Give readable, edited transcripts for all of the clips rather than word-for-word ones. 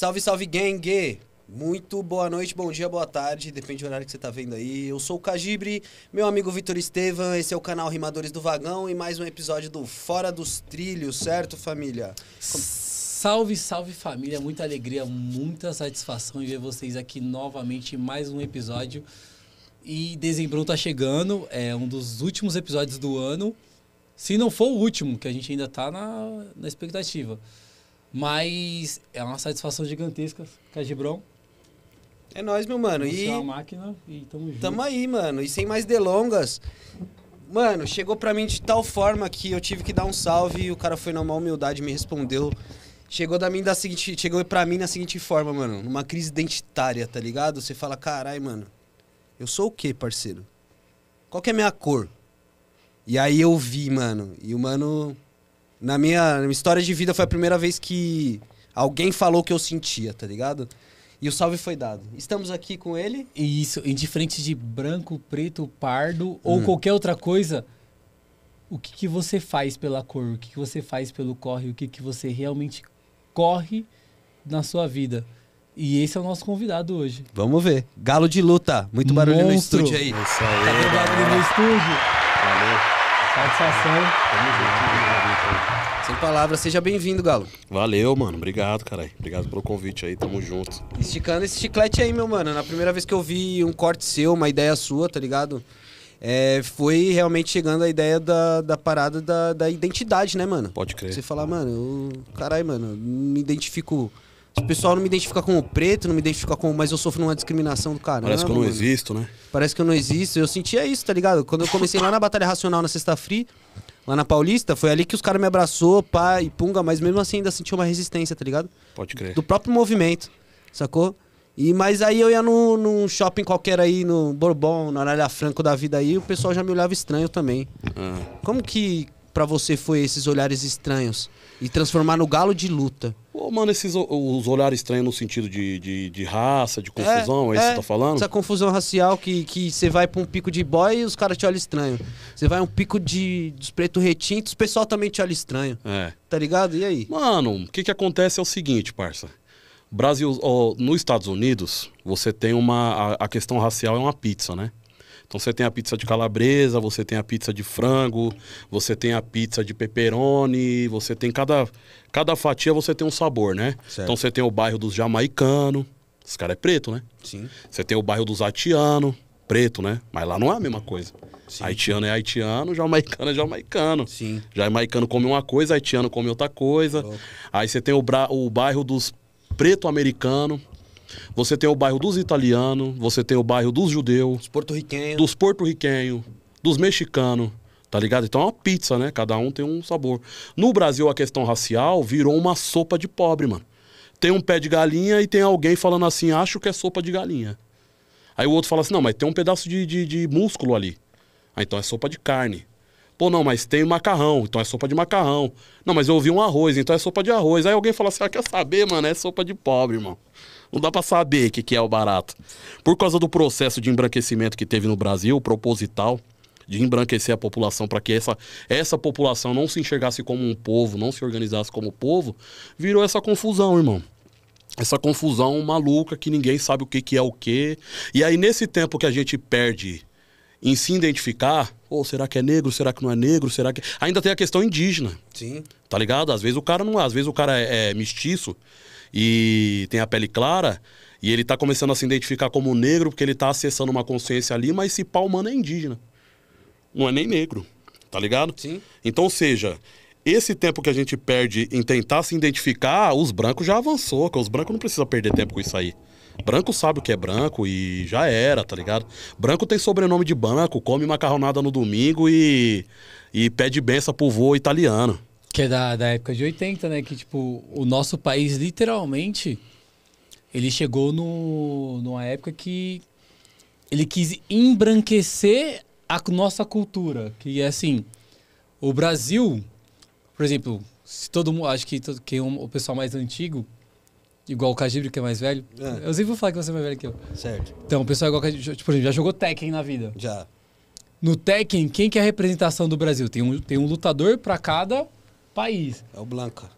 Salve, salve, gang! Muito boa noite, bom dia, boa tarde, depende do horário que você tá vendo aí. Eu sou o Cagibre, meu amigo Vitor Estevam, esse é o canal Rimadores do Vagão e mais um episódio do Fora dos Trilhos, certo, família? Salve, salve, família! Muita alegria, muita satisfação em ver vocês aqui novamente, mais um episódio. E dezembro tá chegando, é um dos últimos episódios do ano, se não for o último, que a gente ainda tá na expectativa. Mas é uma satisfação gigantesca, Cagibrão. É nóis, meu mano. E a máquina e tamo junto. Tamo aí, mano. E sem mais delongas. Mano, chegou pra mim de tal forma que eu tive que dar um salve e o cara foi numa humildade e me respondeu. Chegou pra mim na seguinte forma, mano. Numa crise identitária, tá ligado? Você fala, carai, mano, eu sou o quê, parceiro? Qual que é a minha cor? E aí eu vi, mano. E o mano... Na minha história de vida foi a primeira vez que alguém falou o que eu sentia, tá ligado? E o salve foi dado. Estamos aqui com ele. E isso, indiferente de branco, preto, pardo ou qualquer outra coisa, o que que você faz pela cor? O que que você faz pelo corre? O que que você realmente corre na sua vida? E esse é o nosso convidado hoje. Vamos ver. Galo de luta. Muito barulho no estúdio aí. Isso aí. Tá vendo barulho no estúdio? Valeu. Satisfação. Tamo junto. Sem palavras, seja bem-vindo, Galo. Valeu, mano. Obrigado, caralho. Obrigado pelo convite aí, tamo junto. Esticando esse chiclete aí, meu mano. Na primeira vez que eu vi um corte seu, uma ideia sua, tá ligado? É, foi realmente chegando a ideia da parada da identidade, né, mano? Pode crer. Você falar, mano, caralho, mano, me identifico... O pessoal não me identifica como preto, não me identifica como... Mas eu sofro uma discriminação do caramba. Parece que eu não existo, né? Parece que eu não existo. Eu sentia isso, tá ligado? Quando eu comecei lá na Batalha Racional, na Sexta Free... Lá na Paulista, foi ali que os caras me abraçou, pá e punga, mas mesmo assim ainda senti uma resistência, tá ligado? Pode crer. Do próprio movimento, sacou? Mas aí eu ia num shopping qualquer aí, no Bourbon, na Anália Franco da vida aí, o pessoal já me olhava estranho também. Como que pra você foi esses olhares estranhos? E transformar no Galo de Luta? Pô, mano, os olhares estranhos no sentido de raça, de confusão, é isso que você tá falando? Essa confusão racial que você vai pra um pico de boy e os caras te olham estranho. Você vai um pico dos pretos retintos, o pessoal também te olha estranho. É. Tá ligado? E aí? Mano, o que acontece é o seguinte, parça. Brasil, nos Estados Unidos, você tem a questão racial é uma pizza, né? Então você tem a pizza de calabresa, você tem a pizza de frango, você tem a pizza de pepperoni, você tem cada fatia você tem um sabor, né? Certo. Então você tem o bairro dos jamaicanos, esse cara é preto, né? Sim. Você tem o bairro dos haitianos, preto, né? Mas lá não é a mesma coisa. Sim. Haitiano é haitiano, jamaicano é jamaicano. Sim. Jamaicano come uma coisa, haitiano come outra coisa. Louco. Aí você tem o bairro dos preto-americanos. Você tem o bairro dos italianos, você tem o bairro dos judeus, dos porto-riquenhos, dos mexicanos, tá ligado? Então é uma pizza, né? Cada um tem um sabor. No Brasil, a questão racial virou uma sopa de pobre, mano. Tem um pé de galinha e tem alguém falando assim, acho que é sopa de galinha. Aí o outro fala assim, não, mas tem um pedaço de músculo ali. Ah, então é sopa de carne. Pô, não, mas tem macarrão, então é sopa de macarrão. Não, mas eu ouvi um arroz, então é sopa de arroz. Aí alguém fala assim, ah, quer saber, mano, é sopa de pobre, irmão. Não dá pra saber o que é o barato. Por causa do processo de embranquecimento que teve no Brasil, proposital, de embranquecer a população para que essa população não se enxergasse como um povo, não se organizasse como povo, virou essa confusão, irmão. Essa confusão maluca que ninguém sabe o que é o quê. E aí, nesse tempo que a gente perde em se identificar, ou será que é negro, será que não é negro, será que... Ainda tem a questão indígena. Sim. Tá ligado? Às vezes o cara não é, às vezes o cara é mestiço, e tem a pele clara, e ele tá começando a se identificar como negro, porque ele tá acessando uma consciência ali, mas esse pau humano é indígena. Não é nem negro, tá ligado? Sim. Então, ou seja, esse tempo que a gente perde em tentar se identificar, os brancos já avançou, porque os brancos não precisam perder tempo com isso aí. Branco sabe o que é branco e já era, tá ligado? Branco tem sobrenome de branco, come macarronada no domingo e pede benção pro vô italiano. Que é da época de 80, né? Que, tipo, o nosso país, literalmente, ele chegou numa época que ele quis embranquecer a nossa cultura. Que é assim, o Brasil, por exemplo, se todo mundo, acho que o pessoal mais antigo, igual o Cagibre, que é mais velho. É. Eu sempre vou falar que você é mais velho que eu. Certo. Então, o pessoal igual o Cagibre, tipo, por exemplo, já jogou Tekken na vida? Já. No Tekken, quem que é a representação do Brasil? Tem um lutador pra cada... país. É o Blanca.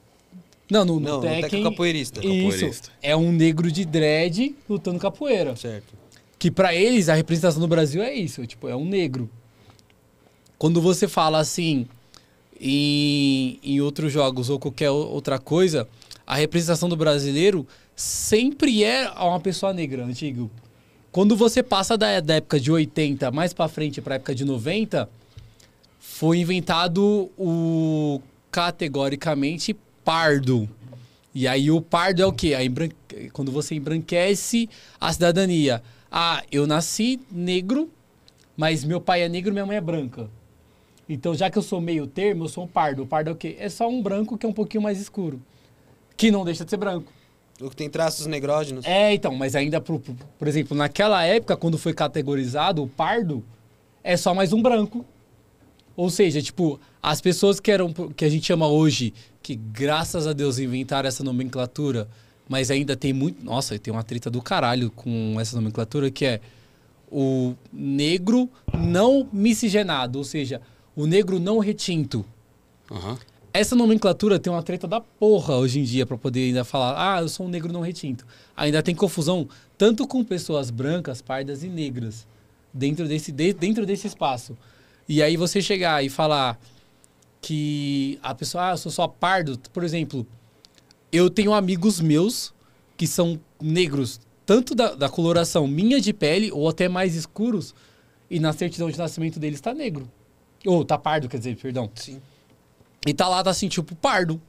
Não, no Tekken, capoeirista. Isso, é um negro de dread lutando capoeira. Certo. Que pra eles, a representação do Brasil é isso, tipo, é um negro. Quando você fala assim, em outros jogos ou qualquer outra coisa, a representação do brasileiro sempre é uma pessoa negra, antigo. Quando você passa da época de 80 mais pra frente pra época de 90, foi inventado o categoricamente pardo. E aí o pardo é o quê? Quando você embranquece a cidadania. Ah, eu nasci negro, mas meu pai é negro, minha mãe é branca. Então, já que eu sou meio termo, eu sou um pardo. O pardo é o quê? É só um branco que é um pouquinho mais escuro. Que não deixa de ser branco. O que tem traços negrógenos. É, então, mas ainda, por exemplo, naquela época, quando foi categorizado, o pardo é só mais um branco. Ou seja, tipo, as pessoas que a gente chama hoje, que graças a Deus inventaram essa nomenclatura, mas ainda tem muito... Nossa, tem uma treta do caralho com essa nomenclatura, que é o negro não miscigenado, ou seja, o negro não retinto. Uhum. Essa nomenclatura tem uma treta da porra hoje em dia pra poder ainda falar, ah, eu sou um negro não retinto. Ainda tem confusão tanto com pessoas brancas, pardas e negras dentro desse espaço. E aí você chegar e falar que a pessoa, ah, eu sou só pardo. Por exemplo, eu tenho amigos meus que são negros, tanto da coloração minha de pele ou até mais escuros, e na certidão de nascimento deles tá negro. Ou tá pardo, quer dizer, perdão. Sim. E tá lá, tá assim, tipo, pardo.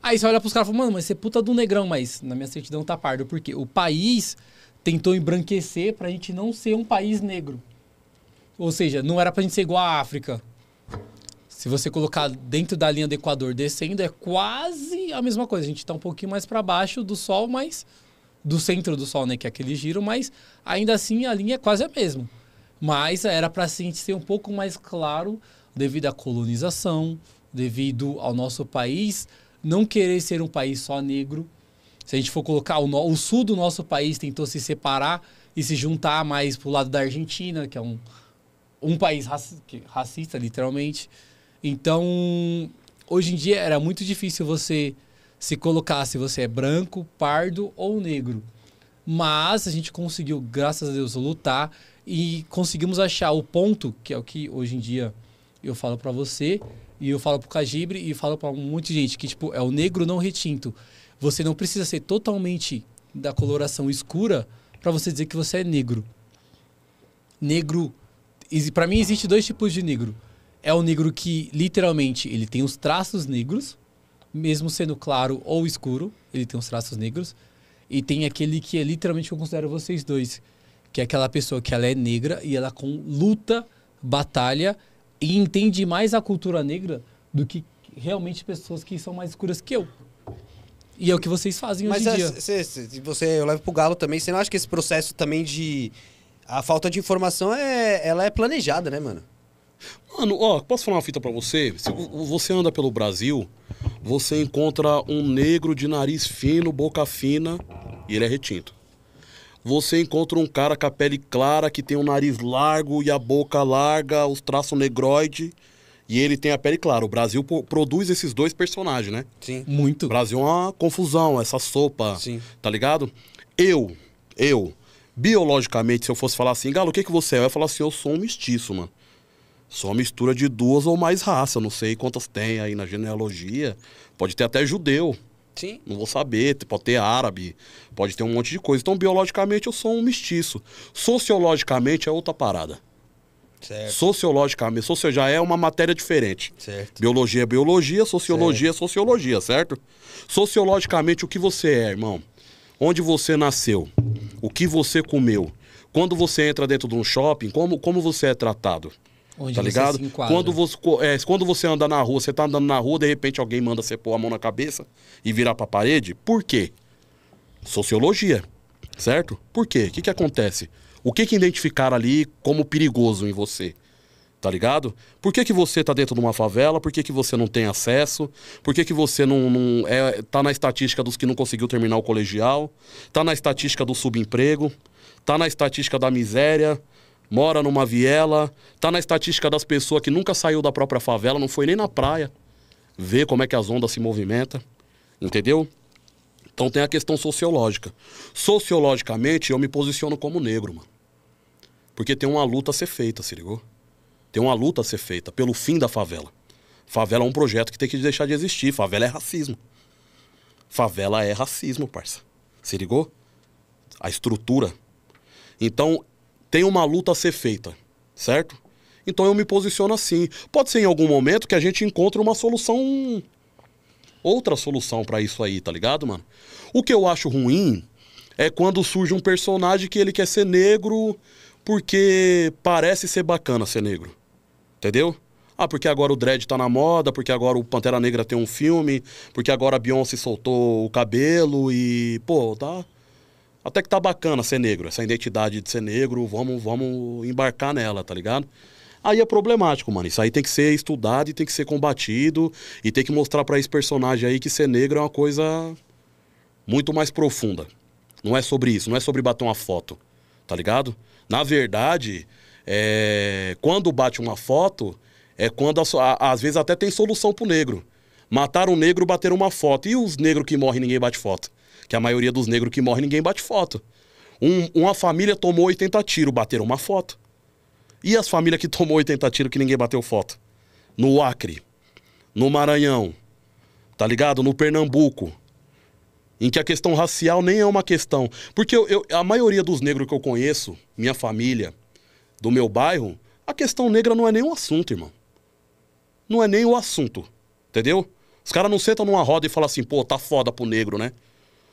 Aí você olha pros caras e fala, mano, mas você é puta do negrão, mas na minha certidão tá pardo. Por quê? O país tentou embranquecer pra gente não ser um país negro. Ou seja, não era pra gente ser igual à África. Se você colocar dentro da linha do Equador descendo, é quase a mesma coisa. A gente tá um pouquinho mais pra baixo do Sol, mas... Do centro do Sol, né? Que é aquele giro, mas ainda assim a linha é quase a mesma. Mas era pra gente ser um pouco mais claro devido à colonização... Devido ao nosso país não querer ser um país só negro. Se a gente for colocar o sul do nosso país tentou se separar e se juntar mais pro lado da Argentina, que é um país racista, literalmente. Então, hoje em dia era muito difícil você se colocar se você é branco, pardo ou negro. Mas a gente conseguiu, graças a Deus, lutar e conseguimos achar o ponto, que é o que hoje em dia eu falo para você... E eu falo pro Cagibre e falo pra um monte de gente que, tipo, é o negro não retinto. Você não precisa ser totalmente da coloração escura pra você dizer que você é negro. Negro... Pra mim, existe dois tipos de negro. É o negro que, literalmente, ele tem os traços negros, mesmo sendo claro ou escuro, ele tem os traços negros. E tem aquele que é, literalmente, eu considero vocês dois. Que é aquela pessoa que ela é negra e ela luta, batalha... E entende mais a cultura negra do que realmente pessoas que são mais escuras que eu. E é o que vocês fazem hoje em dia. Mas eu levo pro Galo também. Você não acha que esse processo também de... A falta de informação, ela é planejada, né, mano? Mano, ó, posso falar uma fita pra você? Se você anda pelo Brasil, você encontra um negro de nariz fino, boca fina, e ele é retinto. Você encontra um cara com a pele clara, que tem um nariz largo e a boca larga, os traços negroide, e ele tem a pele clara. O Brasil produz esses dois personagens, né? Sim. Muito. O Brasil é uma confusão, essa sopa. Sim. Tá ligado? Eu, biologicamente, se eu fosse falar assim, Galo, o que você é? Eu ia falar assim, eu sou um mestiço, mano. Sou uma mistura de duas ou mais raças, não sei quantas tem aí na genealogia. Pode ter até judeu. Sim. Não vou saber, pode ter árabe, pode ter um monte de coisa. Então, biologicamente, eu sou um mestiço. Sociologicamente, é outra parada. Certo. Sociologicamente, já é uma matéria diferente. Certo. Biologia é biologia, sociologia é sociologia, certo? Sociologicamente, o que você é, irmão? Onde você nasceu? O que você comeu? Quando você entra dentro de um shopping, como você é tratado? Onde tá ligado? Quando você anda na rua, você tá andando na rua, de repente alguém manda você pôr a mão na cabeça e virar pra parede. Por quê? Sociologia, certo? Por quê? O que acontece? O que identificaram ali como perigoso em você? Tá ligado? Por que você tá dentro de uma favela? Por que você não tem acesso? Por que você não tá na estatística dos que não conseguiu terminar o colegial? Tá na estatística do subemprego? Tá na estatística da miséria? Mora numa viela, tá na estatística das pessoas que nunca saiu da própria favela, não foi nem na praia. Vê como é que as ondas se movimentam. Entendeu? Então tem a questão sociológica. Sociologicamente, eu me posiciono como negro, mano. Porque tem uma luta a ser feita, se ligou? Tem uma luta a ser feita pelo fim da favela. Favela é um projeto que tem que deixar de existir. Favela é racismo. Favela é racismo, parça. Se ligou? A estrutura. Então, tem uma luta a ser feita, certo? Então eu me posiciono assim. Pode ser em algum momento que a gente encontre uma solução... Outra solução pra isso aí, tá ligado, mano? O que eu acho ruim é quando surge um personagem que ele quer ser negro porque parece ser bacana ser negro. Entendeu? Ah, porque agora o dread tá na moda, porque agora o Pantera Negra tem um filme, porque agora a Beyoncé soltou o cabelo e... Pô, tá... Até que tá bacana ser negro, essa identidade de ser negro, vamos embarcar nela, tá ligado? Aí é problemático, mano. Isso aí tem que ser estudado e tem que ser combatido. E tem que mostrar pra esse personagem aí que ser negro é uma coisa muito mais profunda. Não é sobre isso, não é sobre bater uma foto, tá ligado? Na verdade, quando bate uma foto, é quando, às vezes, até tem solução pro negro. Mataram um negro, bateram uma foto. E os negros que morrem, ninguém bate foto. Que a maioria dos negros que morrem, ninguém bate foto. Uma família tomou 80 tiros, bateram uma foto. E as famílias que tomou 80 tiros que ninguém bateu foto? No Acre, no Maranhão, tá ligado? No Pernambuco, em que a questão racial nem é uma questão. Porque a maioria dos negros que eu conheço, minha família, do meu bairro, a questão negra não é nem um assunto, irmão. Não é nem o assunto, entendeu? Os caras não sentam numa roda e falam assim, pô, tá foda pro negro, né?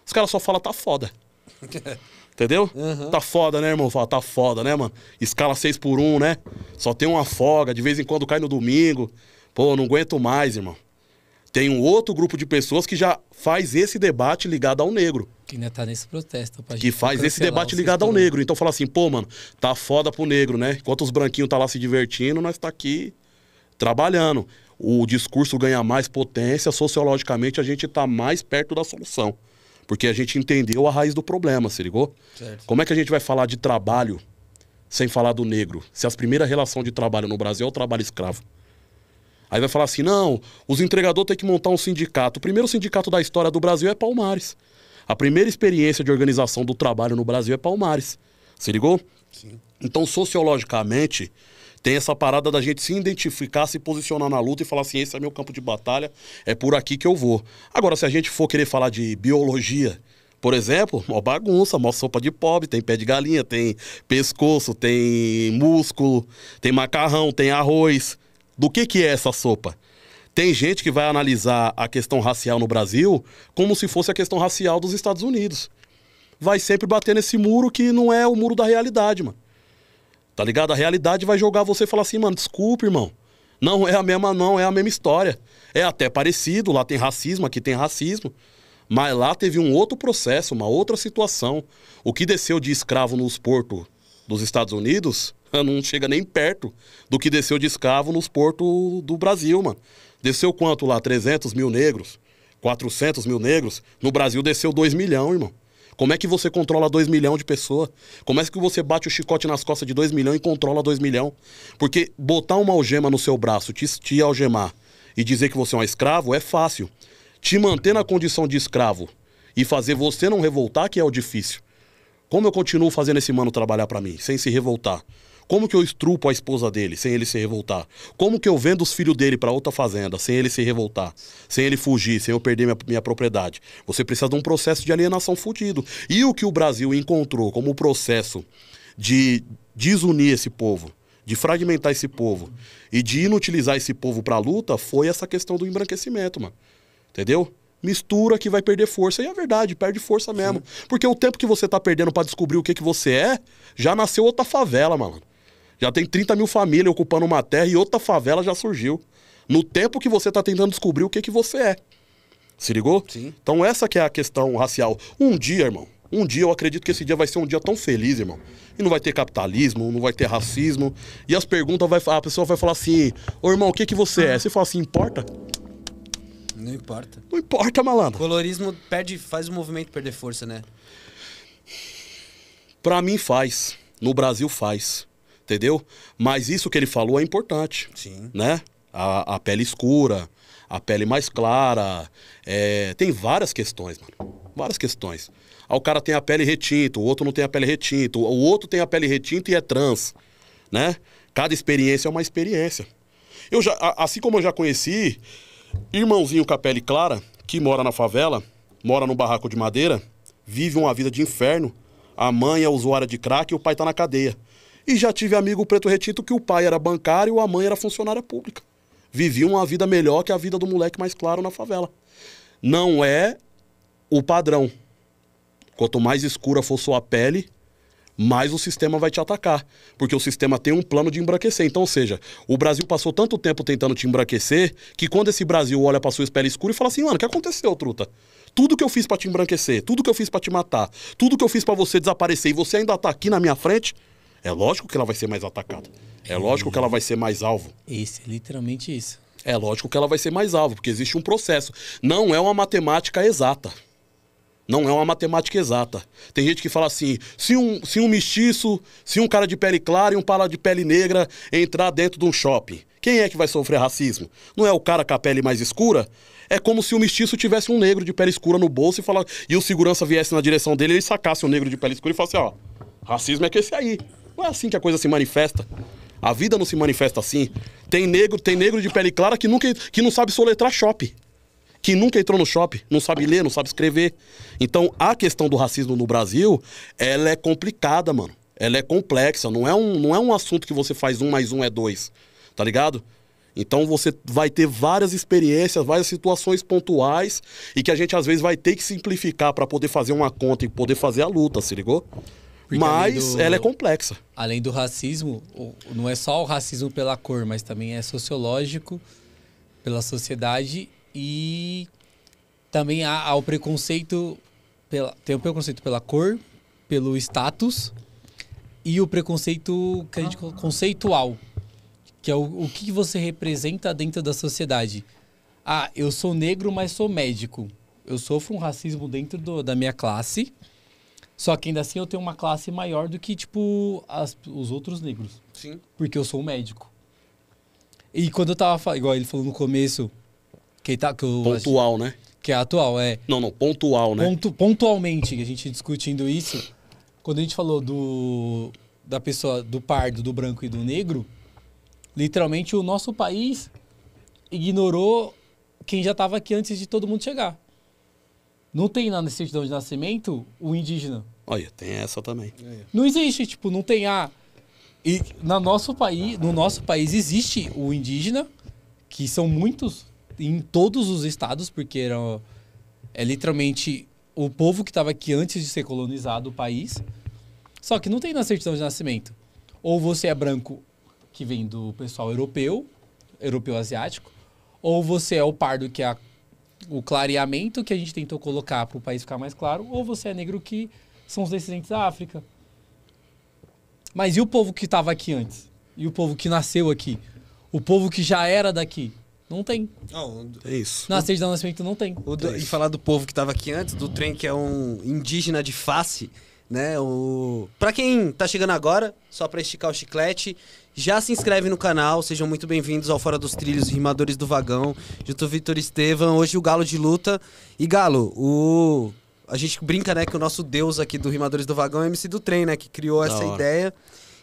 Os caras só falam, tá foda. Entendeu? Uhum. Tá foda, né, irmão? Fala, tá foda, né, mano? Escala 6x1, né? Só tem uma folga, de vez em quando cai no domingo. Pô, não aguento mais, irmão. Tem um outro grupo de pessoas que já faz esse debate ligado ao negro. Que ainda tá nesse protesto. Pra que faz esse debate ligado ao negro. Então fala assim, pô, mano, tá foda pro negro, né? Enquanto os branquinhos tá lá se divertindo, nós tá aqui trabalhando. O discurso ganha mais potência, sociologicamente a gente tá mais perto da solução. Porque a gente entendeu a raiz do problema, se ligou? Certo. Como é que a gente vai falar de trabalho sem falar do negro? Se as primeiras relações de trabalho no Brasil é o trabalho escravo. Aí vai falar assim, não, os entregadores têm que montar um sindicato. O primeiro sindicato da história do Brasil é Palmares. A primeira experiência de organização do trabalho no Brasil é Palmares. Se ligou? Sim. Então, sociologicamente, tem essa parada da gente se identificar, se posicionar na luta e falar assim, esse é meu campo de batalha, é por aqui que eu vou. Agora, se a gente for querer falar de biologia, por exemplo, mó bagunça, mó sopa de pobre, tem pé de galinha, tem pescoço, tem músculo, tem macarrão, tem arroz. Do que é essa sopa? Tem gente que vai analisar a questão racial no Brasil como se fosse a questão racial dos Estados Unidos. Vai sempre bater nesse muro que não é o muro da realidade, mano. Tá ligado? A realidade vai jogar você e falar assim, mano, desculpa, irmão. Não é a mesma, não, é a mesma história. É até parecido, lá tem racismo, aqui tem racismo. Mas lá teve um outro processo, uma outra situação. O que desceu de escravo nos portos dos Estados Unidos não chega nem perto do que desceu de escravo nos portos do Brasil, mano. Desceu quanto lá? 300 mil negros? 400 mil negros? No Brasil desceu 2 milhões, irmão. Como é que você controla 2 milhões de pessoas? Como é que você bate o chicote nas costas de 2 milhões e controla 2 milhões? Porque botar uma algema no seu braço, te algemar e dizer que você é um escravo é fácil. Te manter na condição de escravo e fazer você não revoltar que é o difícil. Como eu continuo fazendo esse mano trabalhar pra mim, sem se revoltar? Como que eu estrupo a esposa dele, sem ele se revoltar? Como que eu vendo os filhos dele pra outra fazenda, sem ele se revoltar? Sem ele fugir, sem eu perder minha propriedade? Você precisa de um processo de alienação fudido. E o que o Brasil encontrou como processo de desunir esse povo, de fragmentar esse povo e de inutilizar esse povo pra luta foi essa questão do embranquecimento, mano. Entendeu? Mistura que vai perder força. E é verdade, perde força mesmo. Sim. Porque o tempo que você tá perdendo pra descobrir o que você é, já nasceu outra favela, mano. Já tem 30 mil famílias ocupando uma terra e outra favela já surgiu. No tempo que você tá tentando descobrir o que você é. Se ligou? Sim. Então essa que é a questão racial. Um dia, irmão, um dia eu acredito que esse dia vai ser um dia tão feliz, irmão. E não vai ter capitalismo, não vai ter racismo. E as perguntas, a pessoa vai falar assim, ô irmão, o que você é? Você fala assim, importa? Não importa. Não importa, malandro. O colorismo perde, faz o movimento perder força, né? Pra mim faz. No Brasil faz. Entendeu? Mas isso que ele falou é importante. Sim. Né? A pele escura, a pele mais clara, tem várias questões, mano. Várias questões. Ah, o cara tem a pele retinta, o outro não tem a pele retinta, o outro tem a pele retinta e é trans, né? Cada experiência é uma experiência. Eu já, assim como eu já conheci irmãozinho com a pele clara, que mora na favela, mora num barraco de madeira, vive uma vida de inferno, a mãe é usuária de crack e o pai tá na cadeia. E já tive amigo preto retinto que o pai era bancário e a mãe era funcionária pública. Vivia uma vida melhor que a vida do moleque mais claro na favela. Não é o padrão. Quanto mais escura for sua pele, mais o sistema vai te atacar. Porque o sistema tem um plano de embranquecer. Então, ou seja, o Brasil passou tanto tempo tentando te embranquecer, que quando esse Brasil olha pra sua pele escura e fala assim, mano, o que aconteceu, truta? Tudo que eu fiz pra te embranquecer, tudo que eu fiz pra te matar, tudo que eu fiz pra você desaparecer e você ainda tá aqui na minha frente, é lógico que ela vai ser mais atacada. É lógico que ela vai ser mais alvo. Isso, é literalmente isso. É lógico que ela vai ser mais alvo, porque existe um processo. Não é uma matemática exata. Não é uma matemática exata. Tem gente que fala assim, se um mestiço, se um cara de pele clara e um cara de pele negra entrar dentro de um shopping, quem é que vai sofrer racismo? Não é o cara com a pele mais escura? É como se o mestiço tivesse um negro de pele escura no bolso e o segurança viesse na direção dele e ele sacasse um negro de pele escura e falasse, ó, racismo é que esse aí. Não é assim que a coisa se manifesta. A vida não se manifesta assim. Tem negro de pele clara que não sabe soletrar shopping. Que nunca entrou no shopping, não sabe ler, não sabe escrever. Então, a questão do racismo no Brasil, ela é complicada, mano. Ela é complexa, não é um assunto que você faz 1 mais 1 é 2, tá ligado? Então, você vai ter várias experiências, várias situações pontuais e que a gente, às vezes, vai ter que simplificar pra poder fazer uma conta e poder fazer a luta, se ligou? Porque ela é complexa. Além do racismo, não é só o racismo pela cor, mas também é sociológico, pela sociedade. E também há o preconceito, tem o preconceito pela cor, pelo status e o preconceito que a gente chama conceitual, que é o que você representa dentro da sociedade. Ah, eu sou negro, mas sou médico. Eu sofro um racismo dentro da minha classe, só que ainda assim eu tenho uma classe maior do que, tipo, os outros negros. Sim. Porque eu sou médico. E quando eu tava, igual ele falou no começo... pontual, né? Que é atual, é. Não, pontual, né? Pontualmente, a gente discutindo isso, quando a gente falou da pessoa, do pardo, do branco e do negro, literalmente o nosso país ignorou quem já estava aqui antes de todo mundo chegar. Não tem na certidão de nascimento o indígena. Olha, tem essa também. Não existe, tipo, não tem a... E no nosso país existe o indígena, que são muitos... em todos os estados, porque é literalmente o povo que estava aqui antes de ser colonizado o país, só que não tem na certidão de nascimento. Ou você é branco, que vem do pessoal europeu-asiático, ou você é o pardo, que é o clareamento que a gente tentou colocar para o país ficar mais claro, ou você é negro, que são os descendentes da África. Mas e o povo que estava aqui antes? E o povo que nasceu aqui? O povo que já era daqui? Não tem. Não, é isso. Na certidão de nascimento não tem. E falar do povo que estava aqui antes, do trem que é um indígena de face, né? Pra quem tá chegando agora, só pra esticar o chiclete, já se inscreve no canal, sejam muito bem-vindos ao Fora dos Trilhos, Rimadores do Vagão, junto ao Vitor Estevam, hoje o Galo de Luta. E Galo, a gente brinca, né, que o nosso deus aqui do Rimadores do Vagão é o MC do Trem, né, que criou essa ideia.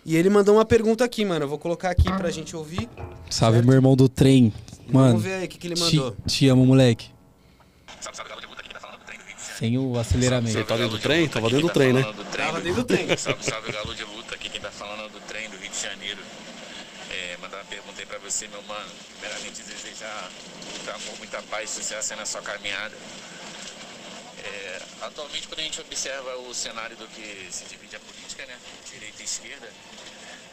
E ele mandou uma pergunta aqui, mano, eu vou colocar aqui pra gente ouvir. Salve, certo? Meu irmão do trem. Mano, vamos ver aí o que ele mandou. Te amo, moleque. Salve, Galo de Luta, aqui tá falando do trem. Sem o aceleramento. Você tá dentro do trem? Tava dentro do trem, né? Tava dentro do trem. Salve, Galo de Luta, aqui quem tá falando do trem do Rio de Janeiro. Mandar uma pergunta aí pra você, meu mano. Primeiramente, desejar muito amor, muita paz, sucesso aí na sua caminhada. Atualmente, quando a gente observa o cenário do que se divide a política, né? Direita e esquerda.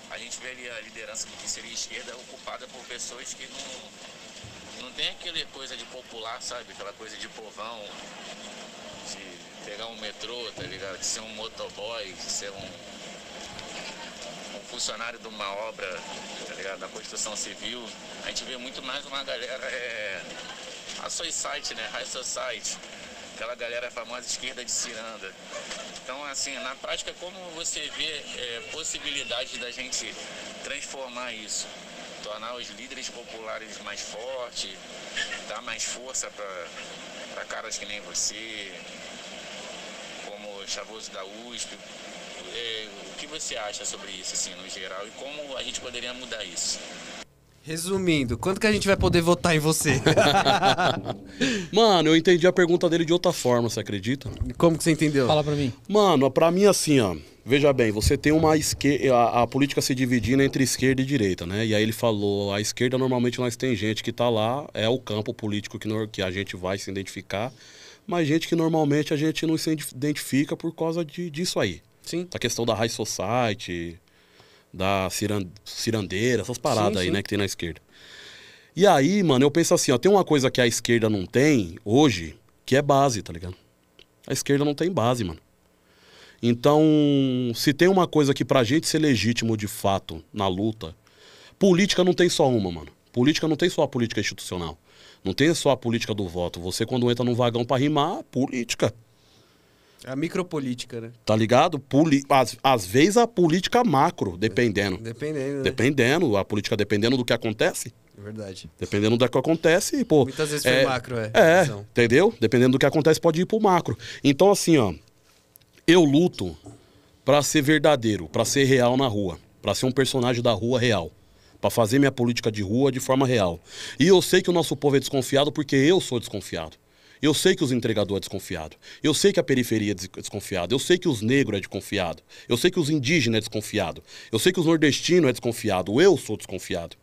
A gente vê ali a liderança do que seria esquerda ocupada por pessoas que não tem aquela coisa de popular, sabe? Aquela coisa de povão, de pegar um metrô, tá ligado? De ser um motoboy, de ser um funcionário de uma obra, tá ligado? Da construção civil. A gente vê muito mais uma galera, a society, né? High society. Aquela galera famosa esquerda de ciranda. Então, assim, na prática, como você vê possibilidade da gente transformar isso? tornar os líderes populares mais fortes, dar mais força para caras que nem você, como o Chavoso da USP. O que você acha sobre isso, assim, no geral, e como a gente poderia mudar isso? Resumindo, quanto que a gente vai poder votar em você? Mano, eu entendi a pergunta dele de outra forma, você acredita? Como que você entendeu? Fala pra mim. Mano, pra mim assim, ó. Veja bem, você tem uma esquerda, a política se dividindo entre esquerda e direita, né? E aí ele falou, a esquerda normalmente nós tem gente que tá lá, é o campo político que a gente vai se identificar, mas gente que normalmente a gente não se identifica por causa disso aí. Sim. A questão da high society... da cirandeira, essas paradas, sim, aí, sim, né, que tem na esquerda. E aí, mano, eu penso assim, ó, tem uma coisa que a esquerda não tem hoje, que é base, tá ligado? A esquerda não tem base, mano. Então, se tem uma coisa que pra gente ser legítimo de fato na luta, política não tem só uma, mano. Política não tem só a política institucional. Não tem só a política do voto. Você quando entra num vagão pra rimar, política. A micropolítica, né? Tá ligado? Às vezes a política macro, dependendo. Dependendo, né? Dependendo, a política dependendo do que acontece. É verdade. Dependendo do que acontece, pô... Muitas vezes foi macro, é. É, entendeu? Dependendo do que acontece, pode ir pro macro. Então, assim, ó... Eu luto pra ser verdadeiro, pra ser real na rua. Pra ser um personagem da rua real. Pra fazer minha política de rua de forma real. E eu sei que o nosso povo é desconfiado porque eu sou desconfiado. Eu sei que os entregadores é desconfiado. Eu sei que a periferia é desconfiada. Eu sei que os negros é desconfiado. Eu sei que os indígenas é desconfiado. Eu sei que os nordestinos é desconfiado. Eu sou desconfiado.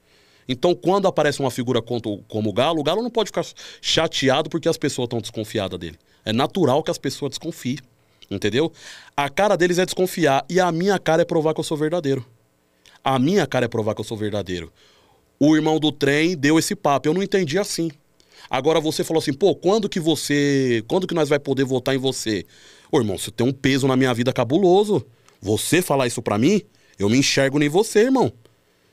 Então, quando aparece uma figura como o Galo não pode ficar chateado porque as pessoas estão desconfiadas dele. É natural que as pessoas desconfiem. Entendeu? A cara deles é desconfiar e a minha cara é provar que eu sou verdadeiro. A minha cara é provar que eu sou verdadeiro. O irmão do trem deu esse papo. Eu não entendi assim. Agora você falou assim, pô, quando que nós vai poder votar em você? Ô, irmão, você tem um peso na minha vida cabuloso. Você falar isso pra mim, eu me enxergo em você, irmão.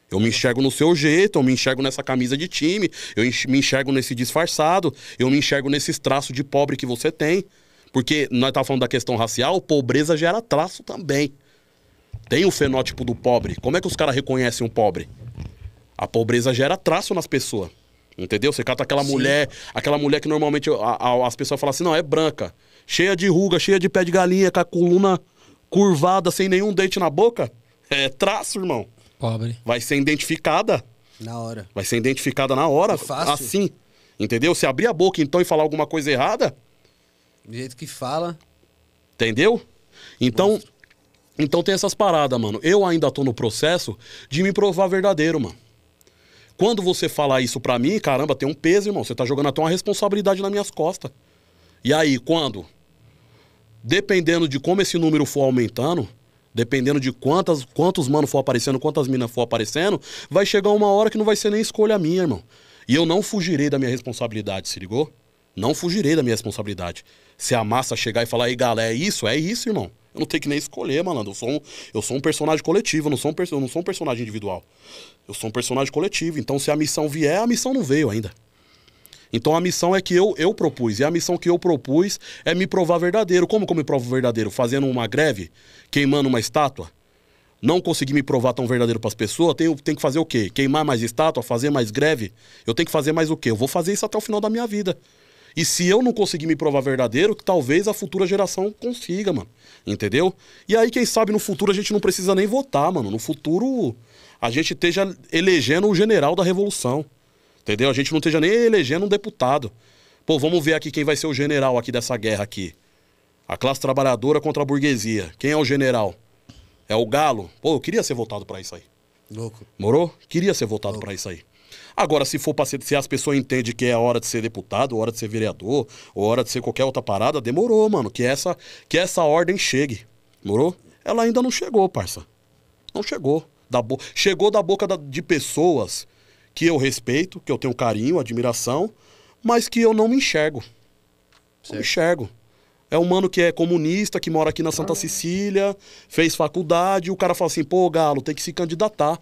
Eu me enxergo no seu jeito, eu me enxergo nessa camisa de time, eu me enxergo nesse disfarçado, eu me enxergo nesses traços de pobre que você tem. Porque nós estávamos falando da questão racial, pobreza gera traço também. Tem o fenótipo do pobre. Como é que os caras reconhecem um pobre? A pobreza gera traço nas pessoas. Entendeu? Você cata aquela, sim, mulher, aquela mulher que normalmente as pessoas falam assim, não, é branca, cheia de ruga, cheia de pé de galinha, com a coluna curvada, sem nenhum dente na boca. É traço, irmão. Pobre. Vai ser identificada. Na hora. Vai ser identificada na hora. É fácil. Assim. Entendeu? Se abrir a boca, então, e falar alguma coisa errada... Do jeito que fala. Entendeu? Então, tem essas paradas, mano. Eu ainda tô no processo de me provar verdadeiro, mano. Quando você fala isso pra mim, caramba, tem um peso, irmão. Você tá jogando até uma responsabilidade nas minhas costas. E aí, quando? Dependendo de como esse número for aumentando, dependendo de quantos manos for aparecendo, quantas minas for aparecendo, vai chegar uma hora que não vai ser nem escolha minha, irmão. E eu não fugirei da minha responsabilidade, se ligou? Não fugirei da minha responsabilidade. Se a massa chegar e falar, ei, galera, é isso, irmão. Eu não tenho que nem escolher, malandro. Eu sou um personagem coletivo, eu não sou um personagem individual. Eu sou um personagem coletivo. Então, se a missão vier, a missão não veio ainda. Então, a missão é que eu propus. E a missão que eu propus é me provar verdadeiro. Como que eu me provo verdadeiro? Fazendo uma greve? Queimando uma estátua? Não consegui me provar tão verdadeiro para as pessoas? Tem que fazer o quê? Queimar mais estátua? Fazer mais greve? Eu tenho que fazer mais o quê? Eu vou fazer isso até o final da minha vida. E se eu não conseguir me provar verdadeiro, que talvez a futura geração consiga, mano. Entendeu? E aí, quem sabe, no futuro a gente não precisa nem votar, mano. No futuro, a gente esteja elegendo o general da revolução. Entendeu? A gente não esteja nem elegendo um deputado. Pô, vamos ver aqui quem vai ser o general aqui dessa guerra aqui. A classe trabalhadora contra a burguesia. Quem é o general? É o Galo? Pô, eu queria ser votado pra isso aí. Louco. Morou? Queria ser votado, louco, pra isso aí. Agora, se as pessoas entendem que é hora de ser deputado, hora de ser vereador, ou hora de ser qualquer outra parada, demorou, mano. Que essa ordem chegue. Demorou? Ela ainda não chegou, parça. Não chegou. Chegou da boca de pessoas que eu respeito, que eu tenho carinho, admiração, mas que eu não me enxergo. Certo. Não me enxergo. É um mano que é comunista, que mora aqui na Santa Cecília, fez faculdade, e o cara fala assim, pô, Galo, tem que se candidatar.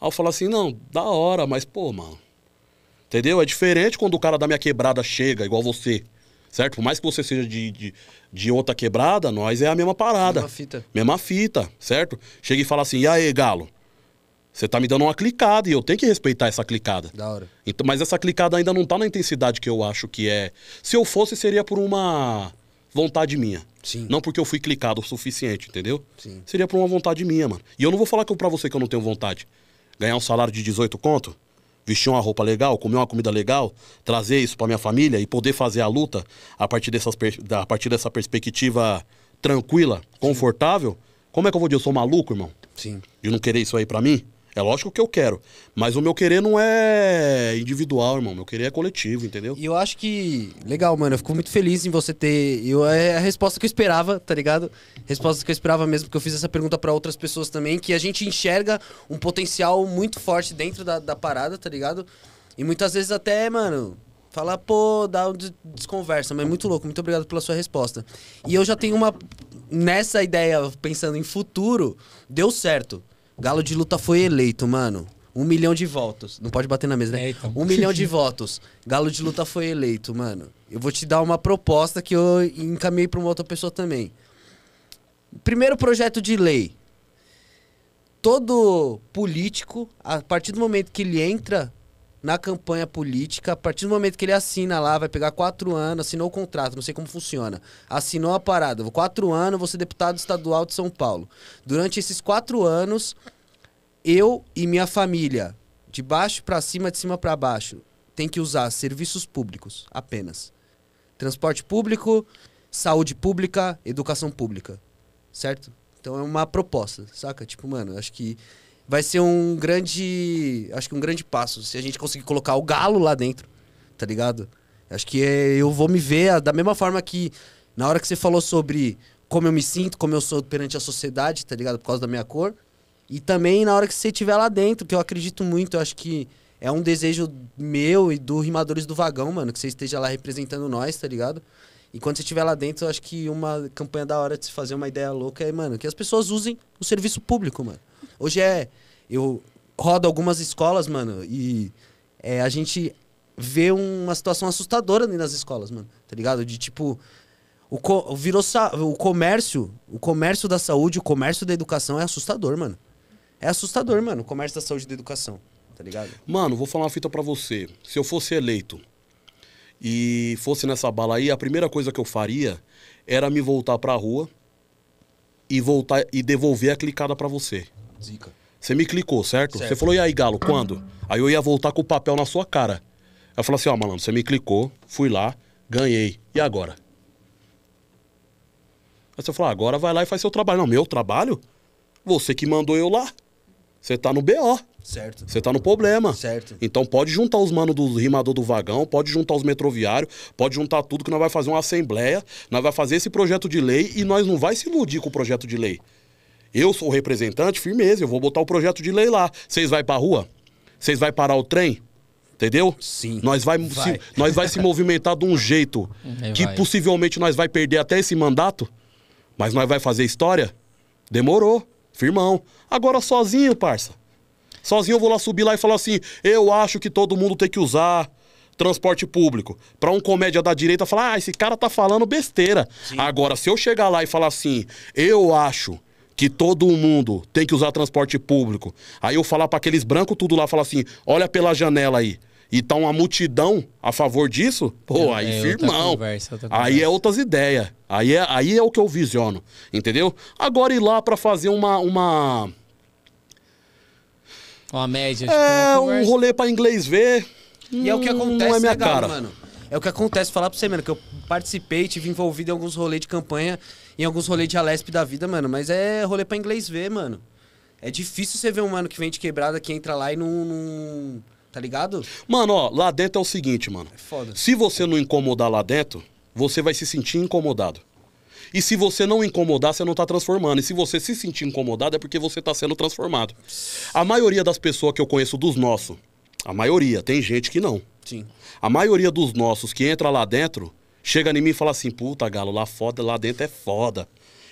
Aí eu falo assim, não, da hora, mas pô, mano, entendeu? É diferente quando o cara da minha quebrada chega, igual você, certo? Por mais que você seja de outra quebrada, nós é a mesma parada. Mesma fita. Mesma fita, certo? Chega e fala assim, e aí, Galo, Você tá me dando uma clicada e eu tenho que respeitar essa clicada. Da hora. Então, mas essa clicada ainda não tá na intensidade que eu acho que é. Se eu fosse, seria por uma vontade minha. Sim. Não porque eu fui clicado o suficiente, entendeu? Sim. Seria por uma vontade minha, mano. E eu não vou falar pra você que eu não tenho vontade. Ganhar um salário de 18 conto, vestir uma roupa legal, comer uma comida legal, trazer isso pra minha família e poder fazer a luta a partir, dessa perspectiva tranquila, confortável. Sim. Como é que eu vou dizer? Eu sou maluco, irmão? Sim. De não querer isso aí pra mim? É lógico que eu quero, mas o meu querer não é individual, irmão. Meu querer é coletivo, entendeu? E eu acho que... Legal, mano. Eu fico muito feliz em você ter... É a resposta que eu esperava, tá ligado? Resposta que eu esperava mesmo, porque eu fiz essa pergunta pra outras pessoas também, que a gente enxerga um potencial muito forte dentro da parada, tá ligado? E muitas vezes até, mano... Falar, pô, dá um desconversa, mas muito louco. Muito obrigado pela sua resposta. E eu já tenho uma... Nessa ideia, pensando em futuro, deu certo. Galo de Luta foi eleito, mano. 1 milhão de votos. Não pode bater na mesa, né? Então. 1 milhão de votos. Galo de Luta foi eleito, mano. Eu vou te dar uma proposta que eu encaminhei pra uma outra pessoa também. Primeiro projeto de lei. Todo político, a partir do momento que ele entra na campanha política, a partir do momento que ele assina lá, vai pegar 4 anos, assinou o contrato, não sei como funciona. Assinou a parada, 4 anos, vou ser deputado estadual de São Paulo. Durante esses 4 anos, eu e minha família, de baixo pra cima, de cima pra baixo, tem que usar serviços públicos, apenas. Transporte público, saúde pública, educação pública, certo? Então é uma proposta, saca? Tipo, mano, acho que... Vai ser um grande... Acho que um grande passo. Se a gente conseguir colocar o Galo lá dentro, tá ligado? Acho que eu vou me ver da mesma forma que... Na hora que você falou sobre como eu me sinto, como eu sou perante a sociedade, tá ligado? Por causa da minha cor. E também na hora que você estiver lá dentro, que eu acredito muito. Eu acho que é um desejo meu e do Rimadores do Vagão, mano. Que você esteja lá representando nós, tá ligado? E quando você estiver lá dentro, eu acho que uma campanha da hora de se fazer uma ideia louca é, mano, que as pessoas usem o serviço público, mano. Hoje eu rodo algumas escolas, mano, e a gente vê uma situação assustadora ali nas escolas, mano, tá ligado? De tipo, o comércio da saúde, o comércio da educação é assustador, mano. É assustador, mano, o comércio da saúde e da educação, tá ligado? Mano, vou falar uma fita pra você. Se eu fosse eleito e fosse nessa bala aí, a primeira coisa que eu faria era me voltar pra rua e voltar e devolver a clicada pra você. Zica. Você me clicou, certo? Você falou, e aí, Galo, quando? Aí eu ia voltar com o papel na sua cara. Eu falei assim, ó, malandro, você me clicou, fui lá, ganhei. E agora? Aí você falou, agora vai lá e faz seu trabalho. Não, meu trabalho? Você que mandou eu lá. Você tá no BO. Certo. Você tá no problema. Certo. Então pode juntar os manos do Rimador do Vagão, pode juntar os metroviários, pode juntar tudo que nós vai fazer uma assembleia, nós vai fazer esse projeto de lei e nós não vai se iludir com o projeto de lei. Eu sou o representante, firmeza, eu vou botar o projeto de lei lá. Vocês vai pra rua? Vocês vai parar o trem? Entendeu? Sim. Nós vai se movimentar de um jeito que possivelmente nós vai perder até esse mandato, mas nós vai fazer história? Demorou, firmão. Agora sozinho, parça. Sozinho eu vou lá subir lá e falar assim, eu acho que todo mundo tem que usar transporte público. Pra um comédia da direita falar, ah, esse cara tá falando besteira. Sim. Agora, se eu chegar lá e falar assim, eu acho... que todo mundo tem que usar transporte público. Aí eu falar pra aqueles brancos tudo lá, falar assim, olha pela janela aí. E tá uma multidão a favor disso? Pô, aí firmão. Aí é outras ideias. Aí é o que eu visiono, entendeu? Agora ir lá pra fazer uma média. Tipo, um rolê pra inglês ver. E é o que acontece, não é minha cara, mano. É o que acontece, falar pra você, mano, que eu participei, tive envolvido em alguns rolês de campanha, em alguns rolês de Alesp da vida, mano, mas é rolê pra inglês ver, mano. É difícil você ver um mano que vem de quebrada, que entra lá e não... Tá ligado? Mano, ó, lá dentro é o seguinte, mano. É foda. Se você não incomodar lá dentro, você vai se sentir incomodado. E se você não incomodar, você não tá transformando. E se você se sentir incomodado, é porque você tá sendo transformado. A maioria das pessoas que eu conheço dos nossos, a maioria, tem gente que não. Sim. A maioria dos nossos que entra lá dentro, chega em mim e fala assim, puta, Galo, lá dentro é foda.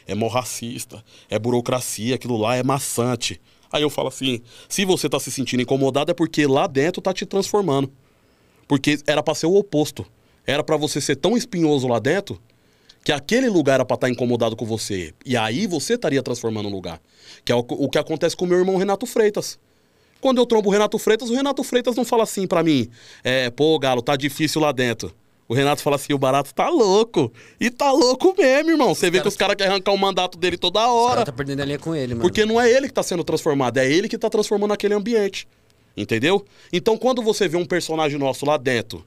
É mó racista, é burocracia, aquilo lá é maçante. Aí eu falo assim, se você tá se sentindo incomodado é porque lá dentro tá te transformando. Porque era pra ser o oposto. Era pra você ser tão espinhoso lá dentro, que aquele lugar era pra estar incomodado com você. E aí você estaria transformando o lugar. Que é o que acontece com o meu irmão Renato Freitas. Quando eu trombo o Renato Freitas não fala assim pra mim, pô, Galo, tá difícil lá dentro. O Renato fala assim, o Barato tá louco. E tá louco mesmo, irmão. Você vê que os caras querem arrancar o mandato dele toda hora. O cara tá perdendo a linha com ele, mano. Porque não é ele que tá sendo transformado, é ele que tá transformando aquele ambiente. Entendeu? Então, quando você vê um personagem nosso lá dentro,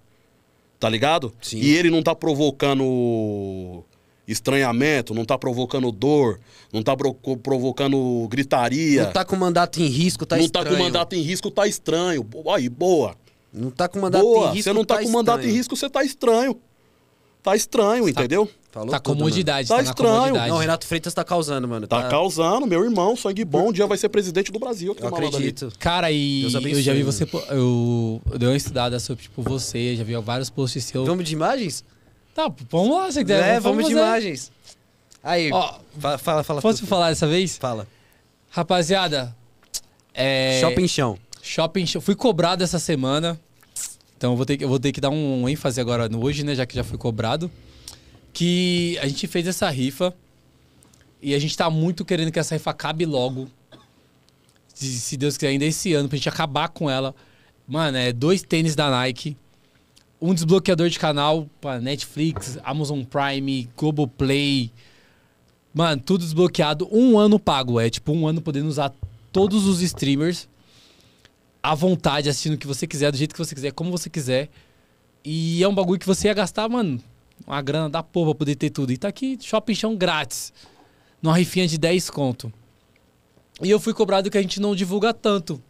tá ligado? Sim. E ele não tá provocando estranhamento, não tá provocando dor, não tá provocando gritaria. Não tá com o mandato em risco, tá estranho. Não tá com o mandato em risco, tá estranho. Aí, boa. Não tá com mandato em risco, você não tá, com mandato em risco, você tá estranho. Tá estranho, tá, entendeu? Falou tá tudo, comodidade, mano. Tá estranho. Comodidade. Não, o Renato Freitas tá causando, mano. Tá causando, meu irmão, sangue bom, um dia vai ser presidente do Brasil. Eu acredito. Ali. Cara, e eu já vi você, eu dei uma estudada sobre, tipo, você, já vi vários posts seus. Vamos de imagens? Tá, vamos lá, você quiser. É, vamos de imagens. Aí, ó, fala. Posso falar dessa vez? Fala. Rapaziada, Shopping Chão. Shopping Show. Fui cobrado essa semana, então eu vou ter que dar um ênfase agora no hoje, né? Já que já fui cobrado. Que a gente fez essa rifa e a gente tá muito querendo que essa rifa acabe logo. Se Deus quiser, ainda esse ano, pra gente acabar com ela. Mano, 2 tênis da Nike, um desbloqueador de canal pra Netflix, Amazon Prime, Globoplay. Mano, tudo desbloqueado. 1 ano pago, tipo 1 ano podendo usar todos os streamers. À vontade, assistindo o que você quiser, do jeito que você quiser, como você quiser. E é um bagulho que você ia gastar, mano, uma grana da porra pra poder ter tudo. E tá aqui, Shopping Chão grátis, numa rifinha de 10 conto. E eu fui cobrado que a gente não divulga tanto,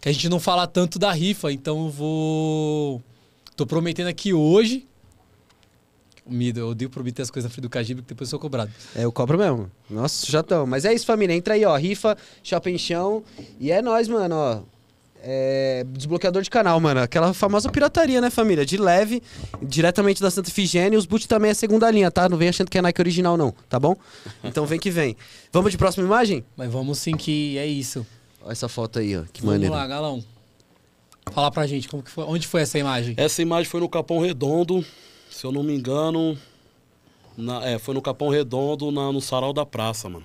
que a gente não fala tanto da rifa. Então eu vou... Tô prometendo aqui hoje... Eu odeio prometer as coisas na frente do Cajibe, que depois eu sou cobrado. Eu cobro mesmo. Nossa, já tô. Mas é isso, família. Entra aí, ó. Rifa, Shopping Chão. E é nóis, mano, ó. Desbloqueador de canal, mano. Aquela famosa pirataria, né, família? De leve, diretamente da Santa Efigênia. Os boot também é 2ª linha, tá? Não vem achando que é Nike original, não, tá bom? Então vem que vem. Vamos de próxima imagem? Mas vamos sim, que é isso. Olha essa foto aí, ó. Que maneiro. Vamos lá, Galão. Fala pra gente, como que foi? Onde foi essa imagem? Essa imagem foi no Capão Redondo, se eu não me engano. Foi no Capão Redondo, no Sarau da Praça, mano.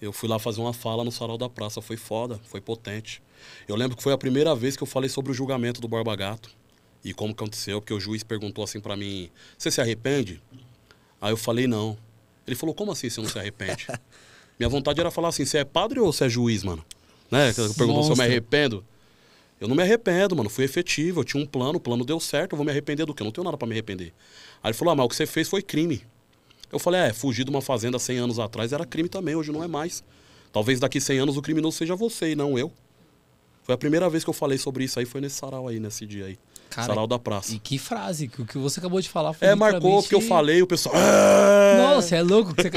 Eu fui lá fazer uma fala no Sarau da Praça, foi foda, foi potente. Eu lembro que foi a primeira vez que eu falei sobre o julgamento do Borba Gato e como que aconteceu, porque o juiz perguntou assim pra mim, você se arrepende? Aí eu falei, não. Ele falou, como assim você não se arrepende? Minha vontade era falar assim, você é padre ou você é juiz, mano? Né? Perguntou se eu me arrependo. Eu não me arrependo, mano, fui efetivo, eu tinha um plano, o plano deu certo, eu vou me arrepender do quê? Eu não tenho nada pra me arrepender. Aí ele falou, mas o que você fez foi crime. Eu falei, fugir de uma fazenda 100 anos atrás era crime também, hoje não é mais. Talvez daqui 100 anos o criminoso seja você e não eu. Foi a primeira vez que eu falei sobre isso aí, foi nesse sarau aí, nesse dia aí. Cara, sarau da praça. E que frase, o que você acabou de falar foi literalmente... marcou, porque eu falei, o pessoal... Nossa, é louco. Você...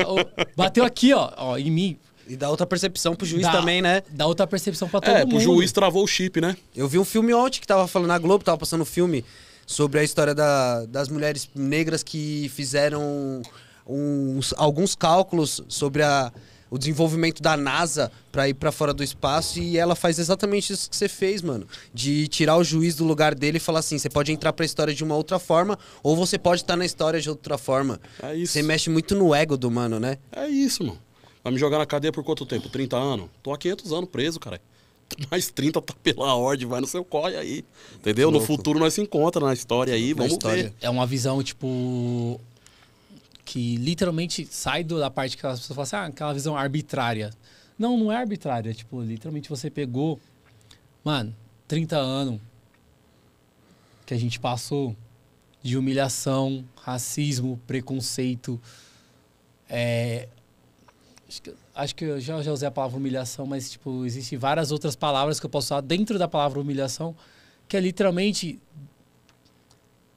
Bateu aqui, ó, em mim. E dá outra percepção pro juiz também, né? Dá outra percepção pra todo mundo. Pro juiz travou o chip, né? Eu vi um filme ontem que tava falando na Globo, tava passando um filme sobre a história das mulheres negras que fizeram... alguns cálculos sobre o desenvolvimento da NASA para ir para fora do espaço, e ela faz exatamente isso que você fez, mano, de tirar o juiz do lugar dele e falar assim, você pode entrar para a história de uma outra forma ou você pode estar na história de outra forma. É isso. Você mexe muito no ego do mano, né? É isso, mano. Vai me jogar na cadeia por quanto tempo? 30 anos? Tô há 500 anos preso, cara. Mais 30 tá pela ordem, vai no seu corre aí, entendeu? No futuro nós se encontra na história aí, vamos ver. É uma visão, tipo... que literalmente sai da parte que as pessoas falam assim, aquela visão arbitrária. Não, não é arbitrária. Tipo, literalmente você pegou, mano, 30 anos que a gente passou de humilhação, racismo, preconceito. Acho que eu já usei a palavra humilhação, mas, tipo, existem várias outras palavras que eu posso usar dentro da palavra humilhação, que é literalmente...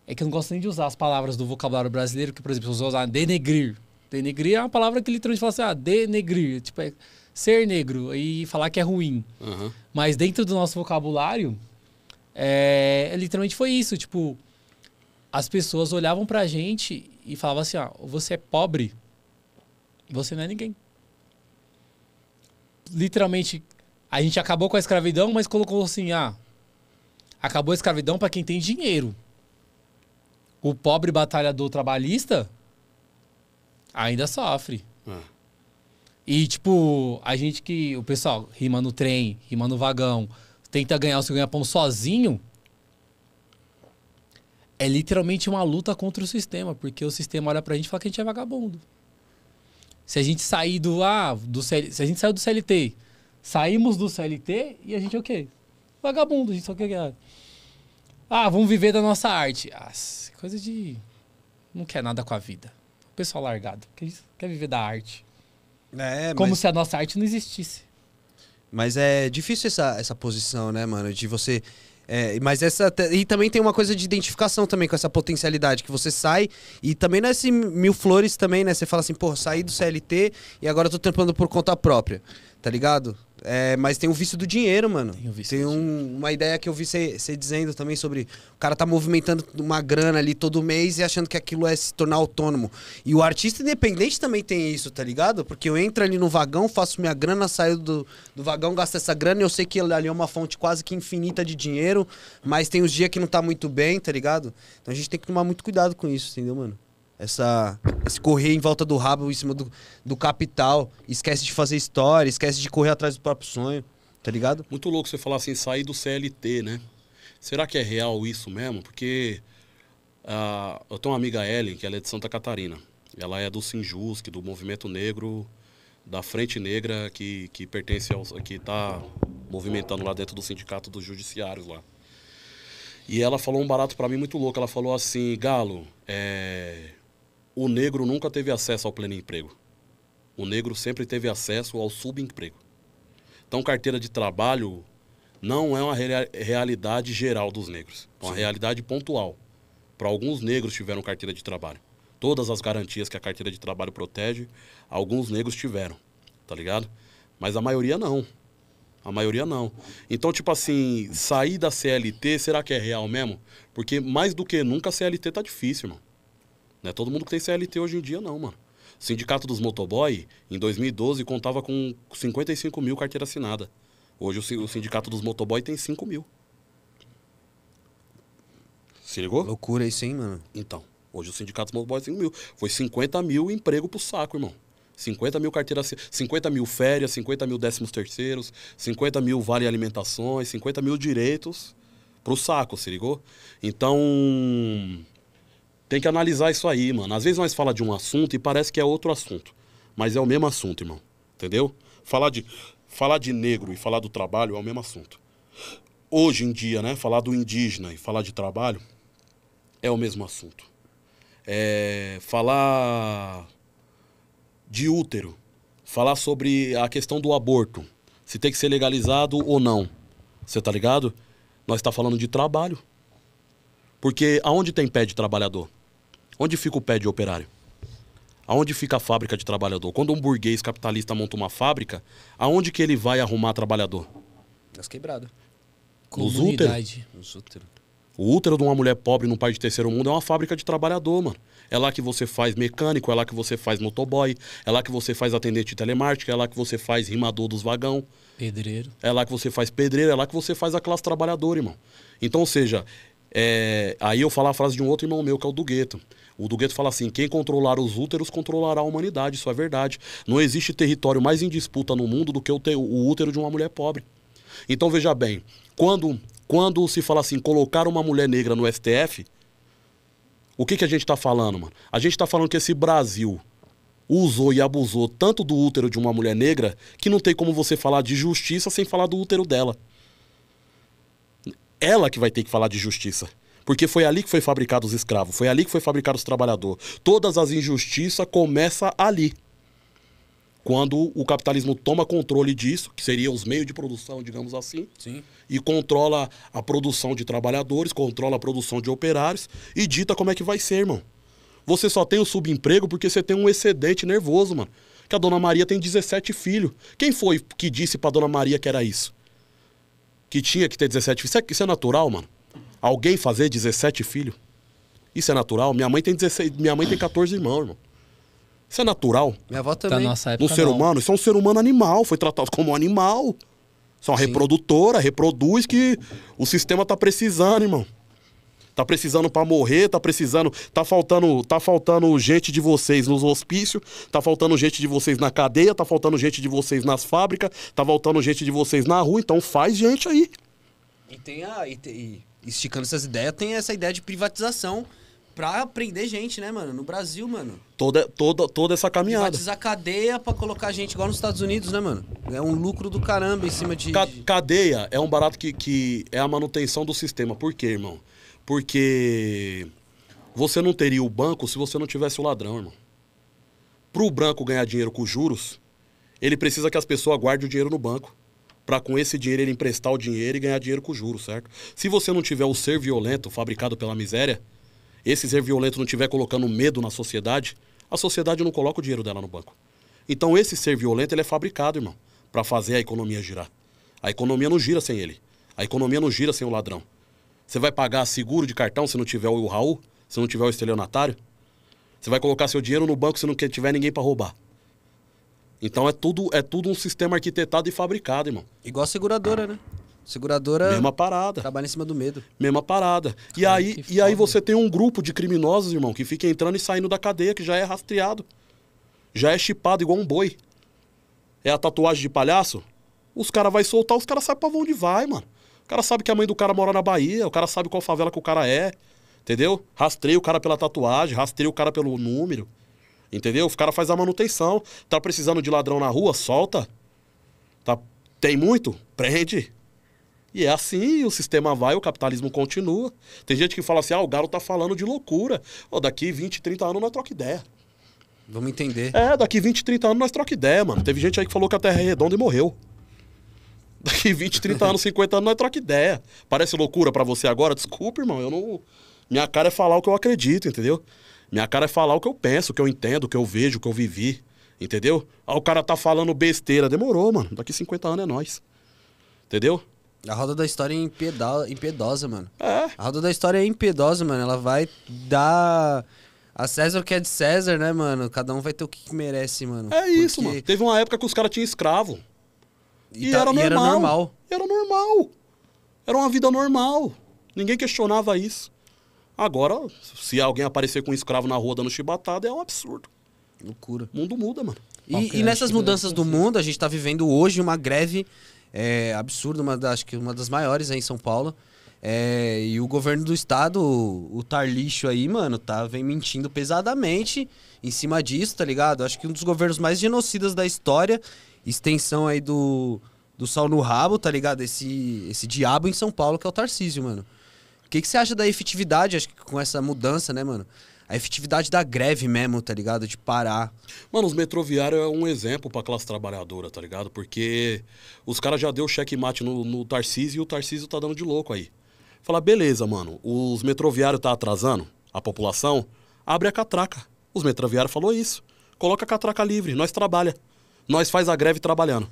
É que eu não gosto nem de usar as palavras do vocabulário brasileiro, que, por exemplo, se eu usar denegrir. Denegrir é uma palavra que literalmente fala assim, denegrir. Tipo, é ser negro e falar que é ruim. Uhum. Mas dentro do nosso vocabulário, literalmente foi isso. Tipo, as pessoas olhavam pra gente e falavam assim, você é pobre, você não é ninguém. Literalmente, a gente acabou com a escravidão, mas colocou assim, acabou a escravidão pra quem tem dinheiro. O pobre batalhador trabalhista ainda sofre. E, tipo, a gente que... O pessoal rima no trem, rima no vagão, tenta ganhar o seu ganha-pão sozinho. É literalmente uma luta contra o sistema, porque o sistema olha pra gente e fala que a gente é vagabundo. Se a gente sair do... se a gente sair do CLT, saímos do CLT e a gente é o quê? Vagabundo, a gente só quer ganhar. Ah, vamos viver da nossa arte. Ah, coisa de... Não quer nada com a vida. O pessoal largado, porque a gente quer viver da arte. É, como se a nossa arte não existisse. Mas é difícil essa posição, né, mano? De você... mas essa... E também tem uma coisa de identificação também com essa potencialidade, que você sai e também nesse mil flores também, né? Você fala assim, pô, saí do CLT e agora eu tô trampando por conta própria, tá ligado? É, mas tem o vício do dinheiro, mano. Uma ideia que eu vi você dizendo também sobre... O cara tá movimentando uma grana ali todo mês e achando que aquilo é se tornar autônomo. E o artista independente também tem isso, tá ligado? Porque eu entro ali no vagão, faço minha grana, saio do vagão, gasto essa grana. E eu sei que ali é uma fonte quase que infinita de dinheiro. Mas tem os dias que não tá muito bem, tá ligado? Então a gente tem que tomar muito cuidado com isso, entendeu, mano? Esse correr em volta do rabo, em cima do capital. Esquece de fazer história, esquece de correr atrás do próprio sonho, tá ligado? Muito louco você falar assim, sair do CLT, né? Será que é real isso mesmo? Porque eu tenho uma amiga Ellen, que ela é de Santa Catarina. Ela é do Sinjusc, do Movimento Negro, da Frente Negra, que pertence que tá movimentando lá dentro do Sindicato dos Judiciários lá. E ela falou um barato pra mim muito louco. Ela falou assim, Galo, o negro nunca teve acesso ao pleno emprego. O negro sempre teve acesso ao subemprego. Então, carteira de trabalho não é uma realidade geral dos negros. É uma realidade pontual. Para alguns negros tiveram carteira de trabalho. Todas as garantias que a carteira de trabalho protege, alguns negros tiveram, tá ligado? Mas a maioria não. A maioria não. Então, tipo assim, sair da CLT, será que é real mesmo? Porque mais do que nunca a CLT tá difícil, mano. Não é todo mundo que tem CLT hoje em dia, não, mano. O Sindicato dos Motoboy, em 2012, contava com 55 mil carteira assinada. Hoje o Sindicato dos Motoboy tem 5 mil. Se ligou? Loucura isso, hein, mano? Então, hoje o Sindicato dos Motoboy tem 5 mil. Foi 50 mil emprego pro saco, irmão. 50 mil carteira assinada, 50 mil férias, 50 mil 13º, 50 mil vale alimentações, 50 mil direitos pro saco, se ligou? Então... Tem que analisar isso aí, mano. Às vezes nós falamos de um assunto e parece que é outro assunto. Mas é o mesmo assunto, irmão. Entendeu? Falar de negro e falar do trabalho é o mesmo assunto. Hoje em dia, né? Falar do indígena e falar de trabalho é o mesmo assunto. Falar de útero. Falar sobre a questão do aborto. Se tem que ser legalizado ou não. Você tá ligado? Nós estamos falando de trabalho. Porque aonde tem pé de trabalhador? Onde fica o pé de operário? Aonde fica a fábrica de trabalhador? Quando um burguês capitalista monta uma fábrica, aonde que ele vai arrumar trabalhador? Nas quebradas. Nos úteros. O útero de uma mulher pobre num país de terceiro mundo é uma fábrica de trabalhador, mano. É lá que você faz mecânico, é lá que você faz motoboy, é lá que você faz atendente de telemarketing, é lá que você faz rimador dos vagão. Pedreiro. É lá que você faz pedreiro, é lá que você faz a classe trabalhadora, irmão. Então, ou seja... aí eu falo a frase de um outro irmão meu, que é o do Gueto. O do Gueto fala assim, quem controlar os úteros controlará a humanidade, isso é verdade. Não existe território mais em disputa no mundo do que o útero de uma mulher pobre. Então veja bem, quando se fala assim, colocar uma mulher negra no STF, o que a gente tá falando, mano? A gente tá falando que esse Brasil usou e abusou tanto do útero de uma mulher negra que não tem como você falar de justiça sem falar do útero dela. Ela que vai ter que falar de justiça. Porque foi ali que foi fabricado os escravos. Foi ali que foi fabricado os trabalhadores. Todas as injustiças começam ali. Quando o capitalismo toma controle disso, que seriam os meios de produção, digamos assim. Sim. E controla a produção de trabalhadores, controla a produção de operários e dita como é que vai ser, irmão. Você só tem o subemprego porque você tem um excedente nervoso, mano. Que a Dona Maria tem 17 filhos. Quem foi que disse pra Dona Maria que era isso? Que tinha que ter 17 filhos. Isso é natural, mano? Alguém fazer 17 filhos? Isso é natural? Minha mãe tem 16, minha mãe tem 14 irmãos, irmão. Isso é natural? Minha avó também. Um ser humano, isso é um ser humano animal, foi tratado como um animal. Isso é uma reprodutora, reproduz que o sistema tá precisando, irmão. Tá precisando pra morrer, tá precisando... Tá faltando gente de vocês nos hospícios, tá faltando gente de vocês na cadeia, tá faltando gente de vocês nas fábricas, tá faltando gente de vocês na rua, então faz gente aí. E tem a... esticando essas ideias, tem essa ideia de privatização pra prender gente, né, mano? No Brasil, mano. Toda essa caminhada. Privatizar cadeia pra colocar gente igual nos Estados Unidos, né, mano? É um lucro do caramba em cima de... Cadeia é um barato que é a manutenção do sistema. Por quê, irmão? Porque você não teria o banco se você não tivesse o ladrão, irmão. Pro banco ganhar dinheiro com juros, ele precisa que as pessoas guardem o dinheiro no banco. Pra com esse dinheiro ele emprestar o dinheiro e ganhar dinheiro com juros, certo? Se você não tiver o ser violento fabricado pela miséria, esse ser violento não estiver colocando medo na sociedade, a sociedade não coloca o dinheiro dela no banco. Então esse ser violento ele é fabricado, irmão, pra fazer a economia girar. A economia não gira sem ele. A economia não gira sem o ladrão. Você vai pagar seguro de cartão se não tiver o Raul? Se não tiver o estelionatário? Você vai colocar seu dinheiro no banco se não tiver ninguém pra roubar? Então é tudo um sistema arquitetado e fabricado, irmão. Igual a seguradora, né? Seguradora... Mesma parada. Trabalha em cima do medo. Mesma parada. E, ai, aí você tem um grupo de criminosos, irmão, que fica entrando e saindo da cadeia, que já é rastreado. Já é chipado igual um boi. É a tatuagem de palhaço? Os caras vão soltar, os caras sabem pra onde vai, mano. O cara sabe que a mãe do cara mora na Bahia, o cara sabe qual favela que o cara é, entendeu? Rastreia o cara pela tatuagem, rastreia o cara pelo número. Entendeu? O cara faz a manutenção. Tá precisando de ladrão na rua? Solta. Tá... Tem muito? Prende. E é assim, o sistema vai, o capitalismo continua. Tem gente que fala assim, ah, o Galo tá falando de loucura. Oh, daqui 20, 30 anos nós troca ideia. Vamos entender. É, daqui 20, 30 anos nós troca ideia, mano. Teve gente aí que falou que a Terra é redonda e morreu. Daqui 20, 30 anos, 50 anos nós troca ideia. Parece loucura pra você agora? Desculpa, irmão, eu não... Minha cara é falar o que eu acredito, entendeu? Minha cara é falar o que eu penso, o que eu entendo, o que eu vejo, o que eu vivi, entendeu? Ah, o cara tá falando besteira. Demorou, mano. Daqui 50 anos é nós. Entendeu? A roda da história é impiedosa, mano. É. A roda da história é impiedosa, mano. Ela vai dar a César o que é de César, né, mano? Cada um vai ter o que merece, mano. É isso, porque... mano. Teve uma época que os caras tinham escravo. E era normal. Era normal. Era uma vida normal. Ninguém questionava isso. Agora, se alguém aparecer com um escravo na rua dando chibatada, é um absurdo. Loucura. O mundo muda, mano. E nessas mudanças do mundo, a gente tá vivendo hoje uma greve absurda, acho que uma das maiores aí em São Paulo. E o governo do estado, o Tarlixo aí, mano, vem mentindo pesadamente em cima disso, tá ligado? Acho que um dos governos mais genocidas da história, extensão aí do sal no rabo, tá ligado? Esse diabo em São Paulo que é o Tarcísio, mano. O que você acha da efetividade, acho que com essa mudança, né, mano? A efetividade da greve mesmo, tá ligado? De parar. Mano, os metroviários é um exemplo pra classe trabalhadora, tá ligado? Porque os caras já deu checkmate no Tarcísio e o Tarcísio tá dando de louco aí. Fala, beleza, mano, os metroviários tá atrasando a população, abre a catraca. Os metroviários falou isso. Coloca a catraca livre, nós trabalha. Nós faz a greve trabalhando.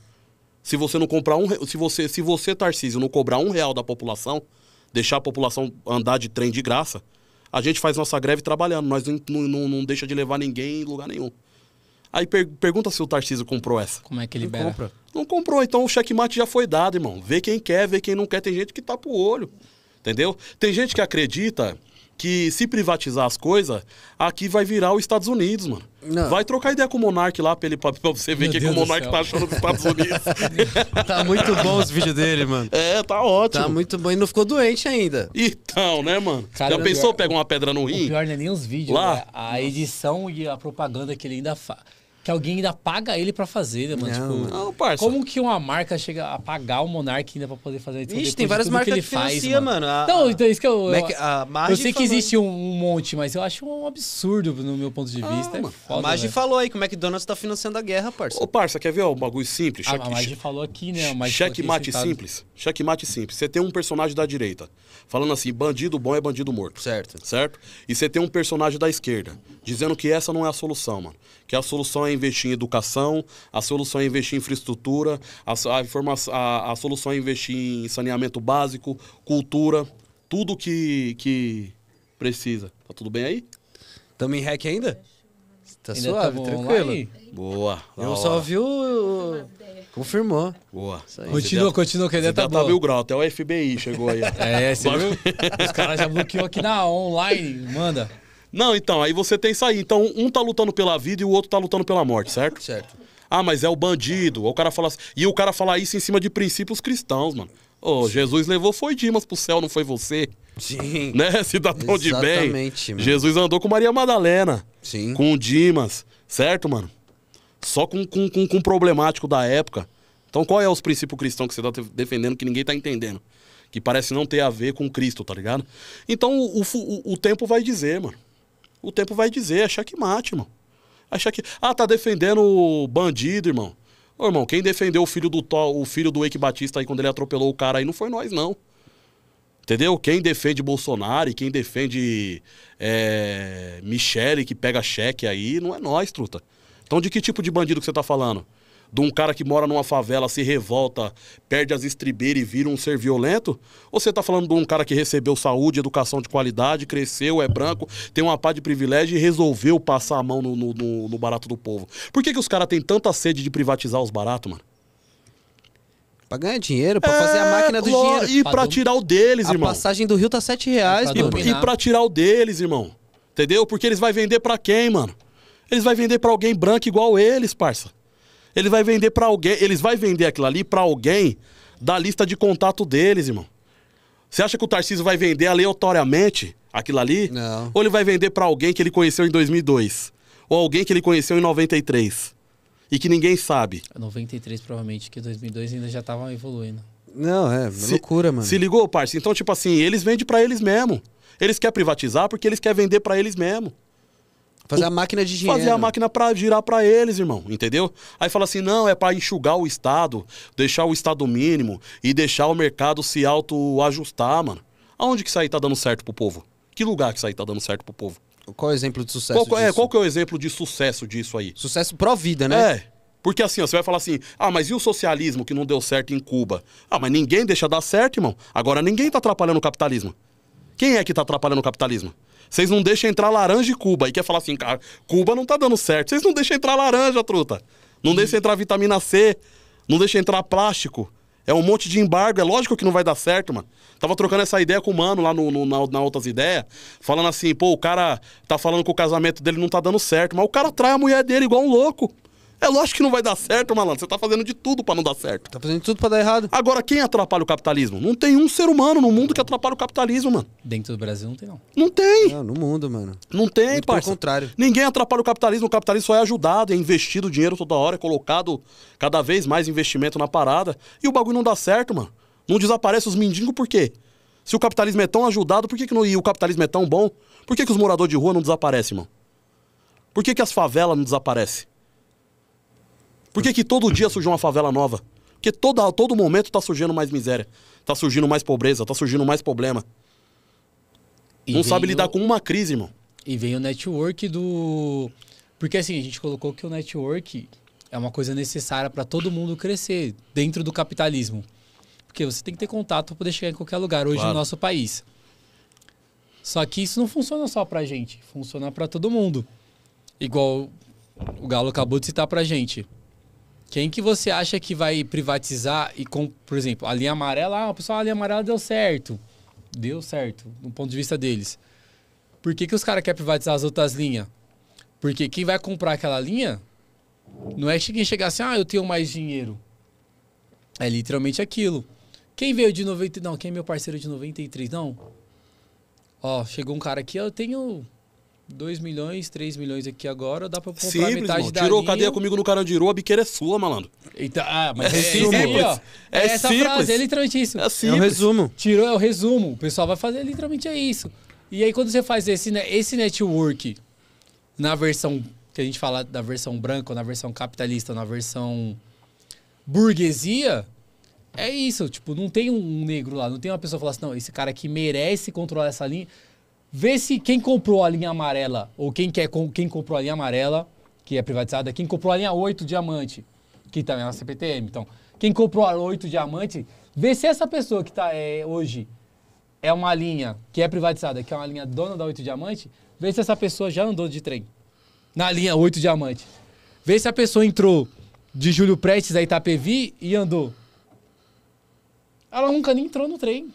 Se você não comprar se você, Tarcísio, não cobrar R$1 da população, deixar a população andar de trem de graça, a gente faz nossa greve trabalhando, nós não deixa de levar ninguém em lugar nenhum. Aí pergunta se o Tarcísio comprou essa. Como é que libera? Não comprou, então o checkmate já foi dado, irmão. Vê quem quer, vê quem não quer, tem gente que tapa o olho, entendeu? Tem gente que acredita que se privatizar as coisas, aqui vai virar os Estados Unidos, mano. Não. Vai trocar ideia com o Monark lá pra você ver o que o Monark tá achando dos Estados Unidos. Tá muito bom os vídeos dele, mano. É, tá ótimo. Tá muito bom e não ficou doente ainda. Então, né, mano? Cara, já pensou pegar uma pedra no rim? O pior não é nem os vídeos, lá? A edição e a propaganda que ele ainda faz. Que alguém ainda paga ele pra fazer, né, mano? Não, tipo, não, parça. Como que uma marca chega a pagar o Monark ainda pra poder fazer isso? Ixi, tem várias marcas que ele faz, mano. Não, então isso que eu sei que existe um monte, mas eu acho um absurdo no meu ponto de vista. É foda, a Maggi falou aí como é que o McDonald's tá financiando a guerra, parça. Ô, parça, quer ver um bagulho simples? A Maggi falou aqui, né? Checkmate simples. Checkmate simples. Você tem um personagem da direita falando assim, bandido bom é bandido morto. Certo. Certo? E você tem um personagem da esquerda dizendo que essa não é a solução, mano. Que a solução é investir em educação, a solução é investir em infraestrutura, a solução é investir em saneamento básico, cultura, tudo que precisa. Tá tudo bem aí? Tamo em REC ainda? Tá ainda suave, tá bom, tranquilo. Online? Boa. Eu só vi o... Confirmou. Boa. Continua, que ainda tá bom. Tá 1000 graus, até o FBI chegou aí. É, você viu? Os caras já bloqueou aqui na online, manda. Não, então, aí você tem isso aí. Então, um tá lutando pela vida e o outro tá lutando pela morte, certo? Certo. Ah, mas é o bandido. O cara fala assim, e o cara fala isso em cima de princípios cristãos, mano. Oh, Jesus levou foi Dimas pro céu, não foi você? Sim. Né, cidadão de bem? Exatamente, mano. Jesus andou com Maria Madalena. Sim. Com o Dimas, certo, mano? Só com o problemático da época. Então qual é os princípios cristãos que você tá defendendo que ninguém tá entendendo? Que parece não ter a ver com Cristo, tá ligado? Então o tempo vai dizer, mano. O tempo vai dizer, é checkmate, mano. Achar que... Ah, tá defendendo o bandido, irmão. Ô, irmão, quem defendeu o filho do Eike Batista aí quando ele atropelou o cara aí não foi nós, não. Entendeu? Quem defende Bolsonaro e quem defende Michele que pega cheque aí não é nós, truta. Então de que tipo de bandido que você tá falando? De um cara que mora numa favela, se revolta, perde as estribeiras e vira um ser violento? Ou você tá falando de um cara que recebeu saúde, educação de qualidade, cresceu, é branco, tem uma pá de privilégio e resolveu passar a mão no barato do povo? Por que os caras têm tanta sede de privatizar os baratos, mano? Pra ganhar dinheiro, pra fazer a máquina do dinheiro. E pra tirar o deles, irmão. A passagem do Rio tá R$7. E pra tirar o deles, irmão. Entendeu? Porque eles vão vender pra quem, mano? Eles vão vender pra alguém branco igual eles, parça. Eles vão vender pra alguém... Eles vão vender aquilo ali pra alguém da lista de contato deles, irmão. Você acha que o Tarcísio vai vender aleatoriamente aquilo ali? Não. Ou ele vai vender pra alguém que ele conheceu em 2002? Ou alguém que ele conheceu em 93? E que ninguém sabe. 93, provavelmente, que 2002 ainda já estavam evoluindo. Não, loucura, mano. Se ligou, parceiro? Então, tipo assim, eles vendem pra eles mesmo. Eles querem privatizar porque eles querem vender pra eles mesmo. Fazer a máquina de dinheiro. Fazer a máquina pra girar pra eles, irmão, entendeu? Aí fala assim, não, é pra enxugar o Estado, deixar o Estado mínimo e deixar o mercado se autoajustar, mano. Aonde que isso aí tá dando certo pro povo? Que lugar que isso aí tá dando certo pro povo? Qual é o exemplo de sucesso disso? Qual que é o exemplo de sucesso disso aí? Sucesso pró-vida, né? É, porque assim, ó, você vai falar assim, ah, mas e o socialismo que não deu certo em Cuba? Ah, mas ninguém deixa dar certo, irmão. Agora ninguém tá atrapalhando o capitalismo. Quem é que tá atrapalhando o capitalismo? Vocês não deixam entrar laranja em Cuba. E quer falar assim, cara, Cuba não tá dando certo. Vocês não deixam entrar laranja, truta. Não deixam entrar vitamina C. Não deixam entrar plástico. É um monte de embargo, é lógico que não vai dar certo, mano. Tava trocando essa ideia com o mano lá na Outras Ideias, falando assim, pô, o cara tá falando que o casamento dele não tá dando certo, mas o cara trai a mulher dele igual um louco. É lógico que não vai dar certo, malandro. Você tá fazendo de tudo pra não dar certo. Tá fazendo de tudo pra dar errado. Agora, quem atrapalha o capitalismo? Não tem um ser humano no mundo que atrapalha o capitalismo, mano. Dentro do Brasil não tem, não. Não tem. Não, no mundo, mano. Não tem, muito parça. Pelo contrário. Ninguém atrapalha o capitalismo. O capitalismo só é ajudado, é investido dinheiro toda hora, é colocado cada vez mais investimento na parada. E o bagulho não dá certo, mano. Não desaparece os mendigos por quê? Se o capitalismo é tão ajudado, por que não... E o capitalismo é tão bom, por que os moradores de rua não desaparecem, mano? Por que as favelas não desaparecem? Por que todo dia surge uma favela nova? Porque todo momento tá surgindo mais miséria. Tá surgindo mais pobreza, tá surgindo mais problema. E não sabe lidar com uma crise, irmão. E vem o network do... Porque assim, a gente colocou que o network é uma coisa necessária pra todo mundo crescer dentro do capitalismo. Porque você tem que ter contato pra poder chegar em qualquer lugar hoje claro. No nosso país. Só que isso não funciona só pra gente. Funciona pra todo mundo. Igual o Galo acabou de citar pra gente. Quem que você acha que vai privatizar e, por exemplo, a linha amarela, ah, pessoal, a linha amarela deu certo. Deu certo, do ponto de vista deles. Por que os caras querem privatizar as outras linhas? Porque quem vai comprar aquela linha não é quem chegar assim, ah, eu tenho mais dinheiro. É literalmente aquilo. Quem veio de 93? Não, quem é meu parceiro de 93? Não. Ó, chegou um cara aqui, eu tenho... 2 milhões, 3 milhões aqui agora, dá pra comprar simples, metade mano. Da tirou linha. Cadeia comigo no Carandiru, a biqueira é sua, malandro. Então, ah, mas é simples. Aí, ó, é essa simples. Frase, é literalmente isso. É simples. É o resumo. Tirou, é o resumo. O pessoal vai fazer, literalmente é isso. E aí quando você faz esse network, na versão, que a gente fala da versão branca, ou na versão capitalista, ou na versão burguesia, é isso. Tipo, não tem um negro lá, não tem uma pessoa que fala assim, não, esse cara aqui merece controlar essa linha. Vê se quem comprou a linha amarela, ou quem comprou a linha amarela, que é privatizada, quem comprou a linha 8 diamante, que também é uma CPTM. Então, quem comprou a 8 diamante, vê se essa pessoa que está hoje é uma linha que é privatizada, que é uma linha dona da 8 diamante, vê se essa pessoa já andou de trem. na linha 8 diamante. Vê se a pessoa entrou de Júlio Prestes a Itapevi e andou. Ela nunca nem entrou no trem.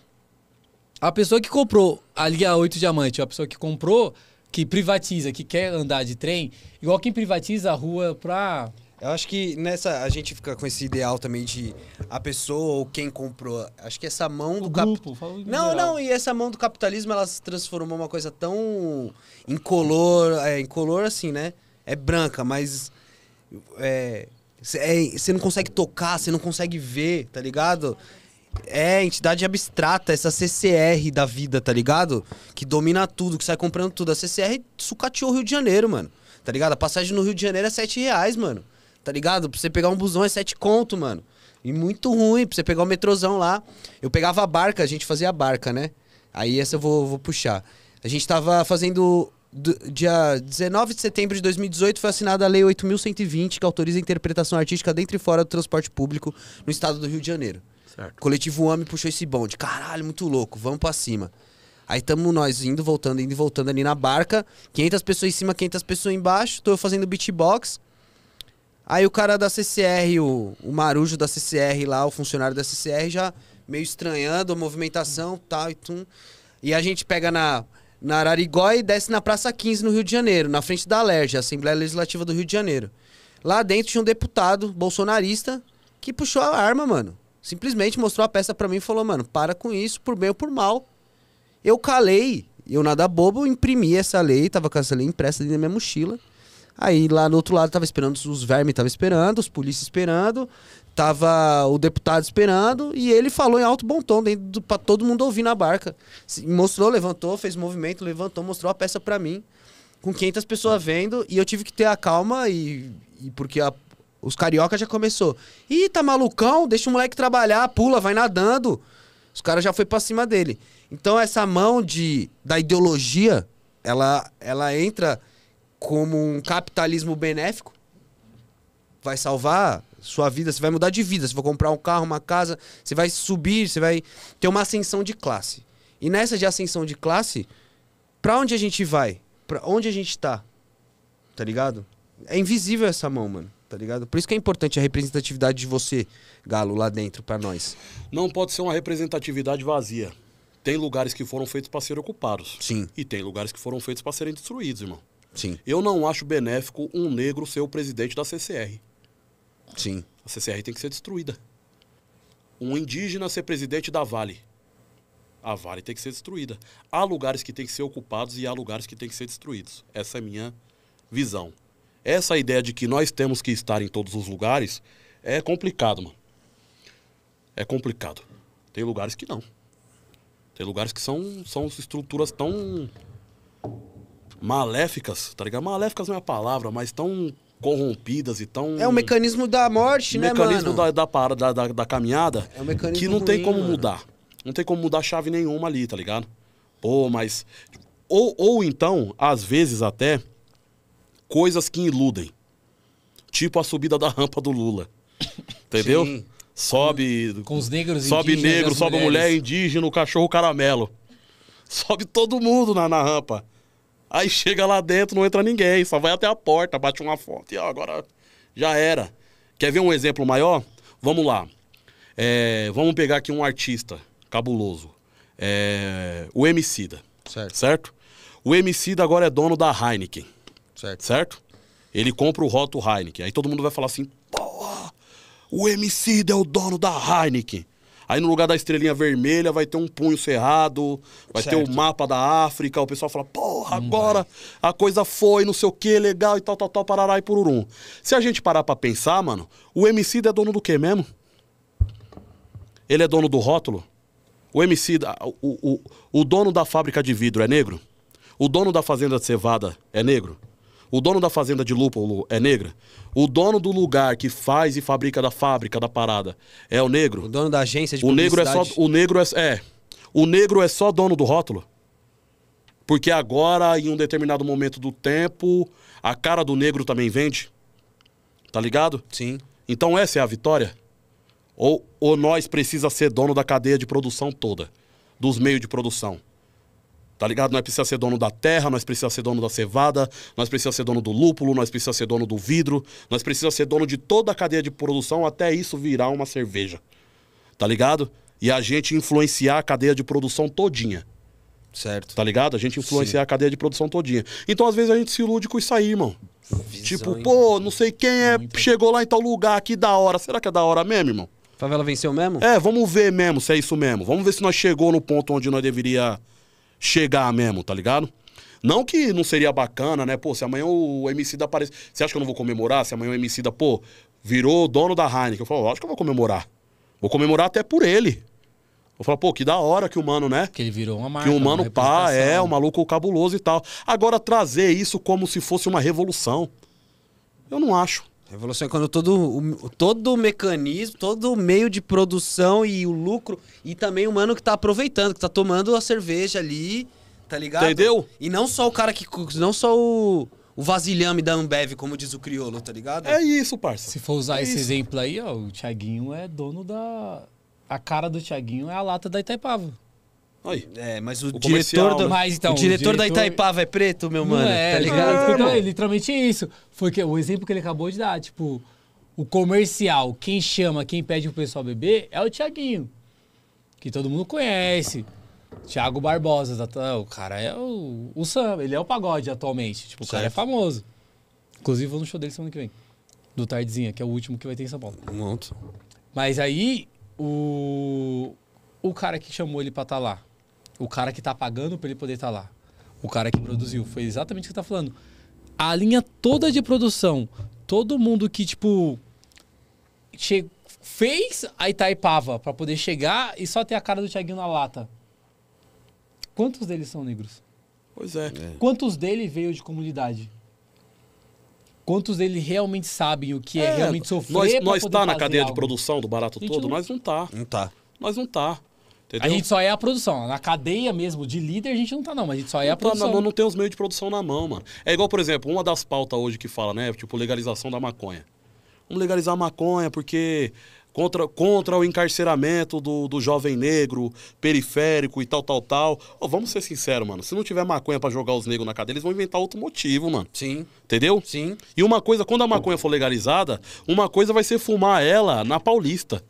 A pessoa que comprou a linha 8 diamante, a pessoa que comprou, que privatiza, que quer andar de trem, igual quem privatiza a rua pra... Eu acho que nessa a gente fica com esse ideal também de a pessoa ou quem comprou. Acho que essa mão do capitalismo. Não, não, e essa mão do capitalismo ela se transformou uma coisa tão incolor, incolor assim, né? É branca, mas você não consegue tocar, você não consegue ver, tá ligado? É entidade abstrata, essa CCR da vida, tá ligado? Que domina tudo, que sai comprando tudo. A CCR sucateou o Rio de Janeiro, mano. Tá ligado? A passagem no Rio de Janeiro é R$7, mano. Tá ligado? Pra você pegar um busão é 7 conto, mano. E muito ruim, pra você pegar o metrozão lá. Eu pegava a barca, a gente fazia a barca, né? Aí essa eu vou puxar. A gente tava fazendo... Dia 19 de setembro de 2018 foi assinada a Lei 8.120, que autoriza a interpretação artística dentro e fora do transporte público no estado do Rio de Janeiro. Certo. O coletivo AME puxou esse bonde. Caralho, muito louco, vamos pra cima. Aí tamo nós indo e voltando ali na barca. 500 pessoas em cima, 500 pessoas embaixo. Tô eu fazendo beatbox. Aí o cara da CCR, o marujo da CCR lá, o funcionário da CCR já meio estranhando a movimentação, tal e tum. E a gente pega na Ararigói e desce na Praça 15 no Rio de Janeiro, na frente da Alerj, a Assembleia Legislativa do Rio de Janeiro. Lá dentro tinha um deputado bolsonarista que puxou a arma, mano. Simplesmente mostrou a peça pra mim e falou, mano, para com isso, por bem ou por mal. Eu calei, eu nada bobo, imprimi essa lei, tava com essa lei impressa ali na minha mochila. Aí lá no outro lado tava esperando, os vermes tava esperando, os polícia esperando, tava o deputado esperando, e ele falou em alto bom tom, pra todo mundo ouvir na barca. Mostrou, levantou, fez movimento, levantou, mostrou a peça pra mim, com 500 pessoas vendo, e eu tive que ter a calma, e porque os cariocas já começou. Ih, tá malucão? Deixa o moleque trabalhar, pula, vai nadando. Os caras já foi pra cima dele. Então essa mão da ideologia, ela entra... como um capitalismo benéfico, vai salvar sua vida, você vai mudar de vida, você vai comprar um carro, uma casa, você vai subir, você vai ter uma ascensão de classe. E nessa de ascensão de classe, pra onde a gente vai? Pra onde a gente tá? Tá ligado? É invisível essa mão, mano, tá ligado? Por isso que é importante a representatividade de você, Galo, lá dentro, pra nós. Não pode ser uma representatividade vazia. Tem lugares que foram feitos pra serem ocupados. Sim. E tem lugares que foram feitos pra serem destruídos, irmão. Sim. Eu não acho benéfico um negro ser o presidente da CCR. Sim. A CCR tem que ser destruída. Um indígena ser presidente da Vale. A Vale tem que ser destruída. Há lugares que tem que ser ocupados e há lugares que tem que ser destruídos. Essa é a minha visão. Essa ideia de que nós temos que estar em todos os lugares é complicado, mano. É complicado. Tem lugares que não. Tem lugares que são estruturas tão... maléficas, tá ligado? Maléficas não é a palavra, mas tão corrompidas e tão... É o mecanismo da morte, né, mano? O mecanismo da caminhada, é um mecanismo que não tem como mudar. Não tem como mudar chave nenhuma ali, tá ligado? Pô, mas... Ou então, às vezes até, coisas que iludem. Tipo a subida da rampa do Lula. Entendeu? Sim. Sobe... Com os negros, sobe negro, sobe mulher, indígena, o cachorro caramelo. Sobe todo mundo na rampa. Aí chega lá dentro, não entra ninguém, só vai até a porta, bate uma foto e ó, agora já era. Quer ver um exemplo maior? Vamos lá. Vamos pegar aqui um artista cabuloso. O Emicida. Certo. Certo? O Emicida agora é dono da Heineken. Certo. Certo? Ele compra o rótulo Heineken. Aí todo mundo vai falar assim, porra, o Emicida é o dono da Heineken. Aí no lugar da estrelinha vermelha vai ter um punho cerrado, vai ter o mapa da África, o pessoal fala, porra, agora a coisa foi, não sei o que, legal e tal, tal, tal, parará e pururum. Se a gente parar pra pensar, mano, o Emicida é dono do quê mesmo? Ele é dono do rótulo? O Emicida, o dono da fábrica de vidro é negro? O dono da fazenda de cevada é negro? O dono da fazenda de lúpulo é negra? O dono do lugar que faz e fabrica da fábrica, da parada, é o negro? O dono da agência de publicidade? O negro é só dono do rótulo? Porque agora, em um determinado momento do tempo, a cara do negro também vende? Tá ligado? Sim. Então essa é a vitória? Ou nós precisa ser dono da cadeia de produção toda? Dos meios de produção? Tá ligado? Nós precisamos ser dono da terra, nós precisamos ser dono da cevada, nós precisamos ser dono do lúpulo, nós precisamos ser dono do vidro, nós precisamos ser dono de toda a cadeia de produção até isso virar uma cerveja. Tá ligado? E a gente influenciar a cadeia de produção todinha. Certo. Tá ligado? A gente influenciar a cadeia de produção todinha. Então, às vezes, a gente se ilude com isso aí, irmão. Visão, tipo, pô, não sei quem é, chegou lá em tal lugar, que da hora. Será que é da hora mesmo, irmão? Favela venceu mesmo? É, vamos ver mesmo se é isso mesmo. Vamos ver se nós chegou no ponto onde nós deveria chegar mesmo, tá ligado? Não que não seria bacana, né? Pô, se amanhã o Emicida aparece... Você acha que eu não vou comemorar? Se amanhã o Emicida, pô, virou dono da Heineken. Eu falo, acho que eu vou comemorar. Vou comemorar até por ele. Vou falar, pô, que da hora que o mano, né? Que ele virou uma marca. Que o mano pá, é, um maluco cabuloso e tal. Agora, trazer isso como se fosse uma revolução, eu não acho. Revolução é quando todo o mecanismo, todo o meio de produção e o lucro, e também o mano que tá aproveitando, que tá tomando a cerveja ali, tá ligado? Entendeu? E não só o cara que... Não só o vasilhame da Ambev, como diz o crioulo, tá ligado? É isso, parça. Se for usar esse exemplo aí, ó, o Thiaguinho é dono da... A cara do Thiaguinho é a lata da Itaipava. Aí. É, mas o diretor do... Mas, então, o diretor da Itaipava é preto, meu mano, tá ligado? É, então, é literalmente isso. Foi o exemplo que ele acabou de dar, tipo, o comercial, quem chama, quem pede pro pessoal beber é o Thiaguinho, que todo mundo conhece. Thiago Barbosa, o cara é o samba, ele é o pagode atualmente, tipo, o cara é famoso. Inclusive, vou no show dele semana que vem, do Tardezinha, que é o último que vai ter em São Paulo. Muito. Mas aí, o cara que chamou ele pra estar lá, o cara que tá pagando pra ele poder estar lá, o cara que produziu, foi exatamente o que tá falando. A linha toda de produção, todo mundo que, tipo, fez a Itaipava pra poder chegar e só ter a cara do Thiaguinho na lata. Quantos deles são negros? Pois é. Quantos dele veio de comunidade? Quantos deles realmente sabem o que é realmente sofrer? Nós tá na cadeia de produção do barato todo? Nós não tá. Não tá. Nós não tá. Entendeu? A gente só é a produção. Na cadeia mesmo de líder a gente não tá, não. Mas a gente só é a produção. Não tem os meios de produção na mão, mano. É igual, por exemplo, uma das pautas hoje que fala, né? Tipo, legalização da maconha. Vamos legalizar a maconha porque... Contra o encarceramento do jovem negro, periférico e tal, tal, tal. Oh, vamos ser sinceros, mano. Se não tiver maconha pra jogar os negros na cadeia, eles vão inventar outro motivo, mano. Sim. Entendeu? Sim. E uma coisa, quando a maconha for legalizada, uma coisa vai ser fumar ela na Paulista.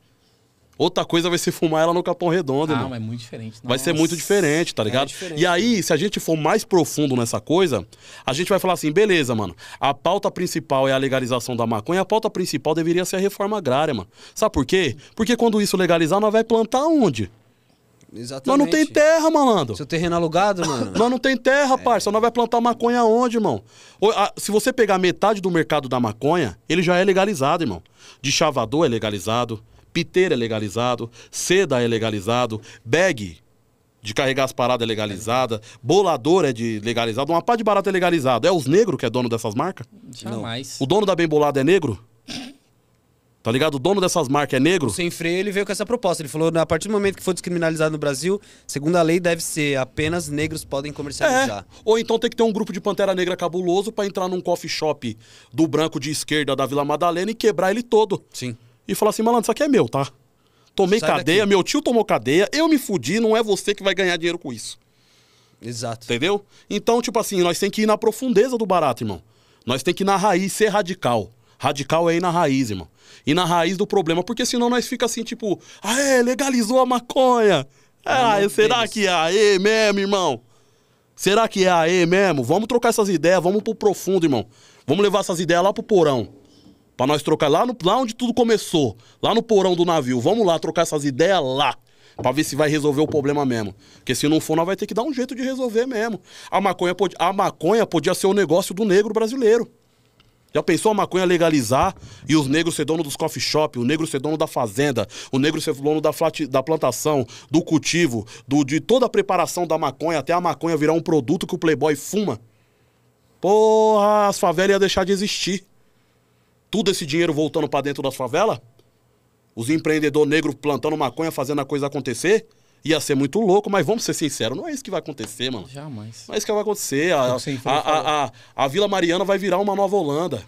Outra coisa vai ser fumar ela no Capão Redondo, mano. Mas é muito diferente. Vai ser muito diferente, tá ligado? É diferente. E aí, se a gente for mais profundo nessa coisa, a gente vai falar assim, beleza, mano, a pauta principal é a legalização da maconha, a pauta principal deveria ser a reforma agrária, mano. Sabe por quê? Porque quando isso legalizar, nós vai plantar onde? Exatamente. Nós não tem terra, malandro. Seu terreno alugado, mano. Nós não tem terra, parça. Nós vai plantar maconha onde, irmão? Se você pegar metade do mercado da maconha, ele já é legalizado, irmão. De chavador é legalizado. Piteira é legalizado, seda é legalizado, bag de carregar as paradas é legalizada, bolador é legalizado, uma pá de barata é legalizado. É os negros que é dono dessas marcas? Jamais. O dono da Bem Bolada é negro? Tá ligado? O dono dessas marcas é negro? O Sem Freio, ele veio com essa proposta. Ele falou, a partir do momento que for descriminalizado no Brasil, segundo a lei deve ser, apenas negros podem comercializar. Ou então tem que ter um grupo de pantera negra cabuloso pra entrar num coffee shop do branco de esquerda da Vila Madalena e quebrar ele todo. Sim. E falar assim, malandro, isso aqui é meu, tá? Tomei cadeia, meu tio tomou cadeia, eu me fudi, não é você que vai ganhar dinheiro com isso. Exato. Entendeu? Então, tipo assim, nós tem que ir na profundeza do barato, irmão. Nós tem que ir na raiz, ser radical. Radical é ir na raiz, irmão. Ir na raiz do problema, porque senão nós fica assim, tipo, legalizou a maconha. Será que é aê mesmo, irmão? Será que é aê mesmo? Vamos trocar essas ideias, vamos pro profundo, irmão. Vamos levar essas ideias lá pro porão. Pra nós trocar lá onde tudo começou, lá no porão do navio. Vamos lá trocar essas ideias lá, pra ver se vai resolver o problema mesmo. Porque se não for, nós vai ter que dar um jeito de resolver mesmo. A maconha podia ser o negócio do negro brasileiro. Já pensou a maconha legalizar e os negros ser dono dos coffee shop, o negro ser dono da fazenda, o negro ser dono da plantação, do cultivo, de toda a preparação da maconha, até a maconha virar um produto que o playboy fuma? Porra, as favelas iam deixar de existir. Tudo esse dinheiro voltando pra dentro das favelas, os empreendedores negros plantando maconha, fazendo a coisa acontecer, ia ser muito louco, mas vamos ser sinceros, não é isso que vai acontecer, mano. Jamais. Não é isso que vai acontecer. A Vila Mariana vai virar uma Nova Holanda,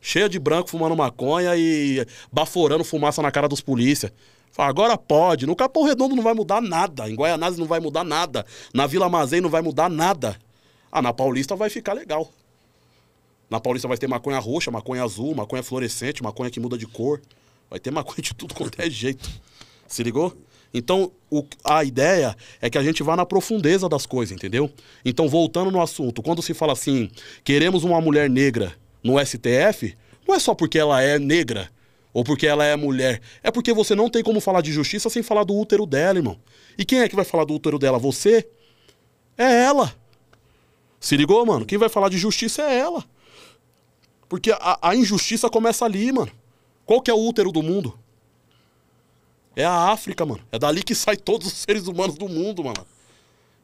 cheia de branco fumando maconha e baforando fumaça na cara dos polícia. Fala, agora pode. No Capão Redondo não vai mudar nada. Em Guaianazes não vai mudar nada. Na Vila Mazei não vai mudar nada. Ah, na Paulista vai ficar legal. Na Paulista vai ter maconha roxa, maconha azul, maconha fluorescente, maconha que muda de cor. Vai ter maconha de tudo quanto é jeito. Se ligou? Então, a ideia é que a gente vá na profundeza das coisas, entendeu? Então, voltando no assunto, quando se fala assim, queremos uma mulher negra no STF, não é só porque ela é negra ou porque ela é mulher. É porque você não tem como falar de justiça sem falar do útero dela, irmão. E quem é que vai falar do útero dela? Você? É ela. Se ligou, mano? Quem vai falar de justiça é ela. Porque a injustiça começa ali, mano. Qual que é o útero do mundo? É a África, mano. É dali que sai todos os seres humanos do mundo, mano.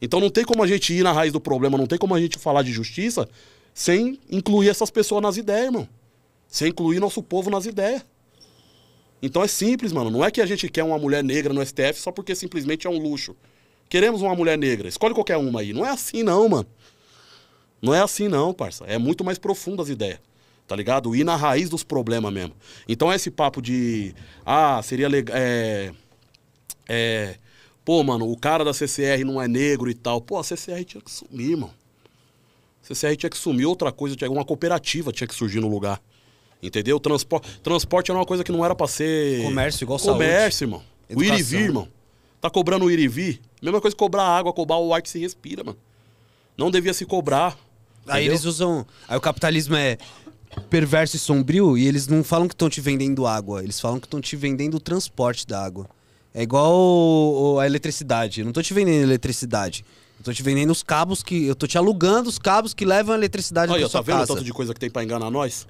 Então não tem como a gente ir na raiz do problema, não tem como a gente falar de justiça sem incluir essas pessoas nas ideias, mano. Sem incluir nosso povo nas ideias. Então é simples, mano. Não é que a gente quer uma mulher negra no STF só porque simplesmente é um luxo. Queremos uma mulher negra. Escolhe qualquer uma aí. Não é assim não, mano. Não é assim não, parça. É muito mais profundo as ideias. Tá ligado? Ir na raiz dos problemas mesmo. Então esse papo de... Ah, seria legal... Pô, mano, o cara da CCR não é negro e tal. Pô, a CCR tinha que sumir, mano. A CCR tinha que sumir, outra coisa, uma cooperativa tinha que surgir no lugar. Entendeu? Transporte era uma coisa que não era pra ser... Comércio igual saúde. Comércio, irmão. O ir e vir, irmão. Tá cobrando o ir e vir? Mesma coisa que cobrar água, cobrar o ar que se respira, mano. Não devia se cobrar. Aí entendeu? Eles usam... Aí o capitalismo é... perverso e sombrio, e eles não falam que estão te vendendo água, eles falam que estão te vendendo o transporte da água. É igual a eletricidade, eu não tô te vendendo eletricidade, eu tô te vendendo os cabos que... Eu tô te alugando os cabos que levam a eletricidade pra sua casa. Olha, tá vendo o tanto de coisa que tem pra enganar nós?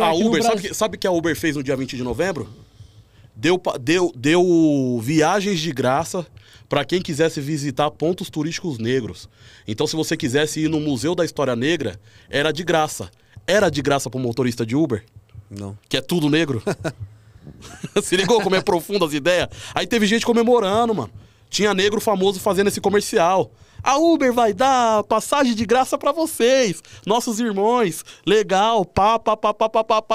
A Uber, sabe o que a Uber fez no dia 20 de novembro? Deu viagens de graça para quem quisesse visitar pontos turísticos negros. Então se você quisesse ir no Museu da História Negra, era de graça. Era de graça pro motorista de Uber? Não. Que é tudo negro? Se ligou como é profundo as ideias? Aí teve gente comemorando, mano. Tinha negro famoso fazendo esse comercial. A Uber vai dar passagem de graça pra vocês, nossos irmãos. Legal, pá.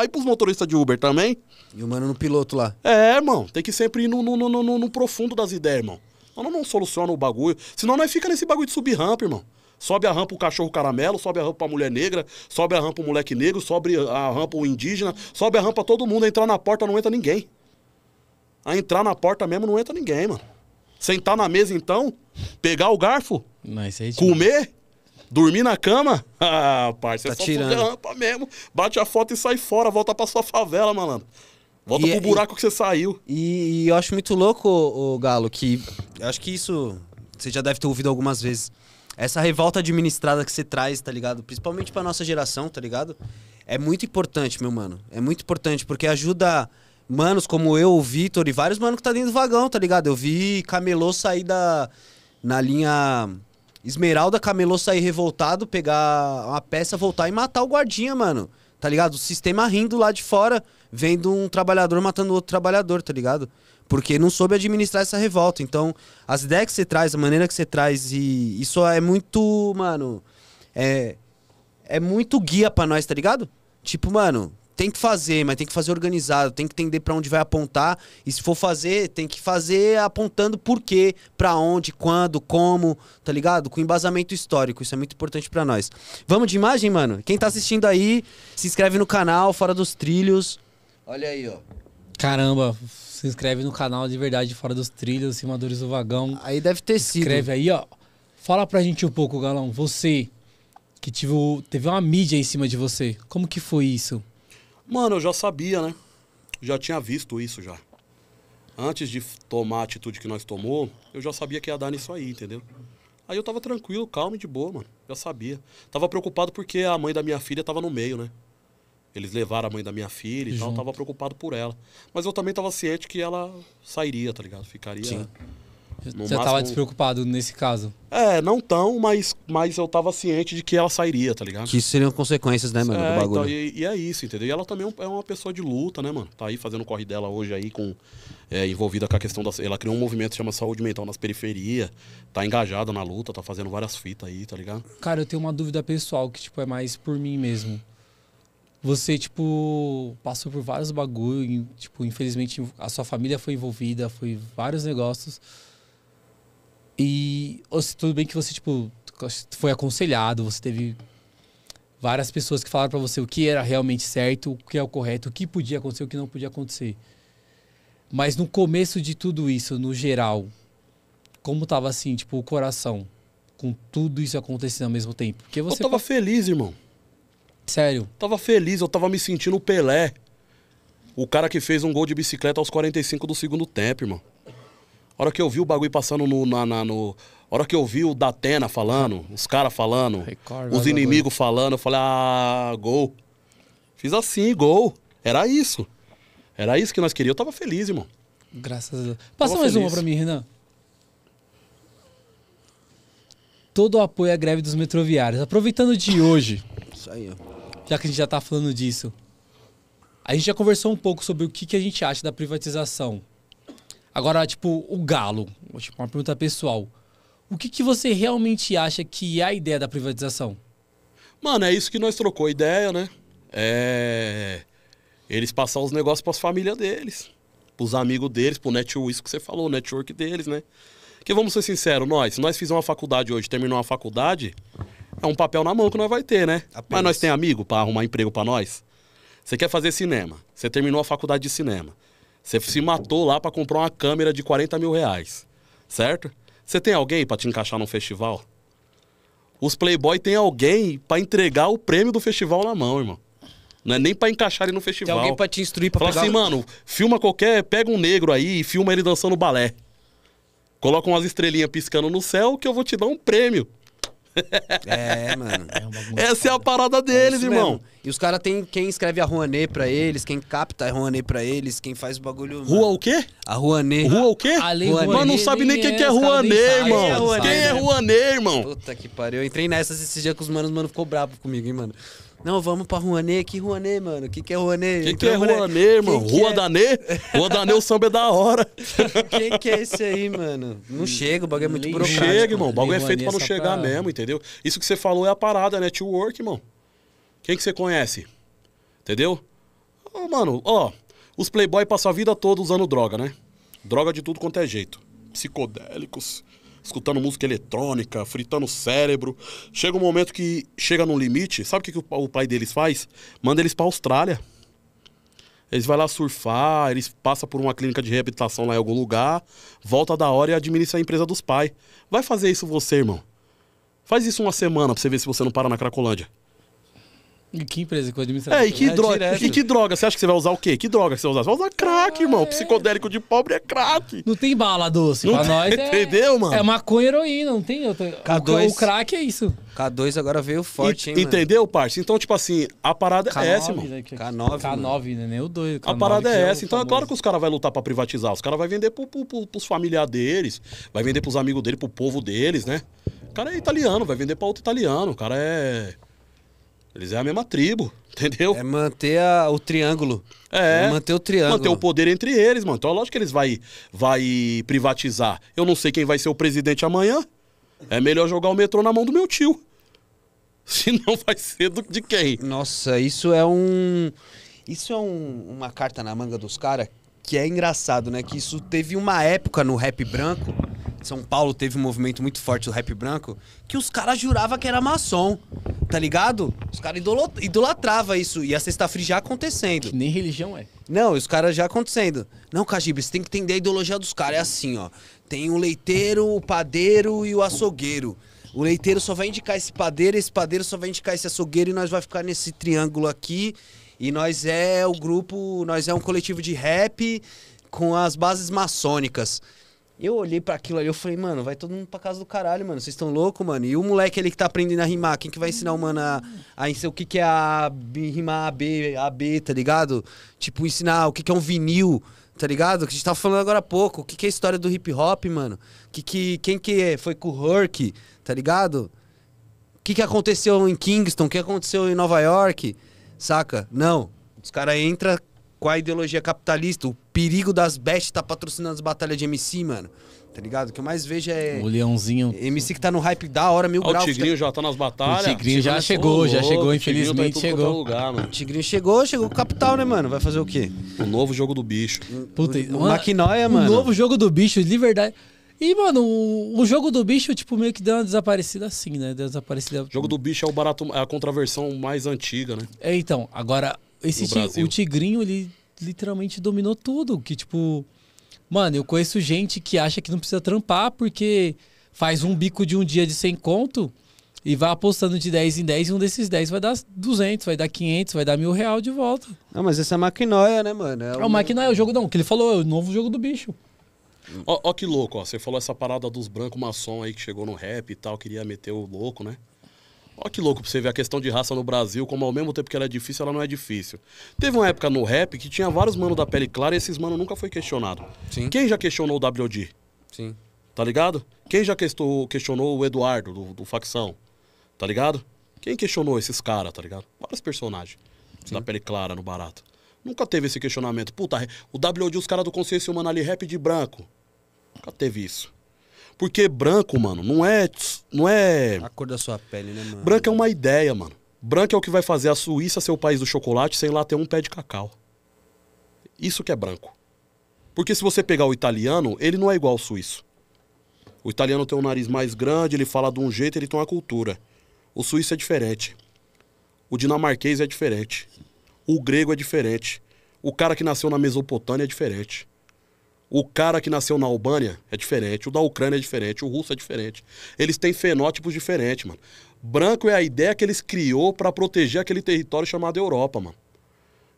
E pros motoristas de Uber também? E o mano no piloto lá. É, irmão. Tem que sempre ir no profundo das ideias, irmão. Nós não soluciona o bagulho. Senão nós fica nesse bagulho de subir rampa, irmão. Sobe a rampa o cachorro caramelo, sobe a rampa pra mulher negra, sobe a rampa o moleque negro, sobe a rampa o indígena, sobe a rampa todo mundo. A entrar na porta não entra ninguém. A entrar na porta mesmo não entra ninguém, mano. Sentar na mesa então, pegar o garfo, comer, dormir na cama. Ah, parceiro, você sobe a rampa mesmo, bate a foto e sai fora, volta pra sua favela, malandro. Volta pro buraco que você saiu. E eu acho muito louco, o Galo, que... Eu acho que isso você já deve ter ouvido algumas vezes. Essa revolta administrada que você traz, tá ligado? Principalmente pra nossa geração, tá ligado? É muito importante, meu mano. É muito importante, porque ajuda manos como eu, o Vitor e vários manos que tá dentro do vagão, tá ligado? Eu vi camelô sair na linha Esmeralda, camelô sair revoltado, pegar uma peça, voltar e matar o guardinha, mano. Tá ligado? O sistema rindo lá de fora, vendo um trabalhador matando outro trabalhador, tá ligado? Porque não soube administrar essa revolta. Então, as ideias que você traz, a maneira que você traz, e isso é muito, mano... É muito guia pra nós, tá ligado? Tipo, mano, tem que fazer, mas tem que fazer organizado. Tem que entender pra onde vai apontar. E se for fazer, tem que fazer apontando por quê, pra onde, quando, como, tá ligado? Com embasamento histórico. Isso é muito importante pra nós. Vamos de imagem, mano? Quem tá assistindo aí, se inscreve no canal, Fora dos Trilhos. Olha aí, ó. Caramba... Se inscreve no canal de verdade, Fora dos Trilhos, Simadores do Vagão. Aí deve ter sido. Escreve aí, ó. Fala pra gente um pouco, Galão. Você, que teve uma mídia em cima de você, como que foi isso? Mano, eu já sabia, né? Já tinha visto isso já. Antes de tomar a atitude que nós tomou, eu já sabia que ia dar nisso aí, entendeu? Aí eu tava tranquilo, calmo e de boa, mano. Já sabia. Tava preocupado porque a mãe da minha filha tava no meio, né? Eles levaram a mãe da minha filha e tal, eu tava preocupado por ela. Mas eu também tava ciente que ela sairia, tá ligado? Ficaria... Sim. Você tava despreocupado nesse caso? É, não tão, mas eu tava ciente de que ela sairia, tá ligado? Que seriam consequências, né, mano, do bagulho. Então, e é isso, entendeu? E ela também é uma pessoa de luta, né, mano? Tá aí fazendo o corre dela hoje aí, envolvida com a questão da... Ela criou um movimento que chama Saúde Mental nas Periferias, tá engajada na luta, tá fazendo várias fitas aí, tá ligado? Cara, eu tenho uma dúvida pessoal que, tipo, é mais por mim mesmo. você, tipo, passou por vários bagulho, tipo, infelizmente a sua família foi envolvida, foi vários negócios. E tudo bem que você, tipo, foi aconselhado, você teve várias pessoas que falaram pra você o que era realmente certo, o que é o correto, o que podia acontecer, o que não podia acontecer. Mas no começo de tudo isso, no geral, como tava assim, tipo, o coração, com tudo isso acontecendo ao mesmo tempo? Porque você eu tava feliz, irmão. Sério? Tava feliz, eu tava me sentindo o Pelé. O cara que fez um gol de bicicleta aos 45 do segundo tempo, irmão. A hora que eu vi o bagulho passando a hora que eu vi o Datena falando, os caras falando, Record, os inimigos falando, eu falei, ah, gol. Fiz assim, gol. Era isso. Era isso que nós queríamos. Eu tava feliz, irmão. Graças a Deus. Passa mais uma pra mim, Renan. Todo o apoio à greve dos metroviários. Aproveitando de hoje, isso aí, ó. Já que a gente já tá falando disso, a gente já conversou um pouco sobre o que, que a gente acha da privatização. Agora, tipo, o Galo, tipo, uma pergunta pessoal. O que, que você realmente acha que é a ideia da privatização? Mano, é isso que nós trocou ideia, né? É... eles passar os negócios pras famílias deles, pros amigos deles, pro network, isso que você falou, o network deles, né? Porque vamos ser sinceros, nós, se nós fizermos uma faculdade hoje, terminou uma faculdade, é um papel na mão que nós vai ter, né? Apenas. Mas nós tem amigo pra arrumar emprego pra nós? Você quer fazer cinema, você terminou a faculdade de cinema. Você se matou lá pra comprar uma câmera de 40 mil reais, certo? Você tem alguém pra te encaixar num festival? Os Playboy tem alguém pra entregar o prêmio do festival na mão, irmão. Não é nem pra encaixar ele no festival. Tem alguém pra te instruir pra pegar... Fala assim, mano, filma qualquer... Pega um negro aí e filma ele dançando balé. Coloca umas estrelinhas piscando no céu que eu vou te dar um prêmio. É, mano. Essa é a parada deles, irmão. Mesmo. E os caras tem quem escreve a Rouanet pra eles, quem capta a Rouanet pra eles, quem faz o bagulho... Rua mano. O quê? A Rouanet. Rua o quê? Mano, não sabe nem o que é Rouanet, irmão. Quem é Rouanet, irmão? Puta que pariu. Eu entrei nessas esse dia com os manos, mano ficou bravo comigo, hein, mano. Não, vamos pra Rouanet. Que Rouanet, mano? Que é Rouanet? Que é Rouanet, irmão? Rua Danê? Rua Danê, o samba é da hora. Quem que é esse aí, mano? Não chega, o bagulho é muito burocrático. Não chega, irmão. O bagulho é feito pra não chegar mesmo, entendeu? Isso que você falou é a parada, né? Network, irmão. Quem que você conhece? Entendeu? Oh, mano, ó. Os Playboy passam a vida toda usando droga, né? Droga de tudo quanto é jeito. Psicodélicos, escutando música eletrônica, fritando o cérebro. Chega um momento que chega num limite. Sabe o que o pai deles faz? Manda eles pra Austrália. Eles vão lá surfar, eles passam por uma clínica de reabilitação lá em algum lugar, volta da hora e administra a empresa dos pais. Vai fazer isso você, irmão. Faz isso uma semana pra você ver se você não para na Cracolândia. E que empresa que eu administro? É, e que droga? E que droga? Você acha que você vai usar o quê? Que droga que você vai usar? Você vai usar crack, irmão. É. Psicodélico de pobre é crack. Não tem bala doce pra nós. Entendeu, mano? É maconha e heroína, não tem outra. K2. O crack é isso. K2 agora veio forte, hein, entendeu, parça? Então, tipo assim, a parada K9, é essa, irmão. K9, né? Nem o doido. A parada é essa. Então, é claro que os caras vão lutar pra privatizar. Os caras vão vender pros familiares deles, vai vender pros amigos dele, pro povo deles, né? O cara é italiano, vai vender pra outro italiano. O cara é... eles é a mesma tribo, entendeu? É manter o triângulo. É manter o triângulo. Manter o poder entre eles, mano. Então, lógico que eles vai privatizar. Eu não sei quem vai ser o presidente amanhã. É melhor jogar o metrô na mão do meu tio. Senão vai ser de quem? Nossa, isso é um... isso é uma carta na manga dos caras que é engraçado, né? Que isso teve uma época no rap branco. São Paulo teve um movimento muito forte do rap branco, que os caras juravam que era maçom, tá ligado? Os caras idolatravam isso, e a sexta-feira já acontecendo. Que nem religião é. Não, os caras já acontecendo. Não, Cajibe, você tem que entender a ideologia dos caras, é assim, ó. Tem o leiteiro, o padeiro e o açougueiro. O leiteiro só vai indicar esse padeiro só vai indicar esse açougueiro, e nós vai ficar nesse triângulo aqui, e nós é o grupo, nós é um coletivo de rap com as bases maçônicas. Eu olhei pra aquilo ali, eu falei, mano, vai todo mundo pra casa do caralho, mano. Vocês estão loucos, mano? E o moleque ali que tá aprendendo a rimar, quem que vai ensinar o mano a ensinar o que que é rimar AB, tá ligado? Tipo, ensinar o que que é um vinil, tá ligado? Que a gente tava falando agora há pouco. O que que é a história do hip hop, mano? Quem que é? Foi com o Herc, tá ligado? O que que aconteceu em Kingston? O que aconteceu em Nova York? Saca? Não. Os caras entram... com a ideologia capitalista, o perigo das bestas tá patrocinando as batalhas de MC, mano. tá ligado? O que eu mais vejo é... O Leãozinho. MC que tá no hype da hora, mil graus. O Tigrinho já tá nas batalhas. O Tigrinho já chegou, infelizmente chegou. Lugar, mano. O Tigrinho chegou com o capital, né, mano? Vai fazer o quê? O novo jogo do bicho. Puta, o Maquinóia, mano. O novo jogo do bicho, de verdade. E, mano, o jogo do bicho, tipo, meio que deu uma desaparecida assim, né? O jogo do bicho é o barato, é a contraversão mais antiga, né? É, então, agora, o Tigrinho, ele literalmente dominou tudo, que, tipo... Mano, eu conheço gente que acha que não precisa trampar porque faz um bico de um dia de 100 conto e vai apostando de 10 em 10 e um desses 10 vai dar 200, vai dar 500, vai dar R$1.000 de volta. Não, mas essa é a maquinóia, né, mano? É o maquinóia, o jogo não, que ele falou, é o novo jogo do bicho. Ó que louco, ó, você falou essa parada dos brancos maçom aí que chegou no rap e tal, queria meter o louco, né? Ó que louco pra você ver a questão de raça no Brasil, como ao mesmo tempo que ela é difícil, ela não é difícil. Teve uma época no rap que tinha vários manos da pele clara e esses manos nunca foi questionado. Sim. Quem já questionou o WOD? Sim. Tá ligado? Quem já questionou o Eduardo, do Facção? Tá ligado? Quem questionou esses caras, tá ligado? Vários personagens. Sim. Da pele clara no barato. Nunca teve esse questionamento. Puta, o WOD, os caras do Consciência Humana ali, rap de branco. Nunca teve isso. Porque branco, mano, não é a cor da sua pele, né, mano? Branco é uma ideia, mano. Branco é o que vai fazer a Suíça ser o país do chocolate sem lá ter um pé de cacau. Isso que é branco. Porque se você pegar o italiano, ele não é igual ao suíço. O italiano tem um nariz mais grande, ele fala de um jeito, ele tem uma cultura. O suíço é diferente. O dinamarquês é diferente. O grego é diferente. O cara que nasceu na Mesopotâmia é diferente. O cara que nasceu na Albânia é diferente, o da Ucrânia é diferente, o russo é diferente. Eles têm fenótipos diferentes, mano. Branco é a ideia que eles criou pra proteger aquele território chamado Europa, mano.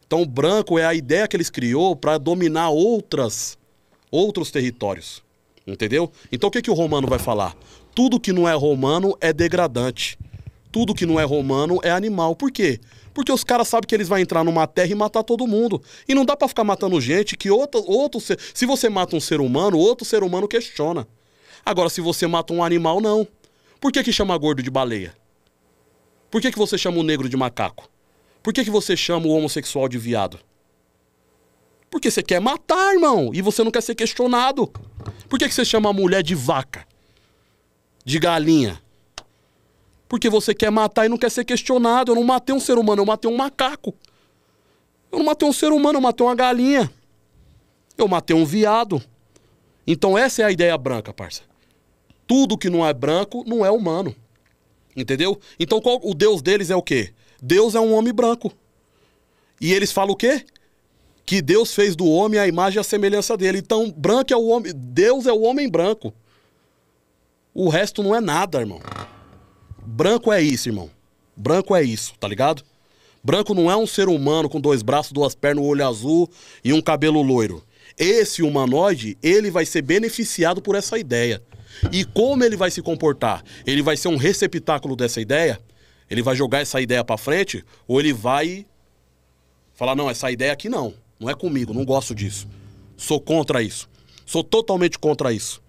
Então, branco é a ideia que eles criou pra dominar outros territórios, entendeu? Então, o que o romano vai falar? Tudo que não é romano é degradante. Tudo que não é romano é animal. Por quê? Porque os caras sabem que eles vão entrar numa terra e matar todo mundo. E não dá pra ficar matando gente que outro ser... Se você mata um ser humano, outro ser humano questiona. Agora, se você mata um animal, não. Por que chama gordo de baleia? Por que você chama o negro de macaco? Por que você chama o homossexual de viado? Porque você quer matar, irmão. E você não quer ser questionado. Por que você chama a mulher de vaca? De galinha? Porque você quer matar e não quer ser questionado. Eu não matei um ser humano, eu matei um macaco. Eu não matei um ser humano, eu matei uma galinha. Eu matei um viado. Então essa é a ideia branca, parça. Tudo que não é branco não é humano. Entendeu? Então o Deus deles é o quê? Deus é um homem branco. E eles falam o quê? Que Deus fez do homem a imagem e a semelhança dele. Então branco é o homem, Deus é o homem branco. O resto não é nada, irmão. Branco é isso, irmão. Branco é isso, tá ligado? Branco não é um ser humano com 2 braços, 2 pernas, um olho azul e um cabelo loiro. Esse humanoide, ele vai ser beneficiado por essa ideia. E como ele vai se comportar? Ele vai ser um receptáculo dessa ideia? Ele vai jogar essa ideia pra frente? Ou ele vai falar, não, essa ideia aqui não. Não é comigo, não gosto disso. Sou contra isso. Sou totalmente contra isso.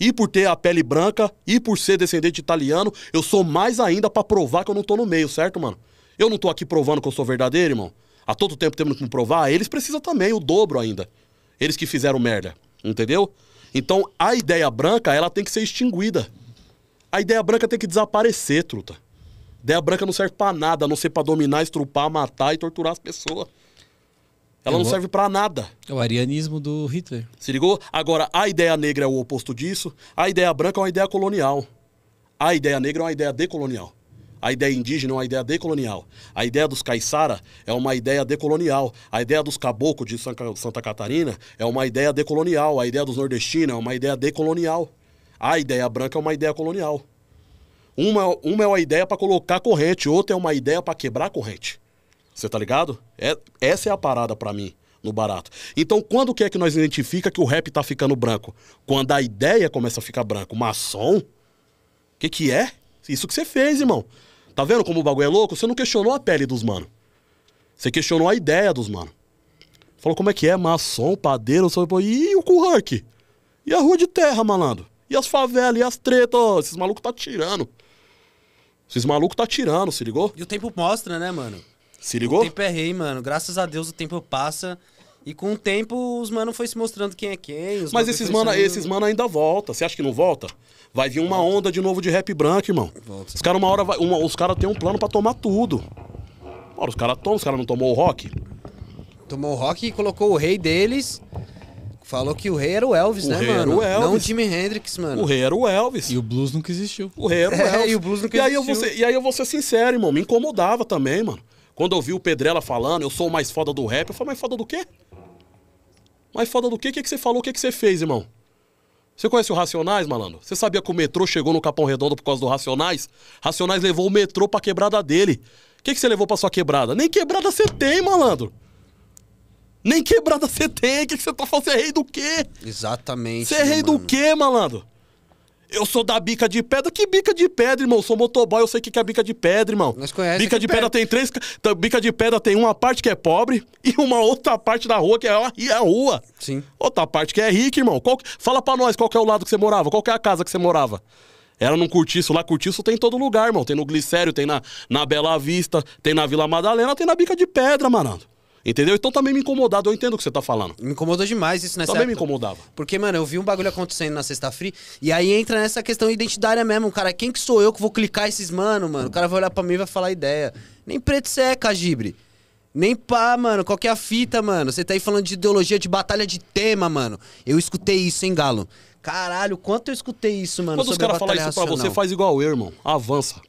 E por ter a pele branca, e por ser descendente italiano, eu sou mais ainda pra provar que eu não tô no meio, certo, mano? Eu não tô aqui provando que eu sou verdadeiro, irmão. A todo tempo temos que me provar. Eles precisam também, o dobro ainda. Eles que fizeram merda, entendeu? Então, a ideia branca, ela tem que ser extinguida. A ideia branca tem que desaparecer, truta. A ideia branca não serve pra nada, a não ser pra dominar, estrupar, matar e torturar as pessoas. Ela não serve pra nada. É o arianismo do Hitler. Se ligou? Agora, a ideia negra é o oposto disso. A ideia branca é uma ideia colonial. A ideia negra é uma ideia decolonial. A ideia indígena é uma ideia decolonial. A ideia dos caiçara é uma ideia decolonial. A ideia dos caboclos de Santa Catarina é uma ideia decolonial. A ideia dos nordestinos é uma ideia decolonial. A ideia branca é uma ideia colonial. Uma é uma ideia pra colocar corrente, outra é uma ideia pra quebrar corrente. Você tá ligado? Essa é a parada pra mim, no barato. Então, quando que é que nós identifica que o rap tá ficando branco? Quando a ideia começa a ficar branco. Maçom? Que é? Isso que você fez, irmão. Tá vendo como o bagulho é louco? Você não questionou a pele dos mano. Você questionou a ideia dos mano. Falou, como é que é? Maçom, padeiro, e o Kuhurk? E a rua de terra, malandro? E as favelas, e as tretas? Oh, esses malucos tá tirando. Esses malucos tá tirando, se ligou? E o tempo mostra, né, mano? Se ligou? O tempo é rei, mano. Graças a Deus o tempo passa E com o tempo, os mano foi se mostrando quem é quem. Mas esses mano ainda volta. Você acha que não volta? Vai vir uma onda de novo de rap branco, irmão. Volta. Os caras uma hora vai, os caras têm um plano pra tomar tudo. Ora, os caras não tomou o rock? Tomou o rock e colocou o rei deles. Falou que o rei era o Elvis, né, mano? O Elvis. Não o Jimi Hendrix, mano. O rei era o Elvis. E o blues nunca existiu. O rei era o Elvis. E o blues nunca existiu. E aí eu vou ser sincero, irmão. Me incomodava também, mano. Quando eu vi o Pedrela falando, eu sou o mais foda do rap. Eu falei, mais foda do quê? Mais foda do quê? O que você falou? O que você fez, irmão? Você conhece o Racionais, malandro? Você sabia que o metrô chegou no Capão Redondo por causa do Racionais? Racionais levou o metrô pra quebrada dele. O que você levou pra sua quebrada? Nem quebrada você tem, malandro. Nem quebrada você tem. O que você tá falando? Você é rei do quê? Exatamente. Você é rei do quê, malandro? Eu sou da bica de pedra. Que bica de pedra, irmão? Eu sou motoboy, eu sei o que é bica de pedra, irmão. Nós conhecemos. Bica de pedra tem três... Bica de pedra tem uma parte que é pobre e uma outra parte da rua que é a rua. Sim. Outra parte que é rica, irmão. Fala pra nós qual que é o lado que você morava, qual que é a casa que você morava. Era num curtiço lá, curtiço tem em todo lugar, irmão. Tem no Glicério, tem na Bela Vista, tem na Vila Madalena, tem na bica de pedra, mano. Entendeu? Então também me incomodava, eu entendo o que você tá falando. Me incomodou demais isso nessa época. Também me incomodava. Porque, mano, eu vi um bagulho acontecendo na Sexta Free, e aí entra nessa questão identitária mesmo. Cara, quem que sou eu que vou clicar esses mano? O cara vai olhar pra mim e vai falar ideia. Nem preto você é, Cagibre. Nem pá, mano. Qual que é a fita, mano? Você tá aí falando de ideologia, de batalha de tema, mano. Eu escutei isso, hein, Galo? Caralho, quanto eu escutei isso, mano. Quando os caras falam isso pra você, faz igual eu, irmão. Avança.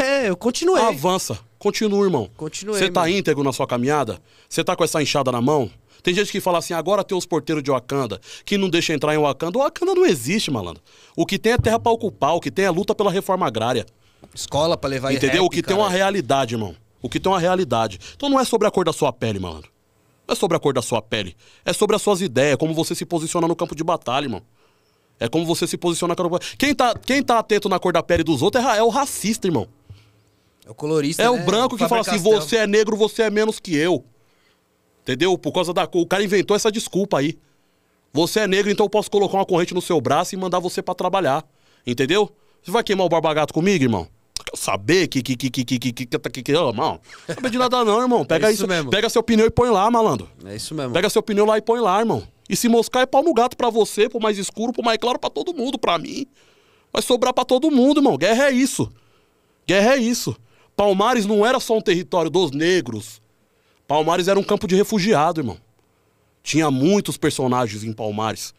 É, eu continuei. Avança. Continua, irmão. Continua. Você tá íntegro na sua caminhada? Você tá com essa enxada na mão? Tem gente que fala assim, agora tem os porteiros de Wakanda, que não deixa entrar em Wakanda. O Wakanda não existe, malandro. O que tem é terra pra ocupar, o que tem é luta pela reforma agrária. Escola pra levar em rap, entendeu? O que tem é uma realidade, irmão. O que tem é uma realidade. Então não é sobre a cor da sua pele, malandro. Não é sobre a cor da sua pele. É sobre as suas ideias, como você se posiciona no campo de batalha, irmão. É como você se posiciona... Quem tá atento na cor da pele dos outros é o racista, irmão. É o colorista, o branco que fala assim, você é negro, você é menos que eu. Entendeu? Por causa da... O cara inventou essa desculpa aí. Você é negro, então eu posso colocar uma corrente no seu braço e mandar você pra trabalhar. Entendeu? Você vai queimar o barbagato comigo, irmão? Quer saber irmão? Não sabe de nada não, irmão. Pega isso mesmo. Pega seu pneu e põe lá, malandro. É isso mesmo. Pega seu pneu lá e põe lá, irmão. E se moscar é pau no gato pra você, pro mais escuro, pro mais claro, pra todo mundo, pra mim. Vai sobrar pra todo mundo, irmão. Guerra é isso. Guerra é isso. Palmares não era só um território dos negros. Palmares era um campo de refugiado, irmão. Tinha muitos personagens em Palmares.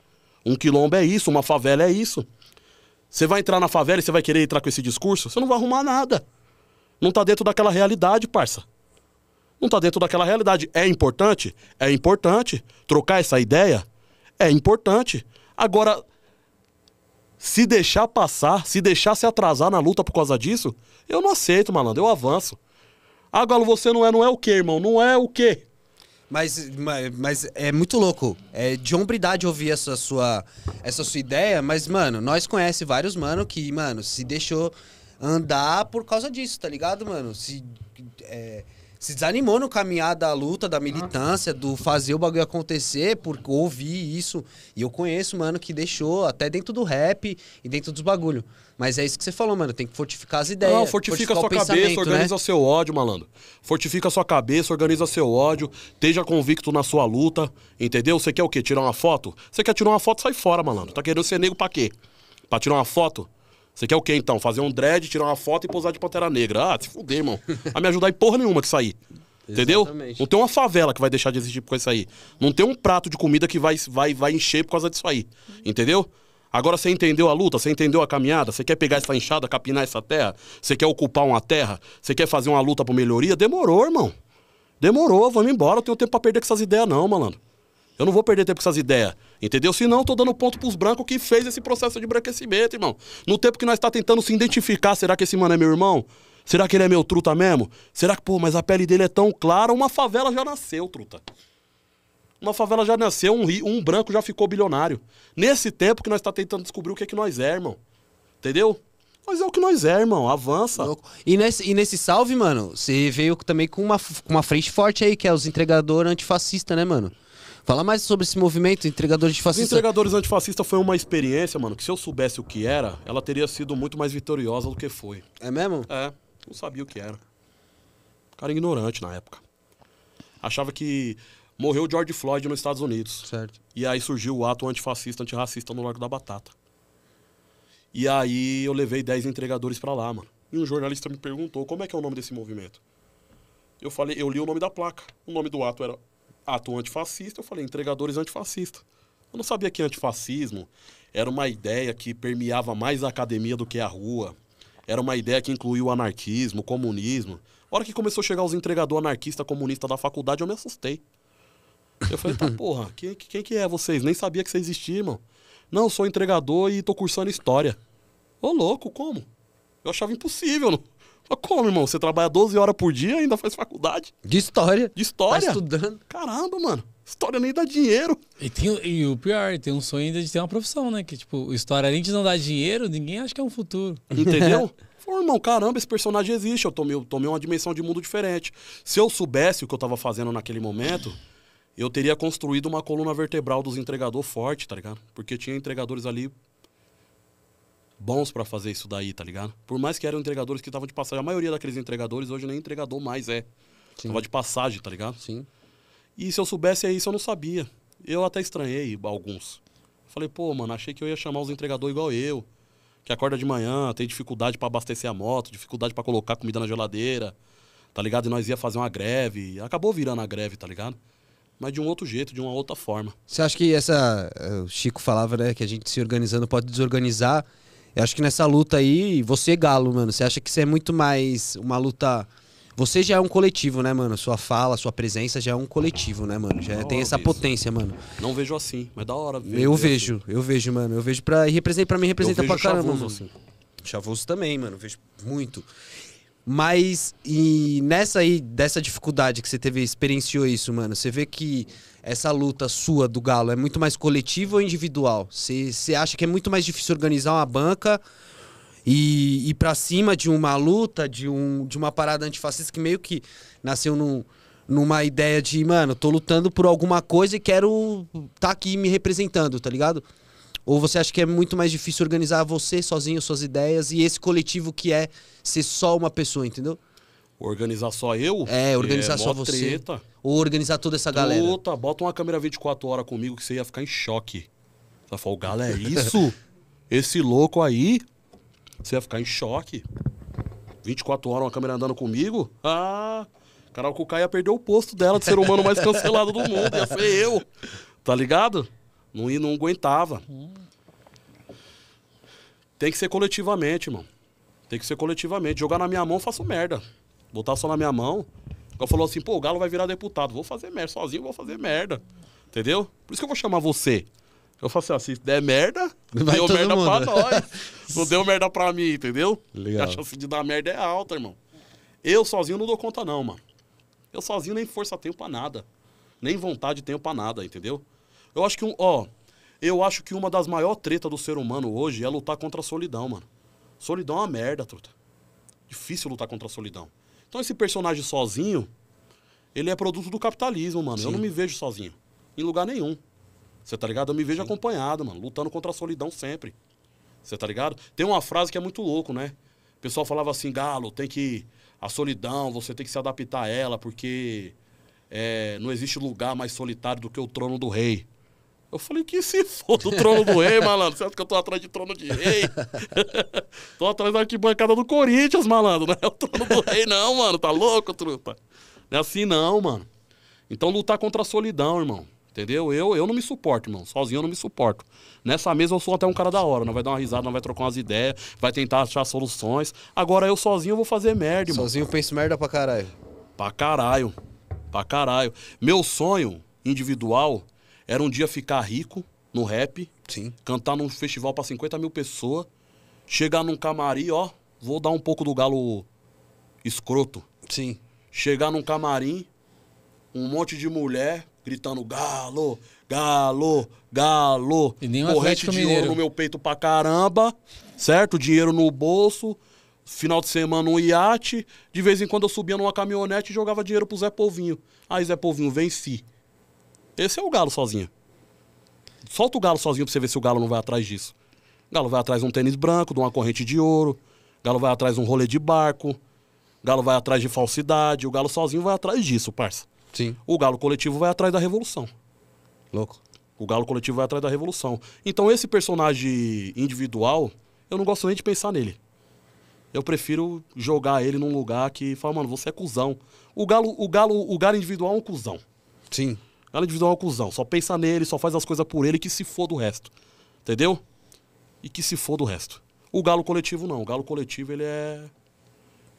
Um quilombo é isso, uma favela é isso. Você vai entrar na favela e você vai querer entrar com esse discurso? Você não vai arrumar nada. Não tá dentro daquela realidade, parça. Não tá dentro daquela realidade. É importante? É importante. Trocar essa ideia? É importante. Agora... Se deixar passar, se deixar se atrasar na luta por causa disso, eu não aceito, malandro, eu avanço. Ah, Galo, você não é o quê, irmão? Não é o quê? Mas é muito louco, é de hombridade ouvir essa sua ideia, mas, mano, nós conhecemos vários, mano, que, mano, se deixou andar por causa disso, tá ligado, mano? Se desanimou no caminhar da luta, da militância, do fazer o bagulho acontecer, porque eu ouvi isso. E eu conheço, mano, que deixou até dentro do rap e dentro dos bagulho. Mas é isso que você falou, mano. Tem que fortificar as ideias. Não, fortifica a sua cabeça, organiza seu ódio, malandro. Fortifica a sua cabeça, organiza seu ódio. Esteja convicto na sua luta, entendeu? Você quer o quê? Tirar uma foto? Você quer tirar uma foto, sai fora, malandro. Tá querendo ser nego pra quê? Pra tirar uma foto? Você quer o quê, então? Fazer um dread, tirar uma foto e posar de Pantera Negra. Ah, se fuder, irmão. Vai me ajudar em porra nenhuma que sair. Entendeu? Não tem uma favela que vai deixar de existir por causa disso aí. Não tem um prato de comida que vai encher por causa disso aí. Entendeu? Agora você entendeu a luta, você entendeu a caminhada, você quer pegar essa enxada, capinar essa terra, você quer ocupar uma terra, você quer fazer uma luta por melhoria? Demorou, irmão. Demorou, vamos embora. Eu tenho tempo pra perder com essas ideias não, malandro. Eu não vou perder tempo com essas ideias, entendeu? Senão eu tô dando ponto pros brancos que fez esse processo de branquecimento, irmão. No tempo que nós tá tentando se identificar, será que esse mano é meu irmão? Será que ele é meu truta mesmo? Será que, pô, mas a pele dele é tão clara? Uma favela já nasceu, truta. Uma favela já nasceu, um branco já ficou bilionário. Nesse tempo que nós tá tentando descobrir o que é que nós é, irmão. Entendeu? Mas é o que nós é, irmão. Avança. E nesse salve, mano, você veio também com uma frente forte aí, que é os entregadores antifascistas, né, mano? Fala mais sobre esse movimento, Entregadores Antifascistas. Os Entregadores Antifascistas foi uma experiência, mano, que se eu soubesse o que era, ela teria sido muito mais vitoriosa do que foi. É mesmo? É, não sabia o que era. Cara ignorante na época. Achava que Morreu o George Floyd nos Estados Unidos. Certo. E aí surgiu o ato antifascista, antirracista no Largo da Batata. E aí eu levei 10 entregadores pra lá, mano. E um jornalista me perguntou como é que é o nome desse movimento. Eu falei, eu li o nome da placa. O nome do ato era Ato Antifascista. Eu falei, entregadores antifascistas. Eu não sabia que antifascismo era uma ideia que permeava mais a academia do que a rua. Era uma ideia que incluía o anarquismo, o comunismo. A hora que começou a chegar os entregadores anarquistas comunistas da faculdade, eu me assustei. Eu falei, tá, porra, quem que é vocês? Nem sabia que vocês existiam, mano. Não, sou entregador e tô cursando história. Ô, louco, como? Eu achava impossível, não. Mas como, irmão? Você trabalha 12 horas por dia e ainda faz faculdade? De história. De história? Tá estudando. Caramba, mano. História nem dá dinheiro. E o pior, tem um sonho ainda de ter uma profissão, né? Que, tipo, história além de não dar dinheiro, ninguém acha que é um futuro. Entendeu? Pô, irmão, caramba, esse personagem existe. Eu tomei uma dimensão de mundo diferente. Se eu soubesse o que eu tava fazendo naquele momento... Eu teria construído uma coluna vertebral dos entregadores forte, tá ligado? Porque tinha entregadores ali bons pra fazer isso daí, tá ligado? Por mais que eram entregadores que estavam de passagem. A maioria daqueles entregadores hoje nem entregador mais é. Sim. Tava de passagem, tá ligado? Sim. E se eu soubesse isso, eu não sabia. Eu até estranhei alguns. Falei, pô, mano, achei que eu ia chamar os entregadores igual eu. Que acorda de manhã, tem dificuldade pra abastecer a moto, dificuldade pra colocar comida na geladeira, tá ligado? E nós ia fazer uma greve. Acabou virando a greve, tá ligado? Mas de um outro jeito, de uma outra forma. Você acha que essa... O Chico falava, né? Que a gente se organizando pode desorganizar. Eu acho que nessa luta aí, você, Galo, mano, você acha que isso é muito mais uma luta... Você já é um coletivo, né, mano? Sua fala, sua presença já é um coletivo, né, mano? Já tem essa potência, mano. Não vejo assim, mas da hora. Eu vejo, mano. Eu vejo pra... E pra mim representa pra caramba, mano. Assim. Chavoso também, mano. Eu vejo muito. Mas, e nessa aí, dessa dificuldade que você teve, experienciou isso, mano, você vê que essa luta sua do Galo é muito mais coletiva ou individual? Você acha que é muito mais difícil organizar uma banca e ir pra cima de uma luta, de uma parada antifascista que meio que nasceu numa ideia de, mano, tô lutando por alguma coisa e quero tá aqui me representando, tá ligado? Ou você acha que é muito mais difícil organizar você sozinho, suas ideias, e esse coletivo que é ser só uma pessoa, entendeu? Organizar só eu? É, organizar só você. Treta. Ou organizar toda essa galera. Puta, bota uma câmera 24 horas comigo que você ia ficar em choque. Você ia falar, o Galo é isso? Esse louco aí? Você ia ficar em choque. 24 horas uma câmera andando comigo? Ah, Carol Cucá ia perder o posto dela de ser humano mais cancelado do mundo. Ia ser eu. Tá ligado? Não aguentava. Tem que ser coletivamente, irmão. Tem que ser coletivamente. Jogar na minha mão, faço merda. Botar só na minha mão. Ela falou assim, pô, o Galo vai virar deputado. Vou fazer merda. Sozinho vou fazer merda. Entendeu? Por isso que eu vou chamar você. Eu falo assim, ó, se der merda, vai deu merda mundo. Pra nós. Não deu merda pra mim, entendeu? Legal. A chance de dar merda é alta, irmão. Eu sozinho não dou conta não, mano. Eu sozinho nem força tenho pra nada. Nem vontade tenho pra nada, entendeu? Eu acho que eu acho que uma das maiores tretas do ser humano hoje é lutar contra a solidão, mano. Solidão é uma merda, truta. Difícil lutar contra a solidão. Então esse personagem sozinho, ele é produto do capitalismo, mano. Sim. Eu não me vejo sozinho, em lugar nenhum. Você tá ligado? Eu me vejo Sim. acompanhado, mano, lutando contra a solidão sempre. Você tá ligado? Tem uma frase que é muito louco, né? O pessoal falava assim, Galo, tem que... A solidão, você tem que se adaptar a ela, porque não existe lugar mais solitário do que o trono do rei. Eu falei, que se foda o trono do rei, malandro. Você acha que eu tô atrás de trono de rei? Tô atrás da arquibancada do Corinthians, malandro. Não é o trono do rei, não, mano. Tá louco, truta? Não é assim, não, mano. Então, lutar contra a solidão, irmão. Entendeu? Eu não me suporto, irmão. Sozinho eu não me suporto. Nessa mesa eu sou até um cara da hora. Não vai dar uma risada, não vai trocar umas ideias, vai tentar achar soluções. Agora, eu sozinho vou fazer merda, irmão. Sozinho eu penso merda pra caralho. Pra caralho. Pra caralho. Meu sonho individual... Era um dia ficar rico no rap, Sim. cantar num festival pra 50 mil pessoas, chegar num camarim, ó, vou dar um pouco do Galo escroto. Sim. Chegar num camarim, um monte de mulher gritando Galo, Galo, Galo, e nem corrente de ouro no meu peito pra caramba, certo? Dinheiro no bolso, final de semana um iate, de vez em quando eu subia numa caminhonete e jogava dinheiro pro Zé Polvinho. Aí Zé Polvinho, venci. Esse é o Galo sozinho. Solta o Galo sozinho pra você ver se o Galo não vai atrás disso. O Galo vai atrás de um tênis branco, de uma corrente de ouro. O Galo vai atrás de um rolê de barco. O Galo vai atrás de falsidade. O Galo sozinho vai atrás disso, parça. Sim. O galo coletivo vai atrás da revolução. Louco. O galo coletivo vai atrás da revolução. Então esse personagem individual, eu não gosto nem de pensar nele. Eu prefiro jogar ele num lugar que fala, mano, você é cuzão. O galo individual é um cuzão. Sim. O galo individual é um cuzão. Só pensa nele, só faz as coisas por ele, que se foda o resto. Entendeu? E que se foda o resto. O galo coletivo não. O galo coletivo, ele é...